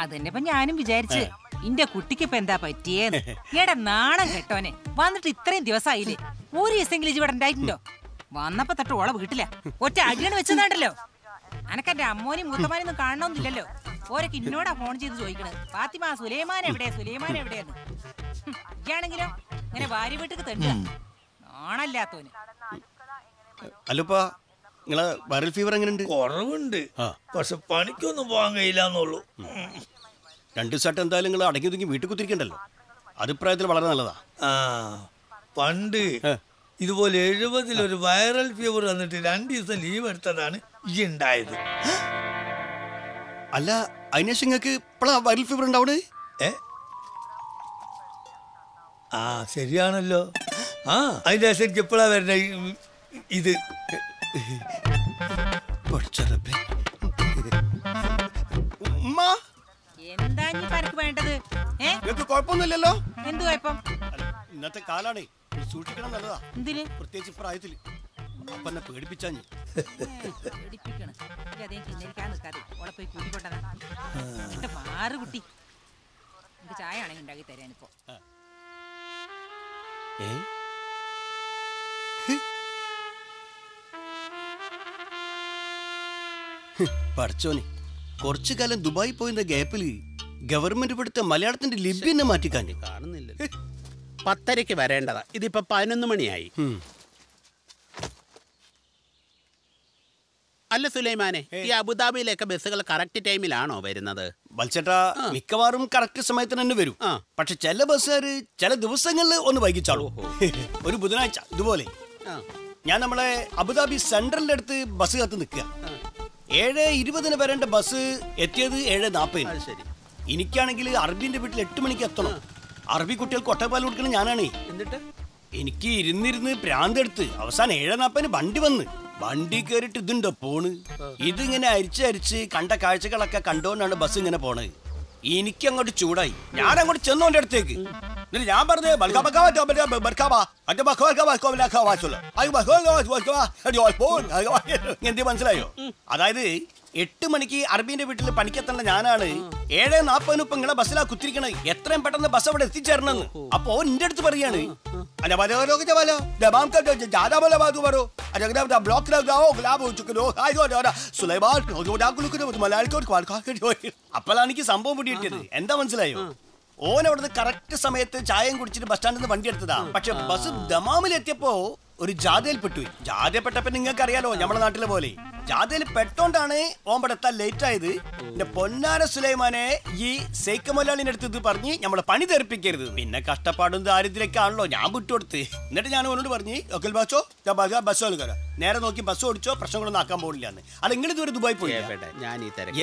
അതന്നെ ഇപ്പൊ ഞാനും വിചാരിച്ച്. ഇന്റെ കുട്ടിക്ക് ഇപ്പൊ എന്താ പറ്റിയേന്ന്? എടാ നാണം കേട്ടോനെ, വന്നിട്ട് ഇത്രയും ദിവസമായില്ലേ? ഒരു ദിവസമെങ്കിലും ഇജ് ഇവിടെ ഉണ്ടായിട്ടുണ്ടോ? വന്നപ്പോ തട്ട് ഓളെ വീട്ടില്ല ഒറ്റ അടിയാണ് വെച്ചതാണ്ടല്ലോ. അനക്കെന്റെ അമ്മോനെയും മൂത്തമാനെയൊന്നും കാണണമെന്നില്ലല്ലോ. ഓരൊക്കെ ഇന്നോടാ ഫോൺ ചെയ്ത് ചോദിക്കണത്, ഫാത്തിമ സുലൈമാൻ എവിടെ, സുലൈമാൻ എവിടെയെന്ന്. ഇയാണെങ്കിലോ ഇങ്ങനെ ഭാര്യ വീട്ടിക്ക് തെണ്ട ആണല്ലാത്തോന്. അല്ലപ്പാ നിങ്ങളെ വൈറൽ ഫീവർ എങ്ങനെയുണ്ട്? കുറവുണ്ട്, പക്ഷെ പണിക്കൊന്നും പോകാൻ കഴിയില്ലെന്നുള്ളൂ. രണ്ടു ദിവസമായിട്ട് എന്തായാലും നിങ്ങൾ അടങ്ങി ഒതുങ്ങി വീട്ടിൽ കുത്തിരിക്കണ്ടല്ലോ, അഭിപ്രായത്തിൽ വളരെ നല്ലതാ. ആ പണ്ട് ഇതുപോലെ എഴുപതിലൊരു വൈറൽ ഫീവർ വന്നിട്ട് രണ്ടു ദിവസം ലീവ് എടുത്തതാണ് ഈ ഉണ്ടായത്. അല്ല അതിനേശം നിങ്ങൾക്ക് ഇപ്പോഴാ വൈറൽ ഫീവർ ഉണ്ടാവണേ? ആ ശരിയാണല്ലോ. ആ അതിന്റെ ശേഷം എനിക്ക് എപ്പോഴാ വരുന്ന ഇത് എന്താ വേണ്ടത്? കുഴപ്പമൊന്നുമില്ലല്ലോ. എന്ത് കുഴപ്പം? ഇന്നത്തെ കാലാണേ, സൂക്ഷിക്കണം നല്ലതാ. എന്തിന്? പ്രത്യേകിച്ച് പ്രായത്തില് അപ്പന്നെ പേടിപ്പിച്ചാ ഞാൻ. പഠിച്ചോനെ, കൊറച്ചു കാലം ദുബായി പോയിരുന്ന ഗ്യാപ്പില് ഗവൺമെന്റ് ഇവിടുത്തെ മലയാളത്തിന്റെ ലിപി തന്നെ മാറ്റിക്കാൻ കാണുന്നില്ല. പത്തരക്ക് വരേണ്ടതാ, ഇതിപ്പോ പതിനൊന്ന് മണിയായി. അല്ല സുലൈമാനെ, ഈ അബുദാബിയിലൊക്കെ ബസ്സുകൾ കറക്റ്റ് ടൈമിലാണോ വരുന്നത്? ബൽച്ചേട്ടാ മിക്കവാറും കറക്റ്റ് സമയത്തിന് തന്നെ വരും, പക്ഷെ ചില ബസ്സുകാർ ചില ദിവസങ്ങളിൽ ഒന്ന് വൈകിച്ചാളൂ. ഒരു ബുധനാഴ്ച ഇതുപോലെ ഞാൻ നമ്മളെ അബുദാബി സെൻട്രലിന്റെ അടുത്ത് ബസ് കാത്ത് നിൽക്കുക. ഏഴ് ഇരുപതിന് വരേണ്ട ബസ് എത്തിയത് ഏഴ് നാപ്പതിന്. ശരി, എനിക്കാണെങ്കിൽ അറബിന്റെ വീട്ടിൽ എട്ട് മണിക്ക് എത്തണം. അറബി കുട്ടികൾക്ക് ഒട്ടപ്പാൽ കൊടുക്കണം ഞാനാണേ. എന്നിട്ട് എനിക്ക് ഇരുന്നിരുന്ന് പ്രാന്തെടുത്ത് അവസാനം ഏഴ് നാപ്പതിന് വണ്ടി വന്ന് വണ്ടി കയറിട്ട് ഇതുണ്ടോ പോണ്. ഇതിങ്ങനെ അരിച്ചരിച്ച് കണ്ട കാഴ്ചകളൊക്കെ കണ്ടോണ്ടാണ് ബസ് ഇങ്ങനെ പോണത്. എനിക്ക് അങ്ങോട്ട് ചൂടായി, ഞാൻ അങ്ങോട്ട് ചെന്നോന്റെ അടുത്തേക്ക്. എന്നിട്ട് ഞാൻ പറഞ്ഞത് എന്ത് മനസ്സിലായോ? അതായത് എട്ട് മണിക്ക് അറബീന്റെ വീട്ടിൽ പണിക്കെത്തേണ്ട ഞാനാണ് ഏഴ് നാപ്പതിനിപ്പം ഇങ്ങളെ ബസ്സിലാ കുത്തിരിക്കണേ, എത്രയും പെട്ടെന്ന് ബസ് അവിടെ എത്തിച്ചേരണെന്ന്. അപ്പൊ എന്റെ അടുത്ത് പറയാണ് അപ്പോഴാണ് എനിക്ക് സംഭവം പിടിയിട്ടത്. എന്താ മനസ്സിലായോ? ഓൻ അവിടുന്ന് കറക്റ്റ് സമയത്ത് ചായം കുടിച്ചിട്ട് ബസ് സ്റ്റാൻഡിൽ നിന്ന് വണ്ടി എടുത്തതാ. പക്ഷെ ബസ് ദമാമിലെത്തിയപ്പോ ഒരു ജാഥയിൽ പെട്ടു. ജാഥയിൽപ്പെട്ടപ്പോ നിങ്ങൾക്ക് അറിയാലോ നമ്മുടെ നാട്ടിലെ പോലെ ജാഥയിൽ പെട്ടോണ്ടാണ് ഓമ്പെടുത്താൻ ലേറ്റ് ആയത്. എന്റെ പൊന്നാര സുലൈമാനെ, ഈ സൈക്ക മൊലാളിന്റെ അടുത്ത് ഇത് പറഞ്ഞ് നമ്മളെ പണി തെറിപ്പിക്കരുത്. പിന്നെ കഷ്ടപ്പാടും ദാരിദ്ര്യമൊക്കെ ആണല്ലോ, ഞാൻ വിട്ടുകൊടുത്ത്. എന്നിട്ട് ഞാൻ ഓനോട് പറഞ്ഞ് ലോക്കൽ ബസ്സോ ബസ്സോ എടുക്കാരോ, നേരെ നോക്കി ബസ് ഓടിച്ചോ, പ്രശ്നങ്ങളൊന്നും ആക്കാൻ പോകില്ല എന്ന്. അല്ല നിങ്ങൾ ഇതുവരെ ദുബായ് പോയി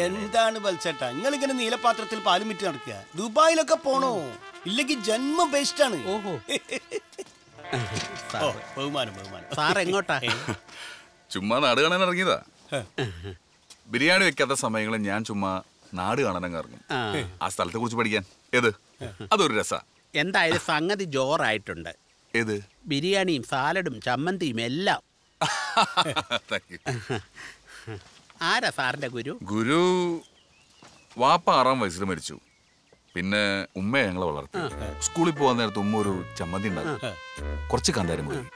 എന്താണ് ബൽച്ചേട്ടാ നിങ്ങൾ ഇങ്ങനെ നീലപാത്രത്തിൽ പാലും വിറ്റ് നടക്കുക? ദുബായിലൊക്കെ പോണോ, ഇല്ലെങ്കിൽ ജന്മം വേസ്റ്റ് ആണ്. ഓഹോ ബഹുമാനം ബഹുമാനം. സാർ എങ്ങോട്ടാ? ചുമ്മാ നാട് കാണാൻ ഇറങ്ങിയതാ. ബിരിയാണി വെക്കാത്ത സമയങ്ങളിൽ ഞാൻ ചുമ്മാ നാട് കാണാൻ ഇറങ്ങും, ആ സ്ഥലത്തെ കുറിച്ച് പഠിക്കാൻ. ഏത് അതൊരു രസ. എന്തായാലും സംഗതി ജോറായിട്ടുണ്ട്. ഏത്? ബിരിയാണിയും സാലഡും ചമ്മന്തിയും എല്ലാം. ആരാ സാറിന്റെ ഗുരു? ഗുരു വാപ്പ ആറാം വയസ്സിൽ മരിച്ചു, പിന്നെ ഉമ്മയെ ഞങ്ങളെ വളർത്തി. സ്കൂളിൽ പോകാൻ നേരത്ത് ഉമ്മ ഒരു ചമ്മന്തി ഉണ്ടാകും, കുറച്ച് കാന്താരി മുളക്,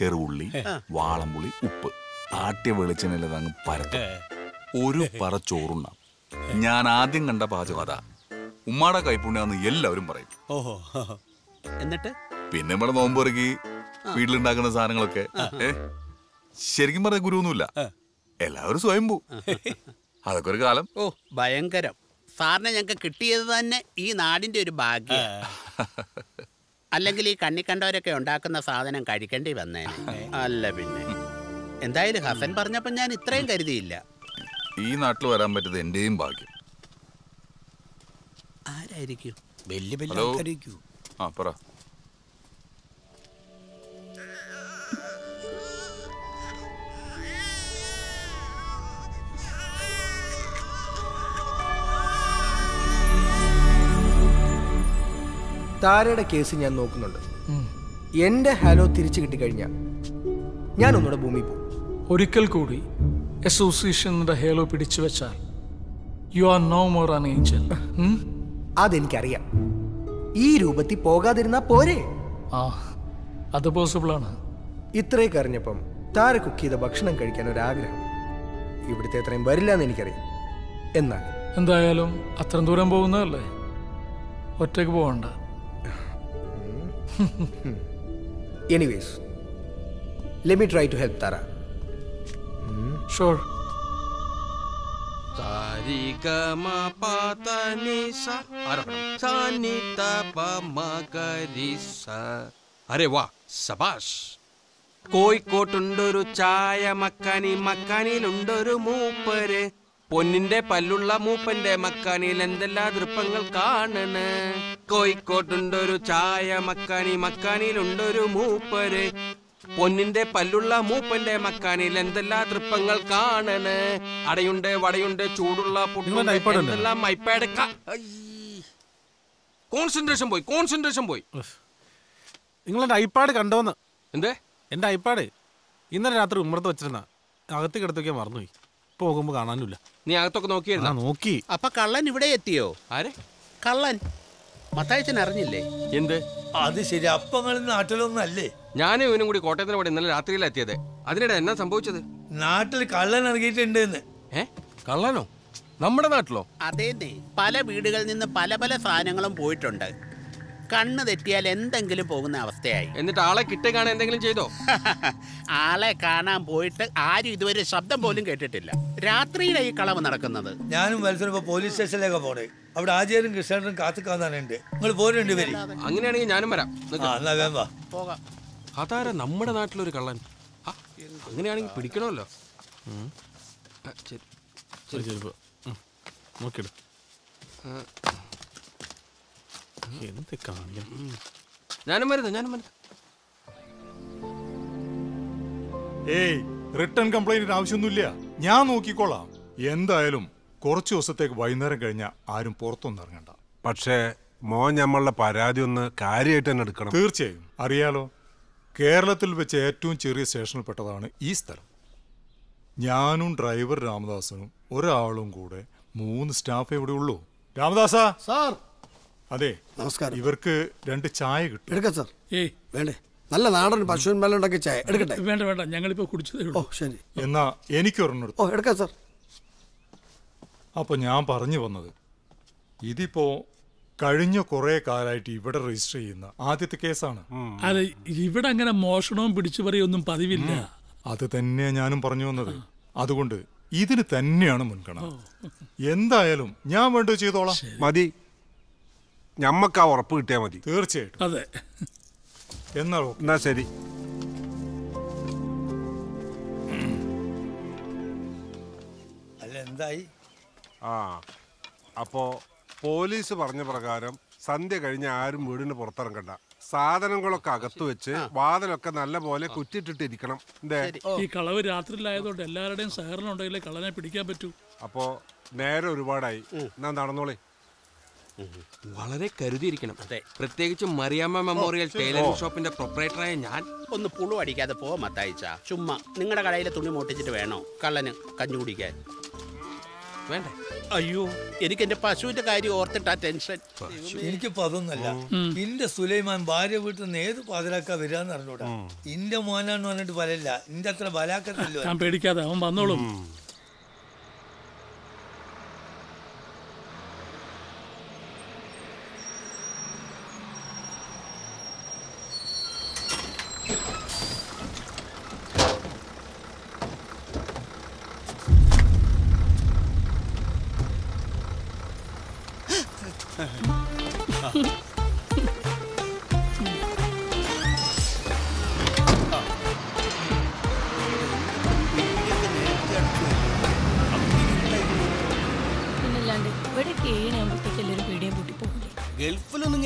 ചെറുപുള്ളി, വാളംപുളി, ഉപ്പ് ആട്ടിയ വെളിച്ചെണ്ണയിൽ അങ്ങ് പരത്തും. ഒരു പറ ചോറുണ്ണ. ഞാൻ ആദ്യം കണ്ട പാചകം അതാ. ഉമ്മാടെ കൈപ്പുണ്യാന്ന് എല്ലാവരും പറയും. എന്നിട്ട് പിന്നെ ഇവിടെ നോമ്പൊറുക്കി വീട്ടിലുണ്ടാക്കുന്ന സാധനങ്ങളൊക്കെ ശരിക്കും പറഞ്ഞ ഗുരുവൊന്നുമില്ല, എല്ലാവരും സ്വയംഭൂ അതൊക്കെ ഒരു കാലം. ഓ ഭയങ്കരം. സാറിനെ ഞങ്ങൾക്ക് കിട്ടിയത് തന്നെ ഈ നാടിന്റെ ഒരു ഭാഗ്യ. അല്ലെങ്കിൽ ഈ കണ്ണിക്കണ്ടവരൊക്കെ ഉണ്ടാക്കുന്ന സാധനം കഴിക്കേണ്ടി വന്നേനെ. അല്ല പിന്നെ എന്തായാലും ഹസൻ പറഞ്ഞപ്പോൾ ഞാൻ ഇത്രയും കരുതിയില്ല. ഈ നാട്ടിൽ വരാൻ പറ്റിയത് എന്റെയും ഭാഗ്യം. ആരായിരിക്കും? വലിയ വലിയ ആൾക്കാരായിരിക്കും. ആ പറ. താരയുടെ കേസ് ഞാൻ നോക്കുന്നുണ്ട്. എന്റെ ഹലോ തിരിച്ചു കിട്ടിക്കഴിഞ്ഞാൽ ഞാൻ ഒന്നുകൂടെ ഭൂമി പോകും. ഒരിക്കൽ കൂടി അസോസിയേഷന്റെ ഹേലോ പിടിച്ചു വെച്ചാൽ you are no more an angel. അതെനിക്കറിയാം. ഈ രൂപത്തിൽ പോകാതിരുന്നാ പോരെ. ആ അത് പോസിബിളാണ്. ഇത്രയൊക്കെ അറിഞ്ഞപ്പം താര കുക്ക് ചെയ്ത ഭക്ഷണം കഴിക്കാൻ ഒരാഗ്രഹം. ഇവിടുത്തെ അത്രയും വരില്ല എന്ന് എനിക്കറിയാം. എന്നാൽ എന്തായാലും അത്ര ദൂരം പോകുന്നതല്ലേ, ഒറ്റക്ക് പോകണ്ട. Anyways, let me try to help Tara. Sure. Sarigama patanisa aravan sanita pamagarisa. Arey wa, sabash. Koi kotundoru chaya makkani makkani lundoru moopare. പൊന്നിന്റെ പല്ലുള്ള മൂപ്പന്റെ മക്കാനിയിൽ എന്തെല്ലാ ദൃപ്പങ്ങൾ കാണണ്. കോഴിക്കോട്ടുണ്ടൊരു ചായ മക്കാനി മക്കാനിയിലുണ്ടൊരു മൂപ്പര്. പൊന്നിന്റെ പല്ലുള്ള മൂപ്പന്റെ മക്കാനിയിൽ എന്തെല്ലാ ദൃപ്പങ്ങൾ കാണണ്. അടയുണ്ട് വടയുണ്ട് ചൂടുള്ള പൊട്ടിയെല്ലാം മൈപ്പാട്. കോൺസെൻട്രേഷൻ പോയി കോൺസെൻട്രേഷൻ പോയി. നിങ്ങളെന്റെ ഐപാഡ് കണ്ടോന്ന്? എന്തേ എന്റെ ഐപാഡ് ഇന്നലെ രാത്രി ഉമ്മർത്ത് വെച്ചിരുന്ന അകത്ത് കിടത്തൊക്കെ മറന്നുപോയി. പോകുമ്പോ കാണാനില്ല. നീ അകത്തൊക്കെ നോക്കിയാ? നോക്കി. അപ്പൊ കള്ളൻ ഇവിടെ എത്തിയോ? ആരെ കള്ളൻ? മത്തായിച്ചൻ അറിഞ്ഞില്ലേ? എന്ത്? അത് ശരി. അപ്പങ്ങൾ നാട്ടിലൊന്നും അല്ലേ? ഞാനും ഇവനും കൂടി കോട്ടയത്തിന് ഇവിടെ ഇന്നലെ രാത്രിയിലാണ് എത്തിയത്. അതിനിടെ എന്നാ സംഭവിച്ചത്? നാട്ടിൽ കള്ളൻ ഇറങ്ങിയിട്ടുണ്ട്. ഏ കള്ളനോ? നമ്മുടെ നാട്ടിലോ? അതെ. പല വീടുകളിൽ നിന്ന് പല പല സാധനങ്ങളും പോയിട്ടുണ്ട്. കണ്ണ് തെറ്റിയാൽ എന്തെങ്കിലും പോകുന്ന അവസ്ഥയായി. എന്നിട്ട് ആളെ കിട്ടുകയാണ് എന്തെങ്കിലും ചെയ്തോ? ആളെ കാണാൻ പോയിട്ട് ആരും ഇതുവരെ ശബ്ദം പോലും കേട്ടിട്ടില്ല. രാത്രിയിലെ ഈ കളവ് നടക്കുന്നത്. ഞാനും മത്സരം പോലീസ് സ്റ്റേഷനിലേക്ക് പോണേ. അവിടെ ആചാരും കൃഷ്ണനും കാത്തുക്കാന്നാനുണ്ട്. നിങ്ങൾ പോരുണ്ട് പേര്? അങ്ങനെയാണെങ്കിൽ ഞാനും വരാം. പോകാം. അതാരാ നമ്മുടെ നാട്ടിലൊരു കള്ളൻ? അങ്ങനെയാണെങ്കിൽ പിടിക്കണമല്ലോ. ഞാനും വരുന്നു ഞാനും വരുന്നു. ഏയ് റിട്ടേൺ കംപ്ലൈന്റ് ആവശ്യമൊന്നുമില്ല, ഞാൻ നോക്കിക്കോളാം. എന്തായാലും കുറച്ചു ദിവസത്തേക്ക് വൈകുന്നേരം കഴിഞ്ഞാൽ ആരും പുറത്തൊന്നും ഇറങ്ങണ്ട. പക്ഷേ മോൻ നമ്മളുടെ പരാതി ഒന്ന് കാര്യമായിട്ട് തന്നെ എടുക്കണം. തീർച്ചയായും. അറിയാലോ, കേരളത്തിൽ വെച്ച് ഏറ്റവും ചെറിയ സ്റ്റേഷനിൽപ്പെട്ടതാണ് ഈ സ്ഥലം. ഞാനും ഡ്രൈവർ രാമദാസനും ഒരാളും കൂടെ മൂന്ന് സ്റ്റാഫ് ഇവിടെ ഉള്ളൂ. രാമദാസാ. സാർ. അതെ നമസ്കാരം. ഇവർക്ക് രണ്ട് ചായ കിട്ടും. എടുക്കാം സാർ. ഏയ് വേണ്ടേ, നല്ല നാടൻ പശുവിൻ പാൽ ഉണ്ടാക്കിയ ചായ എടുക്കട്ടെ? വേണ്ട വേണ്ട, ഞങ്ങളിപ്പോ കുടിച്ചതേ ഉള്ളൂ. ഓ ശരി, എന്നാ എനിക്ക് ഒരെണ്ണം എടുത്തു. ഓ എടുക്കാം സാർ. അപ്പൊ ഞാൻ പറഞ്ഞു വന്നത്, ഇതിപ്പോ കഴിഞ്ഞ കുറെ കാലമായിട്ട് ഇവിടെ രജിസ്റ്റർ ചെയ്യുന്ന ആദ്യത്തെ കേസാണ്. അതെ, ഇവിടെ അങ്ങനെ മോഷണവും പിടിച്ചു പറയൊന്നും പതിവില്ല. അത് തന്നെയാ ഞാനും പറഞ്ഞു വന്നത്. അതുകൊണ്ട് ഇതിന് തന്നെയാണ് മുൻഗണന. എന്തായാലും ഞാൻ വേണ്ട ചെയ്തോളാം. മതി, ഞമ്മക്ക് ആ ഉറപ്പ് കിട്ടിയാൽ മതി. തീർച്ചയായിട്ടും. അതെ എന്നാ എന്നാ ശരി. അല്ല എന്തായി? ആ അപ്പോ പോലീസ് പറഞ്ഞ പ്രകാരം സന്ധ്യ കഴിഞ്ഞ ആരും വീടിന് പുറത്തിറങ്ങണ്ട. സാധനങ്ങളൊക്കെ അകത്ത് വെച്ച് വാതിലൊക്കെ നല്ല പോലെ കുറ്റിട്ടിട്ടിരിക്കണം. ഈ കളവ് രാത്രിയിലായതുകൊണ്ട് എല്ലാവരുടെയും സഹകരണം ഉണ്ടെങ്കിലേ കളനെ പിടിക്കാൻ പറ്റൂ. അപ്പോ നേരെ ഒരുപാടായി, എന്നാ നടന്നോളെ. വളരെ കരുതിയിരിക്കണം. അതെ, പ്രത്യേകിച്ച് മറിയാമ്മ മെമ്മോറിയൽ ടൈലറിംഗ് ഷോപ്പിന്റെ പ്രൊപ്രൈറ്ററായ ഞാൻ. ഒന്ന് പുളു അടിക്കാതെ പോ മത്തായിച്ച. ചുമ്മാ നിങ്ങളുടെ കടയിലെ തുണി മോട്ടിച്ചിട്ട് വേണോ കള്ളന് കഞ്ഞു കുടിക്കാൻ? വേണ്ടേ? അയ്യോ, എനിക്ക് എന്റെ പശുവിന്റെ കാര്യം ഓർത്തിട്ടാ ടെൻഷൻ. എനിക്കിപ്പോ അതൊന്നല്ല, എന്റെ സുലൈമാൻ ഭാര്യ വീട്ടിൽ നിന്ന് ഏത് പാതിരാക്ക വരാന്ന് അറിഞ്ഞൂടാ. എന്റെ മോനാന്ന് പറഞ്ഞിട്ട് വരല്ല. എന്റെ അത്ര ബലാക്കത്തില്ലോ. ഞാൻ പേടിക്കാതെ, അവൻ വന്നോളും. बस वल्लांड वैगिल्ले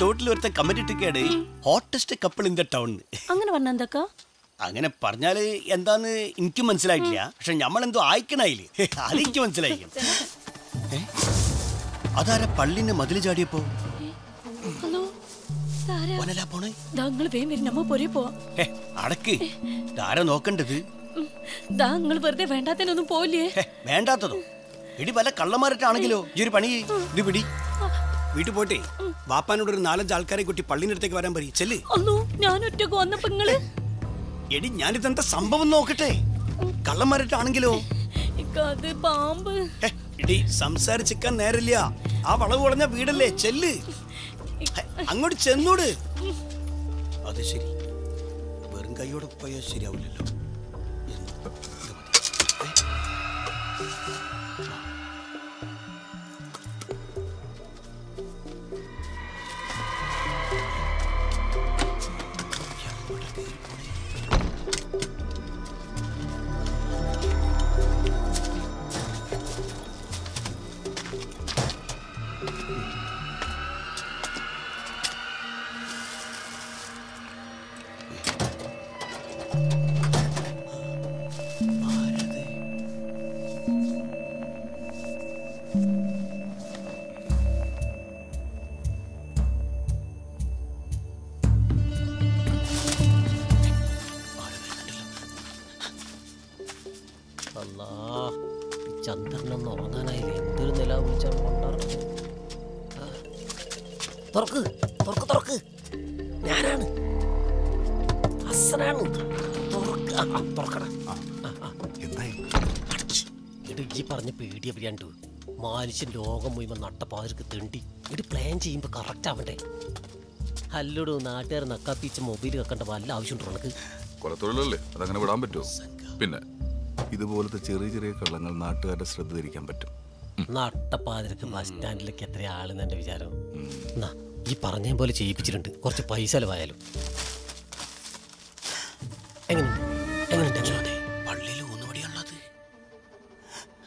चोटिल അങ്ങനെ പറഞ്ഞാൽ എന്താന്ന് എനിക്ക് മനസ്സിലായില്ല. പക്ഷെ നമ്മൾ എന്തോ ആയിക്കണയില്ലേ അത് എനിക്ക് മനസ്സിലായിക്കും. അതാര പള്ളിനെ മതിൽ ചാടിയപ്പോ ഹലോ താര വനല പോണേ ദാങ്ങൾ വേം വരി നമ്മ പോരെ പോ ഹേ അടക്ക് താര നോക്കണ്ടത് ദാങ്ങൾ വെറുതെ വേണ്ടാത്തനൊന്നും പോവില്ലേ വേണ്ടാത്തതോ ഇടി വല കള്ളമാരട്ടാണെങ്കിലോ ഈ ഒരു പണി ഇത് പിടി വീട്ടു പോട്ടെ വാപ്പാനോട് ഒരു നാലഞ്ച് ആൾക്കാരെ കൂട്ടി പള്ളിനടുത്തേക്ക് വരാൻ പറയ് ചെല്ല്. അല്ലോ ഞാൻ ഒറ്റക്ക് വന്നപ്പോൾ നിങ്ങൾ എടി ഞാൻ ഇതെന്താ സംഭവം നോക്കട്ടെ കള്ളമാരട്ടാണെങ്കിലോ ഇക്കത് പാമ്പ് എടി സംസാരിക്കാൻ നേരില്ല ആ വളവ് വളഞ്ഞ വീടല്ലേ ചെല്ല് അങ്ങോട്ട് ചെന്നോട് അത് ശരി വെറും കൈയോടെ പോയാൽ ശരിയാവില്ലല്ലോ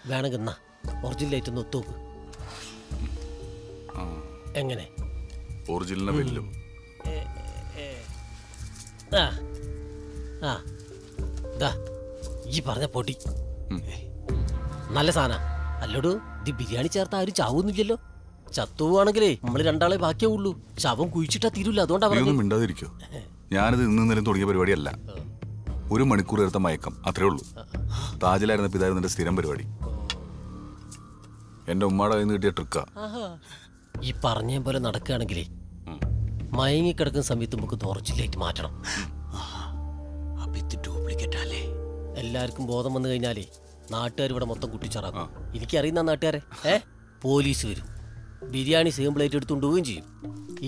വേണമെങ്കിൽ ഒറിജിനലായിട്ടൊന്ന് ഒത്തുനോക്ക് എങ്ങനെ ഒറിജിനൽ വെല്ലും ആ ആ ദാ ഈ പറഞ്ഞ പൊടി നല്ല സാധന അല്ലടോ ദി ബിരിയാണി ചേർത്ത ആരും ചാവുന്നില്ലല്ലോ ചത്തുവാണെങ്കിലേ നമ്മൾ രണ്ടാളെ ബാക്കിയേ ഉള്ളൂ ശവം കുഴിച്ചിട്ടാ തീരൂല അതുകൊണ്ടാ പറഞ്ഞു മിണ്ടാതിരിക്കോ ഞാനത് ഇന്നും ഇന്നലെയും തുടങ്ങിയ പരിപാടിയല്ല ഒരു മണിക്കൂർ എടുത്ത മയക്കം അത്രേ ഉള്ളൂ താജിലായിരുന്ന പിതാവിന്റെ എൻ്റെ സ്ഥിരം പരിപാടി എന്റെ ഉമ്മയുടെ കയ്യിൽ നിന്ന് കിട്ടിയ ട്രിക്കാ ഈ പറഞ്ഞ പോലെ നടക്കുകയാണെങ്കിലേ മയങ്ങിക്കിടക്കുന്ന സമയത്ത് നമുക്ക് തോർച്ചിലേക്ക് മാറ്റണം എല്ലാവർക്കും ബോധം വന്നു കഴിഞ്ഞാലേ നാട്ടുകാർ ഇവിടെ മൊത്തം കുട്ടിച്ചറാക്കും എനിക്കറിയുന്ന നാട്ടുകാരെ ഏ പോലീസ് വരും ബിരിയാണി സെയിം പ്ലേറ്റ് എടുത്തുകൊണ്ട് പോവുകയും ചെയ്യും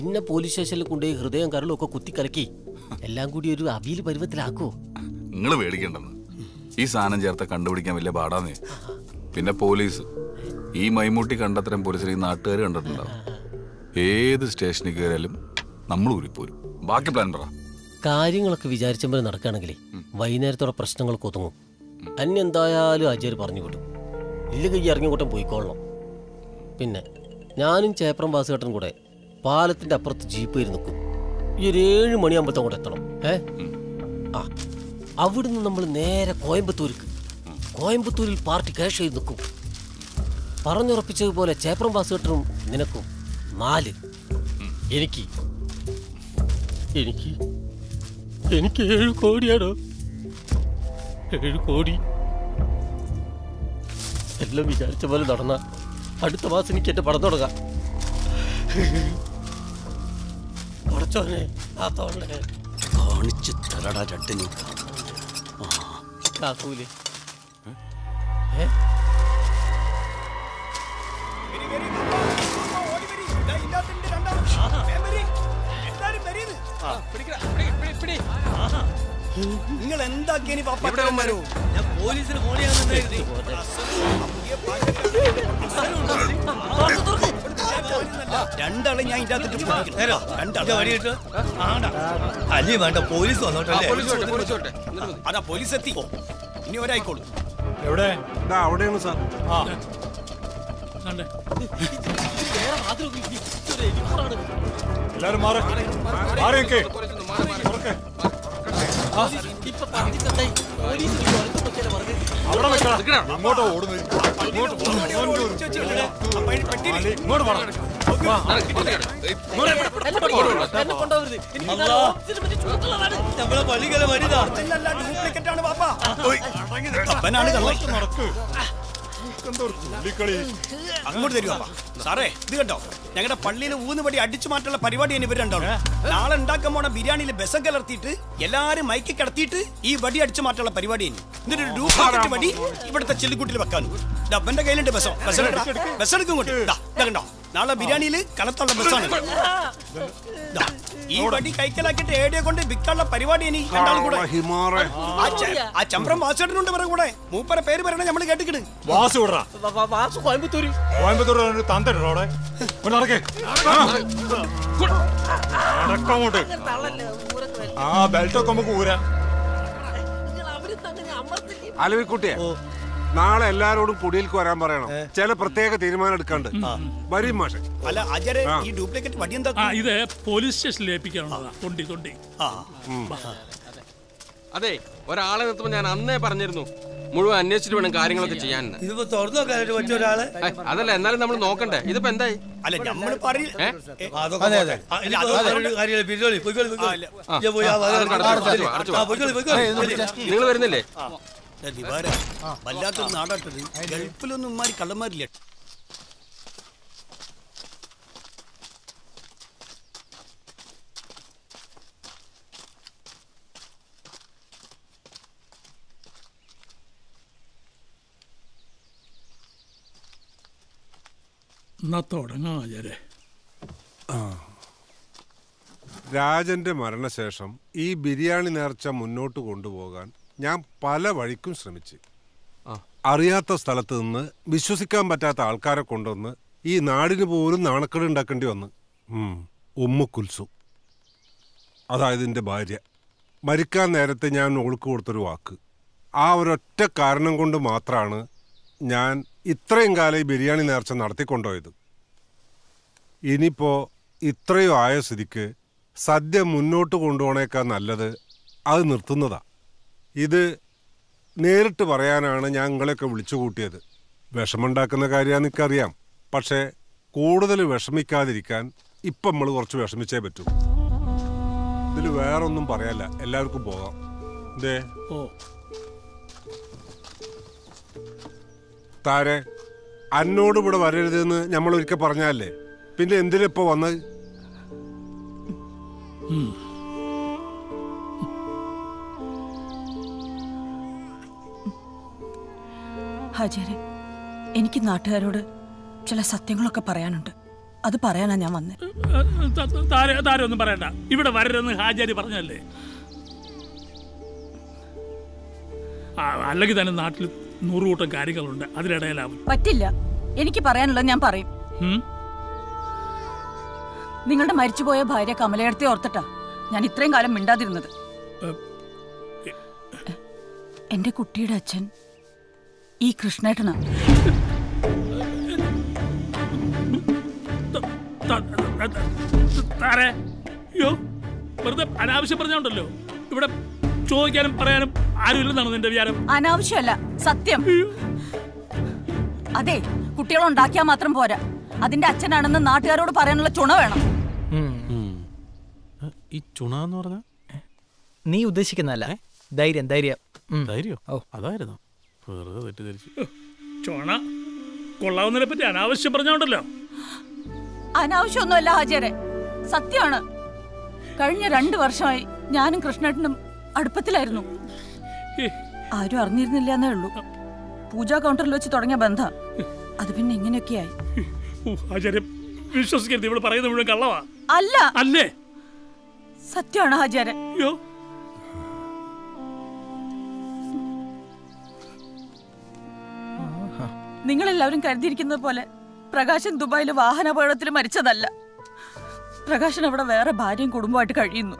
ഇന്ന പോലീസ് സ്റ്റേഷനിൽ കൊണ്ടുപോയി ഹൃദയം കരളും ഒക്കെ കുത്തിക്കലക്കി എല്ലാം കൂടി ഒരു അവിയൽ പരുവത്തിലാക്കോ നിങ്ങൾ പേടിക്കണ്ടെന്ന് ഈ സാധനം ചേർത്ത കണ്ടുപിടിക്കാൻ വലിയ പാടാന്നേ പിന്നെ പോലീസ് ഈ മൈമൂട്ടി കണ്ടത്തരം പോലീസിനെ ഈ നാട്ടുകാർ കണ്ടിട്ടുണ്ടാവും ഏത് സ്റ്റേഷനിൽ കയറിയാലും നമ്മൾ ഊരിപ്പോരും ബാക്കി പ്ലാൻ പറ കാര്യങ്ങളൊക്കെ വിചാരിച്ചപ്പോൾ നടക്കുകയാണെങ്കിലേ വൈകുന്നേരത്തോടെ പ്രശ്നങ്ങൾക്ക് ഒതുങ്ങും അന്നെന്തായാലും ആചാര്യ പറഞ്ഞു വിടും ഇല്ലെങ്കിൽ ഈ ഇറങ്ങിക്കൂട്ടം പോയിക്കൊള്ളണം പിന്നെ ഞാനും ചേപ്രം വാസുകേട്ടനും കൂടെ പാലത്തിൻ്റെ അപ്പുറത്ത് ജീപ്പ് കയറി നിൽക്കും ഈ ഒരു ഏഴ് മണിയാകുമ്പോഴത്തെ കൂടെ എത്തണം ഏ ആ അവിടുന്ന് നമ്മൾ നേരെ കോയമ്പത്തൂർക്ക് കോയമ്പത്തൂരിൽ പാർട്ടി ക്യാഷ് ചെയ്ത് നിൽക്കും പറഞ്ഞുറപ്പിച്ചതുപോലെ ചേപ്രം പാസ് കെട്ടറും നിനക്കും നാല്, എനിക്ക് എനിക്ക് എനിക്ക് ഏഴ് കോടിയാണോ? ഏഴ് കോടി. എല്ലാം വിചാരിച്ച പോലെ നടന്ന അടുത്ത മാസം എനിക്ക് എന്റെ പടം തുടങ്ങാം. കാക്കൂലേ നിങ്ങൾ എന്താക്കിയ രണ്ടാളെ ഞാൻ അല്ലേ? വേണ്ട, പോലീസ് വന്നോട്ടെ. അതാ പോലീസ് എത്തിക്കോ, ഇനി ഒരായിക്കോളൂ. എവിടെ? അവിടെയാണ് സാർ. ആ എല്ലാരും മാറി മാറിയൊക്കെ അങ്ങോട്ടോ ഓടുന്നു. ഇങ്ങോട്ട് പറഞ്ഞാണ് അങ്ങോട്ട് തരുവാ സാറേ. ഇത് കണ്ടോ, ഞങ്ങളുടെ പള്ളിയിലെ ഊന്നുപടി അടിച്ചു മാറ്റുള്ള പരിപാടി തന്നെ ഇവർ രണ്ടാണ്. നാളെ ഉണ്ടാക്കാൻ പോണ ബിരിയാണിയിൽ ബെസം കലർത്തിയിട്ട് എല്ലാരും മൈക്കി കിടത്തിയിട്ട് ഈ വടി അടിച്ചു മാറ്റുള്ള പരിപാടി തന്നെ. ഇന്നൊരു രൂപ വടി ഇവിടുത്തെ ചില്ലുകൂട്ടിൽ വെക്കാനും ഡബന്റെ കയ്യിലുണ്ട്. ബെസം ബസ് എടുക്കും കൊണ്ട് കണ്ടോ, നാളെ ബിരിയാണിയിൽ കലത്തുള്ള ബസ്സാണ്. ഈ വടി കൈക്കലാക്കിയിട്ട് ഏടിയെ കൊണ്ട് വിൽക്കാനുള്ള പരിപാടി ഇനി രണ്ടാളും കൂടെ. ആ ചമ്പ്രം വാസുണ്ട് പറ കൂടെ. മൂപ്പര പേര് പറയണേ നമ്മള് കേട്ടിട്ട്. വാസു കോയമ്പത്തൂര് കോയമ്പത്തൂര് തന്തോടെ ആ ബെൽറ്റൊക്കെ നമുക്ക് ഊരാ. ആലുവിക്കുട്ടിയെ നാളെ എല്ലാരോടും കുടിയിലേക്ക് വരാൻ പറയണം. ചില പ്രത്യേക തീരുമാനം എടുക്കാണ്ട് വരും മാഷെ. അല്ല അജയ്, ഈ ഡ്യൂപ്ലിക്കേറ്റ് വടി എന്താ? ഇത് പോലീസ് സ്റ്റേഷനിൽ ഏൽപ്പിക്കാനുള്ളതാ. തൊണ്ടി തൊണ്ടി. അതെ, ഒരാളെ നിർത്തുമ്പോ ഞാൻ അന്നേ പറഞ്ഞിരുന്നു മുഴുവൻ അന്വേഷിച്ചിട്ട് വേണം കാര്യങ്ങളൊക്കെ ചെയ്യാൻ. ഇതിപ്പോ തുറന്നു നോക്കാനായിട്ട് പറ്റിയ ഒരാള് അതല്ല, എന്നാലും നമ്മൾ നോക്കണ്ടേ? ഇതിപ്പോ എന്തായി? അല്ല നമ്മൾ നിങ്ങൾ വരുന്നില്ലേ? വല്ലാത്തൊരു നാടാട്ടത്. ഗൾഫിലൊന്നും ഇമാരി കള്ളന്മാരില്ല. രാജന്റെ മരണശേഷം ഈ ബിരിയാണി നേർച്ച മുന്നോട്ട് കൊണ്ടുപോകാൻ ഞാൻ പല വഴിക്കും ശ്രമിച്ചു. അറിയാത്ത സ്ഥലത്ത് നിന്ന് വിശ്വസിക്കാൻ പറ്റാത്ത ആൾക്കാരെ കൊണ്ടുവന്ന് ഈ നാടിന് പോലും നാണക്കേട് ഉണ്ടാക്കേണ്ടി വന്ന്. ഉമ്മു കുൽസു, അതായത് എൻ്റെ ഭാര്യ, മരിക്കാൻ നേരത്തെ ഞാൻ ഓൾക്ക് കൊടുത്തൊരു വാക്ക്. ആ ഒരൊറ്റ കാരണം കൊണ്ട് മാത്രമാണ് ഞാൻ ഇത്രയും കാലം ഈ ബിരിയാണി നേർച്ച നടത്തിക്കൊണ്ടുപോയത്. ഇനിയിപ്പോൾ ഇത്രയും ആയ സ്ഥിതിക്ക് സദ്യ മുന്നോട്ട് കൊണ്ടുപോകണേക്കാൾ നല്ലത് അത് നിർത്തുന്നതാണ്. ഇത് നേരിട്ട് പറയാനാണ് ഞാൻ നിങ്ങളെയൊക്കെ വിളിച്ചു കൂട്ടിയത്. വിഷമുണ്ടാക്കുന്ന കാര്യമാണ് എനിക്കറിയാം. പക്ഷേ കൂടുതൽ വിഷമിക്കാതിരിക്കാൻ ഇപ്പം നമ്മൾ കുറച്ച് വിഷമിച്ചേ പറ്റൂ. ഇതിൽ വേറൊന്നും പറയാല്ല, എല്ലാവർക്കും പോകാം. ഇതേ താരെ, അന്നോട് ഇവിടെ വരരുതെന്ന് നമ്മൾ ഒരിക്കൽ പറഞ്ഞല്ലേ, പിന്നെ എന്തിനിപ്പോൾ വന്നത്? ഹാജരെ, എനിക്ക് നാട്ടുകാരോട് ചില സത്യങ്ങളൊക്കെ പറയാനുണ്ട്. അത് പറയാനാ ഞാൻ വന്നത്. താരൊന്നും പറയണ്ട, ഇവിടെ വരരുതെന്ന് ഹാജരി പറഞ്ഞല്ലേ. അല്ലെങ്കിൽ തന്നെ നാട്ടിൽ നൂറുകൂട്ടം കാര്യങ്ങളുണ്ട്, അതിനിടയിലാവും. പറ്റില്ല, എനിക്ക് പറയാനുള്ളത് ഞാൻ പറയും. നിങ്ങളുടെ മരിച്ചുപോയ ഭാര്യ കമലയടുത്ത് ഓർത്തിട്ടാ ഞാൻ ഇത്രയും കാലം മിണ്ടാതിരുന്നത്. എന്റെ കുട്ടിയുടെ അച്ഛൻ ഈ കൃഷ്ണേട്ടനാ. അനാവശ്യം പറഞ്ഞോണ്ടല്ലോ ഇവിടെ ചോദിക്കാനും പറയാനും ആരുമില്ലെന്നാണ് നിന്റെ വിചാരം? അനാവശ്യമല്ല, സത്യം. അതെ, കുട്ടികളുണ്ടാക്കിയാൽ മാത്രം പോരാ, അതിന്റെ അച്ഛനാണെന്ന് നാട്ടുകാരോട് പറയാനുള്ള ചുണ വേണം. ഈ ചുണ എന്ന് പറഞ്ഞാ നീ ഉദ്ദേശിക്കുന്നല്ല, ധൈര്യം ധൈര്യം ധൈര്യം അതായിരുന്നു. ചുണ കൊള്ളാവുന്നതിനെ പറ്റി അനാവശ്യം പറഞ്ഞോണ്ടല്ലോ. അനാവശ്യമൊന്നുമല്ല ഹാജിയരെ, സത്യമാണ്. കഴിഞ്ഞ രണ്ടു വർഷമായി ഞാനും കൃഷ്ണേട്ടനും അടുപ്പത്തിലായിരുന്നു. ആരും അറിഞ്ഞിരുന്നില്ല എന്നേ ഉള്ളൂ. പൂജാ കൗണ്ടറിൽ വെച്ച് തുടങ്ങിയ ബന്ധ അത് പിന്നെ ഇങ്ങനെയൊക്കെയായി. സത്യമാണ് ഹാജിയരെ. നിങ്ങളെല്ലാവരും കരുതിയിരിക്കുന്നത് പോലെ പ്രകാശൻ ദുബായിൽ വാഹനാപകടത്തിൽ മരിച്ചതല്ല. പ്രകാശൻ അവിടെ വേറെ ഭാര്യയും കുടുംബമായിട്ട് കഴിയുന്നു.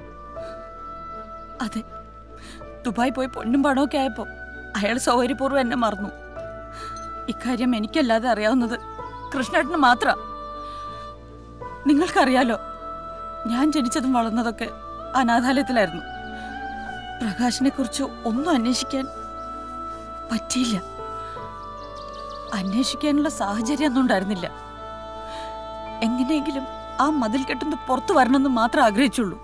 അതെ, ദുബായ് പോയി പൊന്നും പണമൊക്കെ ആയപ്പോൾ അയാൾ സൗകര്യപൂർവ്വം എന്നെ മറന്നു. ഇക്കാര്യം എനിക്കല്ലാതെ അറിയാവുന്നത് കൃഷ്ണേട്ടന് മാത്രം. നിങ്ങൾക്കറിയാലോ, ഞാൻ ജനിച്ചതും വളർന്നതൊക്കെ അനാഥാലയത്തിലായിരുന്നു. പ്രകാശിനെ കുറിച്ച് ഒന്നും അന്വേഷിക്കാൻ പറ്റിയില്ല, അന്വേഷിക്കാനുള്ള സാഹചര്യം ഒന്നും ഉണ്ടായിരുന്നില്ല. എങ്ങനെയെങ്കിലും ആ മതിൽ കെട്ടുന്ന പുറത്തു വരണമെന്ന് മാത്രം ആഗ്രഹിച്ചുള്ളൂ.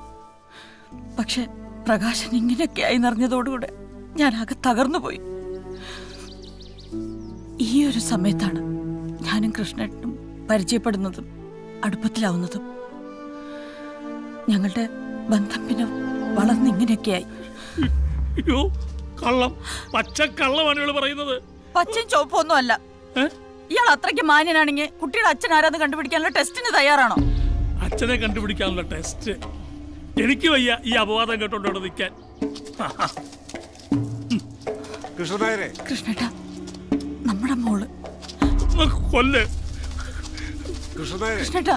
പക്ഷെ പ്രകാശൻ ഇങ്ങനെയൊക്കെ ആയി നിറഞ്ഞതോടുകൂടെ ഞാൻ ആകെ തകർന്നുപോയി. ഈ ഒരു സമയത്താണ് ഞാനും കൃഷ്ണേട്ടനും പരിചയപ്പെടുന്നതും അടുപ്പത്തിലാവുന്നതും. ഞങ്ങളുടെ ബന്ധം പിന്നെ വളർന്നിങ്ങനെയൊക്കെയായി. പച്ചയും ചോപ്പൊന്നും അല്ല. ഇയാൾ അത്രയ്ക്ക് മാന്യനാണെങ്കിൽ കുട്ടിയുടെ അച്ഛൻ ആരാന്ന് കണ്ടുപിടിക്കാനുള്ള ടെസ്റ്റിന് തയ്യാറാണോ? അച്ഛനെ കണ്ടുപിടിക്കാനുള്ള ടെസ്റ്റ് എനിക്ക് വയ്യ ഈ അപവാദം കേട്ടോണ്ട് നിൽക്കാൻ. കൃഷ്ണേട്ടാ, നമ്മുടെ മോള് കൊല്ല്. കൃഷ്ണേട്ടാ,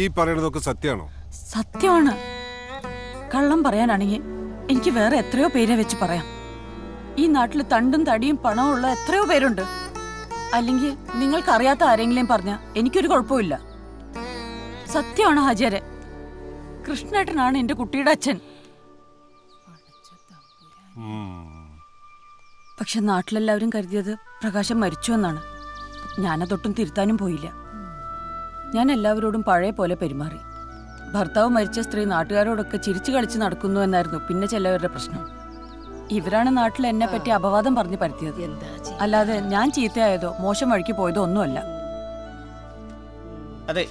ഈ പറയുന്നതൊക്കെ സത്യമാണോ? സത്യമാണ്. കള്ളം പറയാനാണെങ്കിൽ എനിക്ക് വേറെ എത്രയോ പേരെ വെച്ച് പറയാം. ഈ നാട്ടിൽ തണ്ടും തടിയും പണവും ഉള്ള എത്രയോ പേരുണ്ട്. അല്ലെങ്കിൽ നിങ്ങൾക്കറിയാത്ത ആരെങ്കിലും പറഞ്ഞാൽ എനിക്കൊരു കുഴപ്പമില്ല. സത്യമാണ് ഹാജിയരെ, കൃഷ്ണേട്ടനാണ് എന്റെ കുട്ടിയുടെ അച്ഛൻ. പക്ഷെ നാട്ടിലെല്ലാവരും കരുതിയത് പ്രകാശം മരിച്ചു എന്നാണ്. ഞാനതൊട്ടും തിരുത്താനും പോയില്ല. ഞാൻ എല്ലാവരോടും പഴയ പോലെ പെരുമാറി. ഭർത്താവ് മരിച്ച സ്ത്രീ നാട്ടുകാരോടൊക്കെ ചിരിച്ചു കളിച്ച് നടക്കുന്നു എന്നായിരുന്നു പിന്നെ ചിലവരുടെ പ്രശ്നം. ഇവരാണ് നാട്ടിൽ എന്നെ പറ്റി അപവാദം പറഞ്ഞ് പരത്തിയത്, അല്ലാതെ ഞാൻ ചീത്തയായതോ മോശം വഴിക്ക് പോയതോ ഒന്നുമല്ല. അതെ,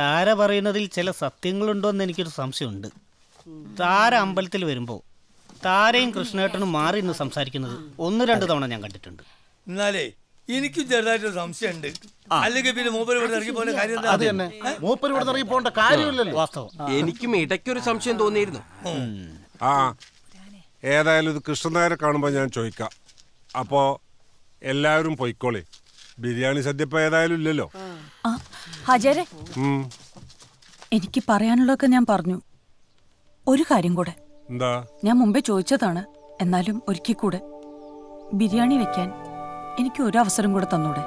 താര പറയുന്നതിൽ ചില സത്യങ്ങളുണ്ടോയെന്ന് എനിക്കൊരു സംശയമുണ്ട്. താര അമ്പലത്തിൽ വരുമ്പോൾ താരയും കൃഷ്ണേട്ടനും മാറി ഇന്ന് സംസാരിക്കുന്നത് ഒന്ന് രണ്ട് തവണ ഞാൻ കണ്ടിട്ടുണ്ട്. എന്നാലേ എനിക്ക് ചെറുതായിട്ട് സംശയമുണ്ട്. എനിക്കും ഇടയ്ക്കൊരു സംശയം തോന്നിയിരുന്നു. ആ, ഏതായാലും ഇത് കൃഷ്ണനായരെ കാണുമ്പോ ഞാൻ ചോദിക്കാം. അപ്പോ എല്ലാവരും പൊയ്ക്കോളി, ബിരിയാണി സദ്യപ്പോ ഏതായാലും ഇല്ലല്ലോ. എനിക്ക് പറയാനുള്ളതൊക്കെ ഞാൻ പറഞ്ഞു. ഒരു കാര്യം കൂടെ, എന്താ ഞാൻ മുമ്പേ ചോദിച്ചതാണ്, എന്നാലും ഒരിക്കൽ കൂടെ ബിരിയാണി വെക്കാൻ എനിക്ക് ഒരു അവസരം കൂടെ തന്നൂടെ?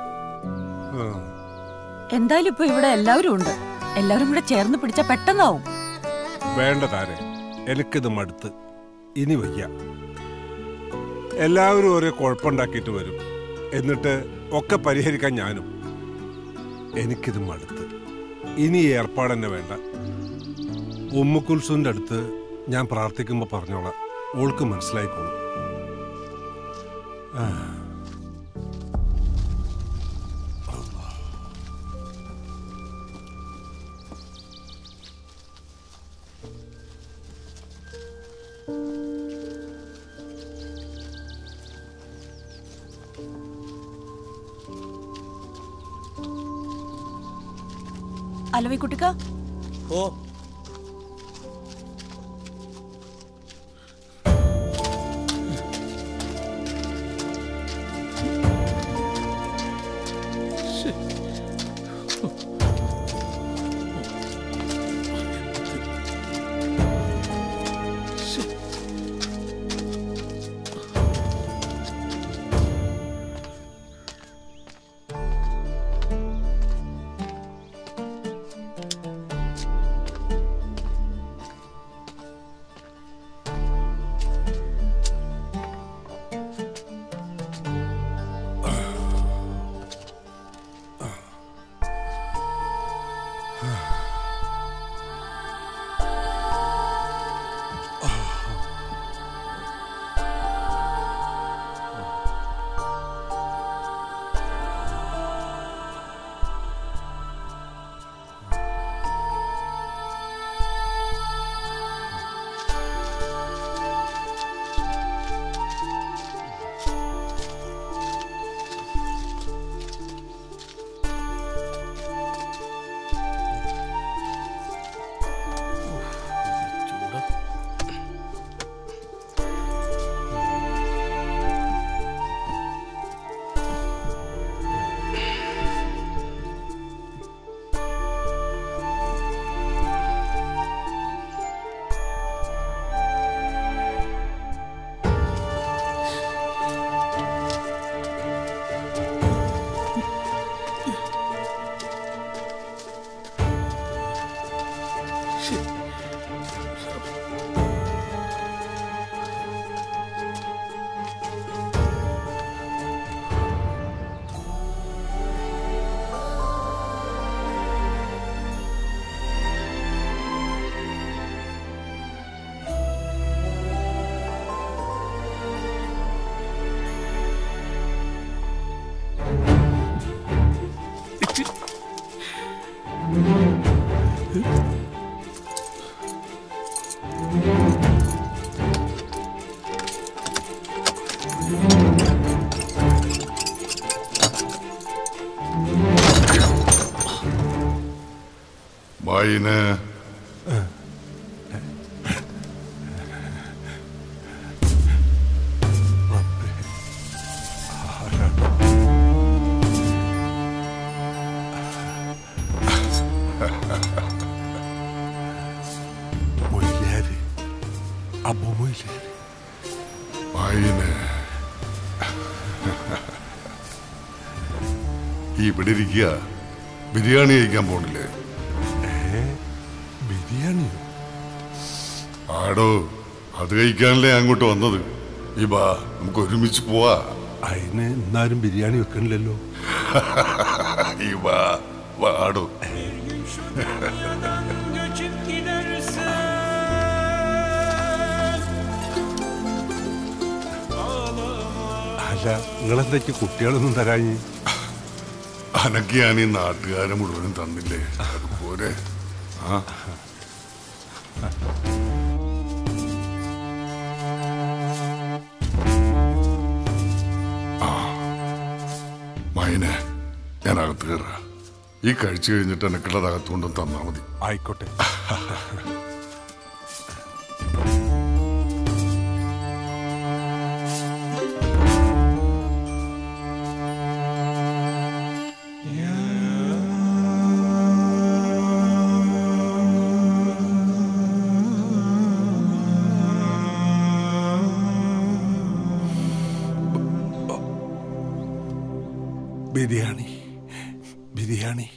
എന്തായാലും ഇപ്പൊ ഇവിടെ എല്ലാവരും ഉണ്ട്, എല്ലാവരും കൂടെ ചേർന്ന് പിടിച്ചാ പെട്ടെന്നാവും. വേണ്ട താരേ, എനിക്കിത് മടുത്ത് ഇനി വയ്യ. എല്ലാവരും ഒരേ കുഴപ്പമുണ്ടാക്കിയിട്ട് വരും, എന്നിട്ട് ഒക്കെ പരിഹരിക്കാൻ ഞാനും. എനിക്കിത് മടുത്ത് ഇനി ഏർപ്പാട് തന്നെ വേണ്ട. ഉമ്മുക്കുൽസുവിന്റെ അടുത്ത് ഞാൻ പ്രാർത്ഥിക്കുമ്പോ പറഞ്ഞോളാം, ഓൾക്ക് മനസ്സിലായിക്കോളും. അലവിക്കുട്ടിക്ക, ഓ Schweine. ബിരിയാണി കഴിക്കാൻ പോണില്ലേ? ബിരിയാണിയോ? ആടോ, അത് കഴിക്കാനല്ലേ അങ്ങോട്ട് വന്നത്. ഈ ബാ, നമുക്ക് ഒരുമിച്ച് പോവാ. അതിന് എന്നാലും ബിരിയാണി വെക്കണില്ലല്ലോ. ഈ ബാ വാടോ. അല്ല, നിങ്ങളെന്തൊക്കെ കുട്ടികളൊന്നും തരാഞ്ഞ്? അനക്കെയാണ് ഈ നാട്ടുകാരെ മുഴുവനും തന്നില്ലേ, അതുപോലെ. ആ മൈനെ, ഞാൻ അകത്ത് കയറാ. ഈ കഴിച്ചു കഴിഞ്ഞിട്ട് എനക്കുള്ളത് അകത്തുകൊണ്ടും തന്നാ മതി. ആയിക്കോട്ടെ. ബിരിയാണി ബിരിയാണി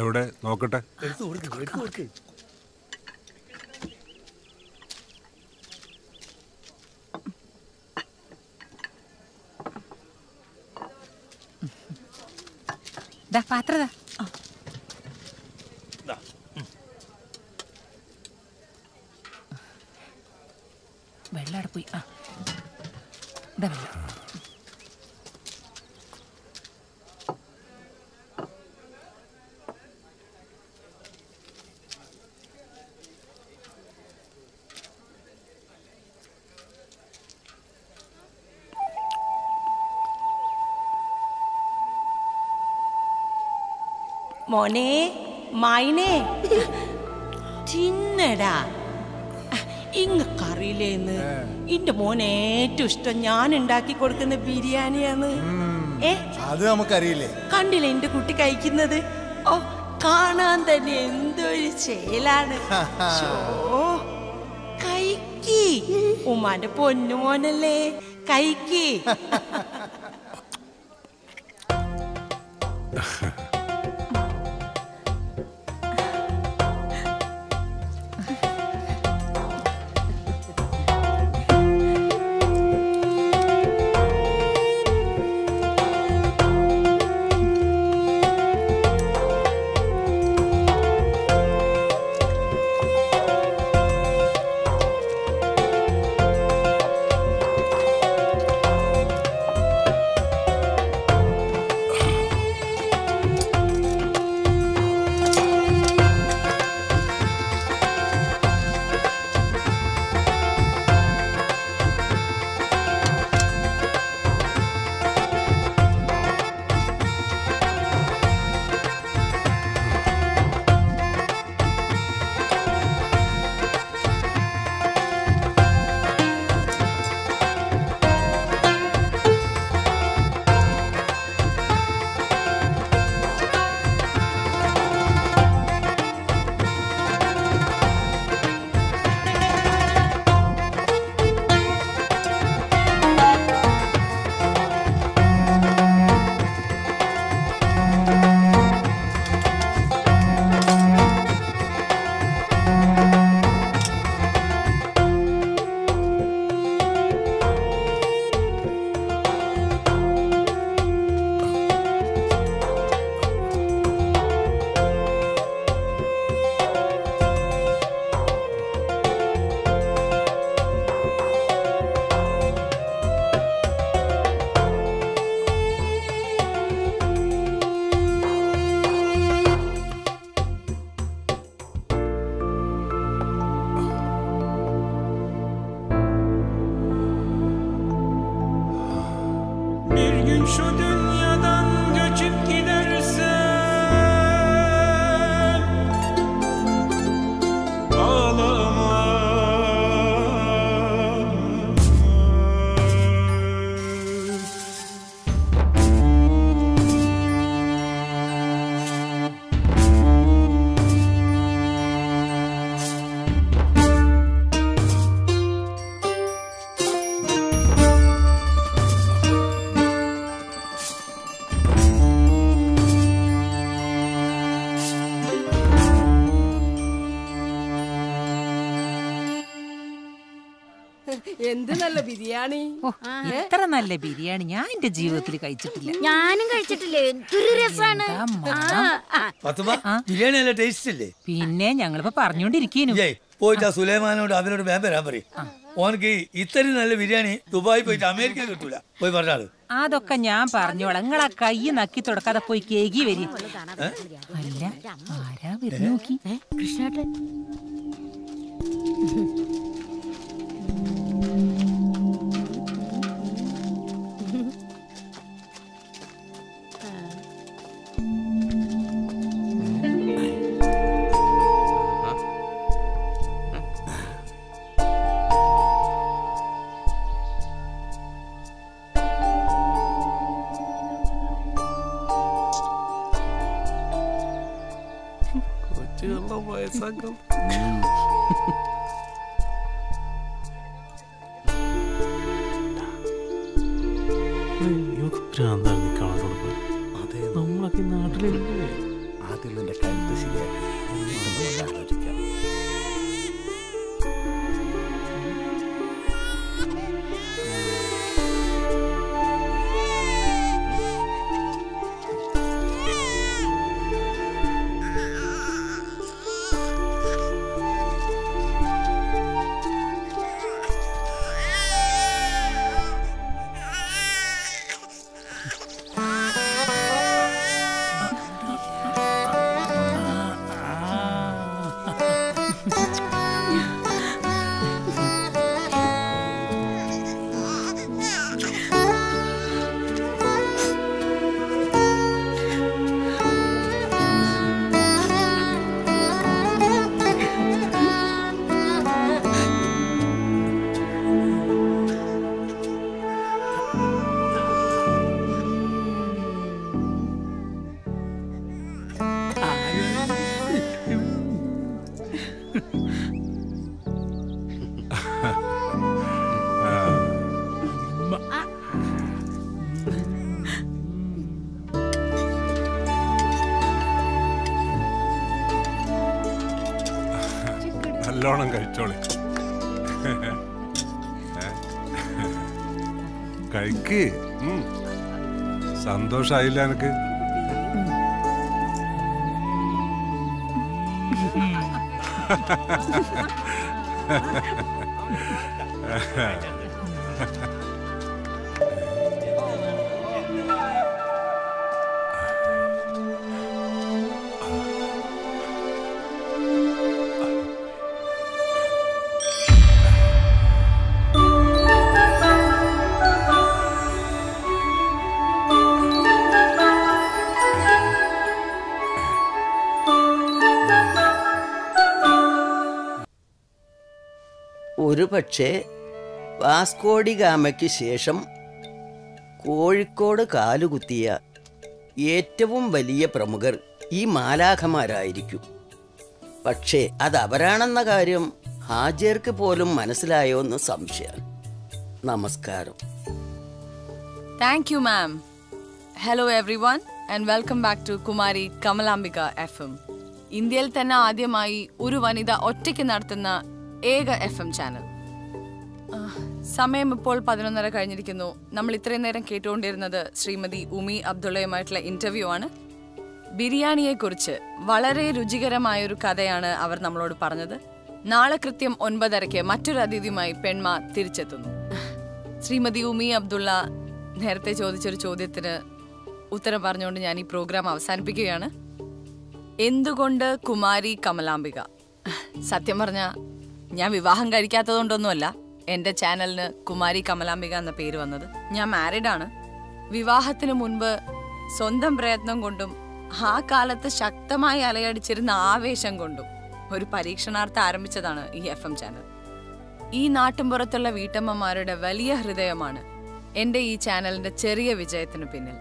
എവിടെ നോക്കട്ടെ. दा पात्र दा दा वेल्लाड पोई आ दा वेल्ला മോനെ മൈനെ ചിന്നടാ ഇങ്ങ കറിയിലേന്ന് ഇന്റെ മോനെ ഏറ്റവും ഇഷ്ടം ഞാൻ ഉണ്ടാക്കി കൊടുക്കുന്ന ബിരിയാണിയാണ്. ഏ അത് നമുക്കറിയില്ലേ, കണ്ടില്ലേ എന്റെ കുട്ടി കഴിക്കുന്നത്? ഓ കാണാൻ തന്നെ എന്തൊരു ചേലാണ്. കൈക്ക് ഉമ്മാന്റെ പൊന്നു മോനല്ലേ, കൈക്ക്. എന്ത് നല്ല ബിരിയാണി, ഇത്ര നല്ല ബിരിയാണി ഞാൻ എന്റെ ജീവിതത്തിൽ കഴിച്ചിട്ടില്ല. ഞാനും കഴിച്ചിട്ടില്ലേ, എന്തൊരു രസാണ്. ഫാത്തിമ ബിരിയാണി നല്ല ടേസ്റ്റ് അല്ലേ? പിന്നെ ഞങ്ങളിപ്പോ പറഞ്ഞോണ്ടിരിക്കുന്നു. പോയിട്ട് ആ സുലൈമാനോട് അവനോട് വേഗം വരാൻ പറയും. ഓനക്ക് ഇത്രയും നല്ല ബിരിയാണി ദുബായി പോയിട്ട് അമേരിക്ക കിട്ടൂല, പോയി പറഞ്ഞാൽ. അതൊക്കെ ഞാൻ പറഞ്ഞോളാം, നിങ്ങളാ കൈ നക്കി തുടക്കാതെ പോയി കേകി വരും. അല്ല ആരാ വരും നോക്കി കൃഷ്ണേട്ടൻ. നല്ലോണം കഴിച്ചോളെ. കഴിക്ക്. സന്തോഷായില്ല എനിക്ക്? ഒരു പക്ഷേ വാസ്കോഡി ഗാമയ്ക്ക് ശേഷം കോഴിക്കോട് കാലുകുത്തിയ ഏറ്റവും വലിയ പ്രമുഖർ ഈ മാലാഖമാരായിരിക്കും. പക്ഷേ അത് അവരാണെന്ന കാര്യം ഹാജിയർക്ക് പോലും മനസ്സിലായോന്ന് സംശയം. നമസ്കാരം. Thank you ma'am. Hello everyone and welcome back to Kumari Kamalambika F M. ഇന്ത്യയിൽ തന്നെ ആദ്യമായി ഒരു വനിത ഒറ്റയ്ക്ക് നടത്തുന്ന ഏക എഫ് എം ചാനൽ. സമയം ഇപ്പോൾ പതിനൊന്നര കഴിഞ്ഞിരിക്കുന്നു. നമ്മൾ ഇത്രയും നേരം കേട്ടുകൊണ്ടിരുന്നത് ശ്രീമതി ഉമി അബ്ദുള്ളയുമായിട്ടുള്ള ഇൻ്റർവ്യൂ ആണ്. ബിരിയാണിയെക്കുറിച്ച് വളരെ രുചികരമായൊരു കഥയാണ് അവർ നമ്മളോട് പറഞ്ഞത്. നാളെ കൃത്യം ഒൻപതരയ്ക്ക് മറ്റൊരു അതിഥിയുമായി പെൺമ തിരിച്ചെത്തുന്നു. ശ്രീമതി ഉമി അബ്ദുള്ള നേരത്തെ ചോദിച്ചൊരു ചോദ്യത്തിന് ഉത്തരം പറഞ്ഞുകൊണ്ട് ഞാൻ ഈ പ്രോഗ്രാം അവസാനിപ്പിക്കുകയാണ്. എന്തുകൊണ്ട് കുമാരി കമലാംബിക? സത്യം പറഞ്ഞാൽ ഞാൻ വിവാഹം കഴിക്കാത്തതുകൊണ്ടൊന്നുമല്ല എൻ്റെ ചാനലിന് കുമാരി കമലാംബിക എന്ന പേര് വന്നത്. ഞാൻ മാരീഡാണ്. വിവാഹത്തിന് മുൻപ് സ്വന്തം പ്രയത്നം കൊണ്ടും ആ കാലത്ത് ശക്തമായി അലയടിച്ചിരുന്ന ആവേശം കൊണ്ടും ഒരു പരീക്ഷണാർത്ഥം ആരംഭിച്ചതാണ് ഈ എഫ് എം ചാനൽ. ഈ നാട്ടിൻപുറത്തുള്ള വീട്ടമ്മമാരുടെ വലിയ ഹൃദയമാണ് എൻ്റെ ഈ ചാനലിൻ്റെ ചെറിയ വിജയത്തിന് പിന്നിൽ.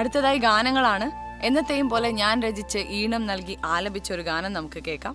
അടുത്തതായി ഗാനങ്ങളാണ്. എന്നത്തെയും പോലെ ഞാൻ രചിച്ച് ഈണം നൽകി ആലപിച്ചൊരു ഗാനം നമുക്ക് കേൾക്കാം.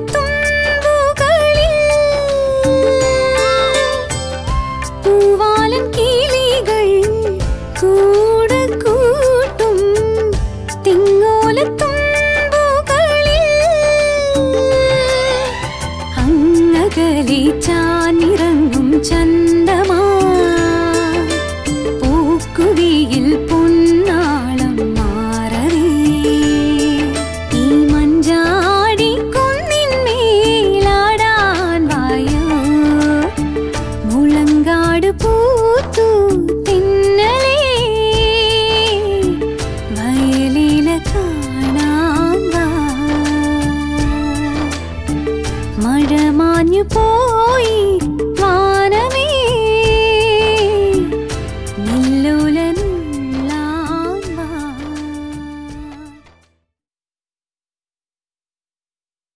तुम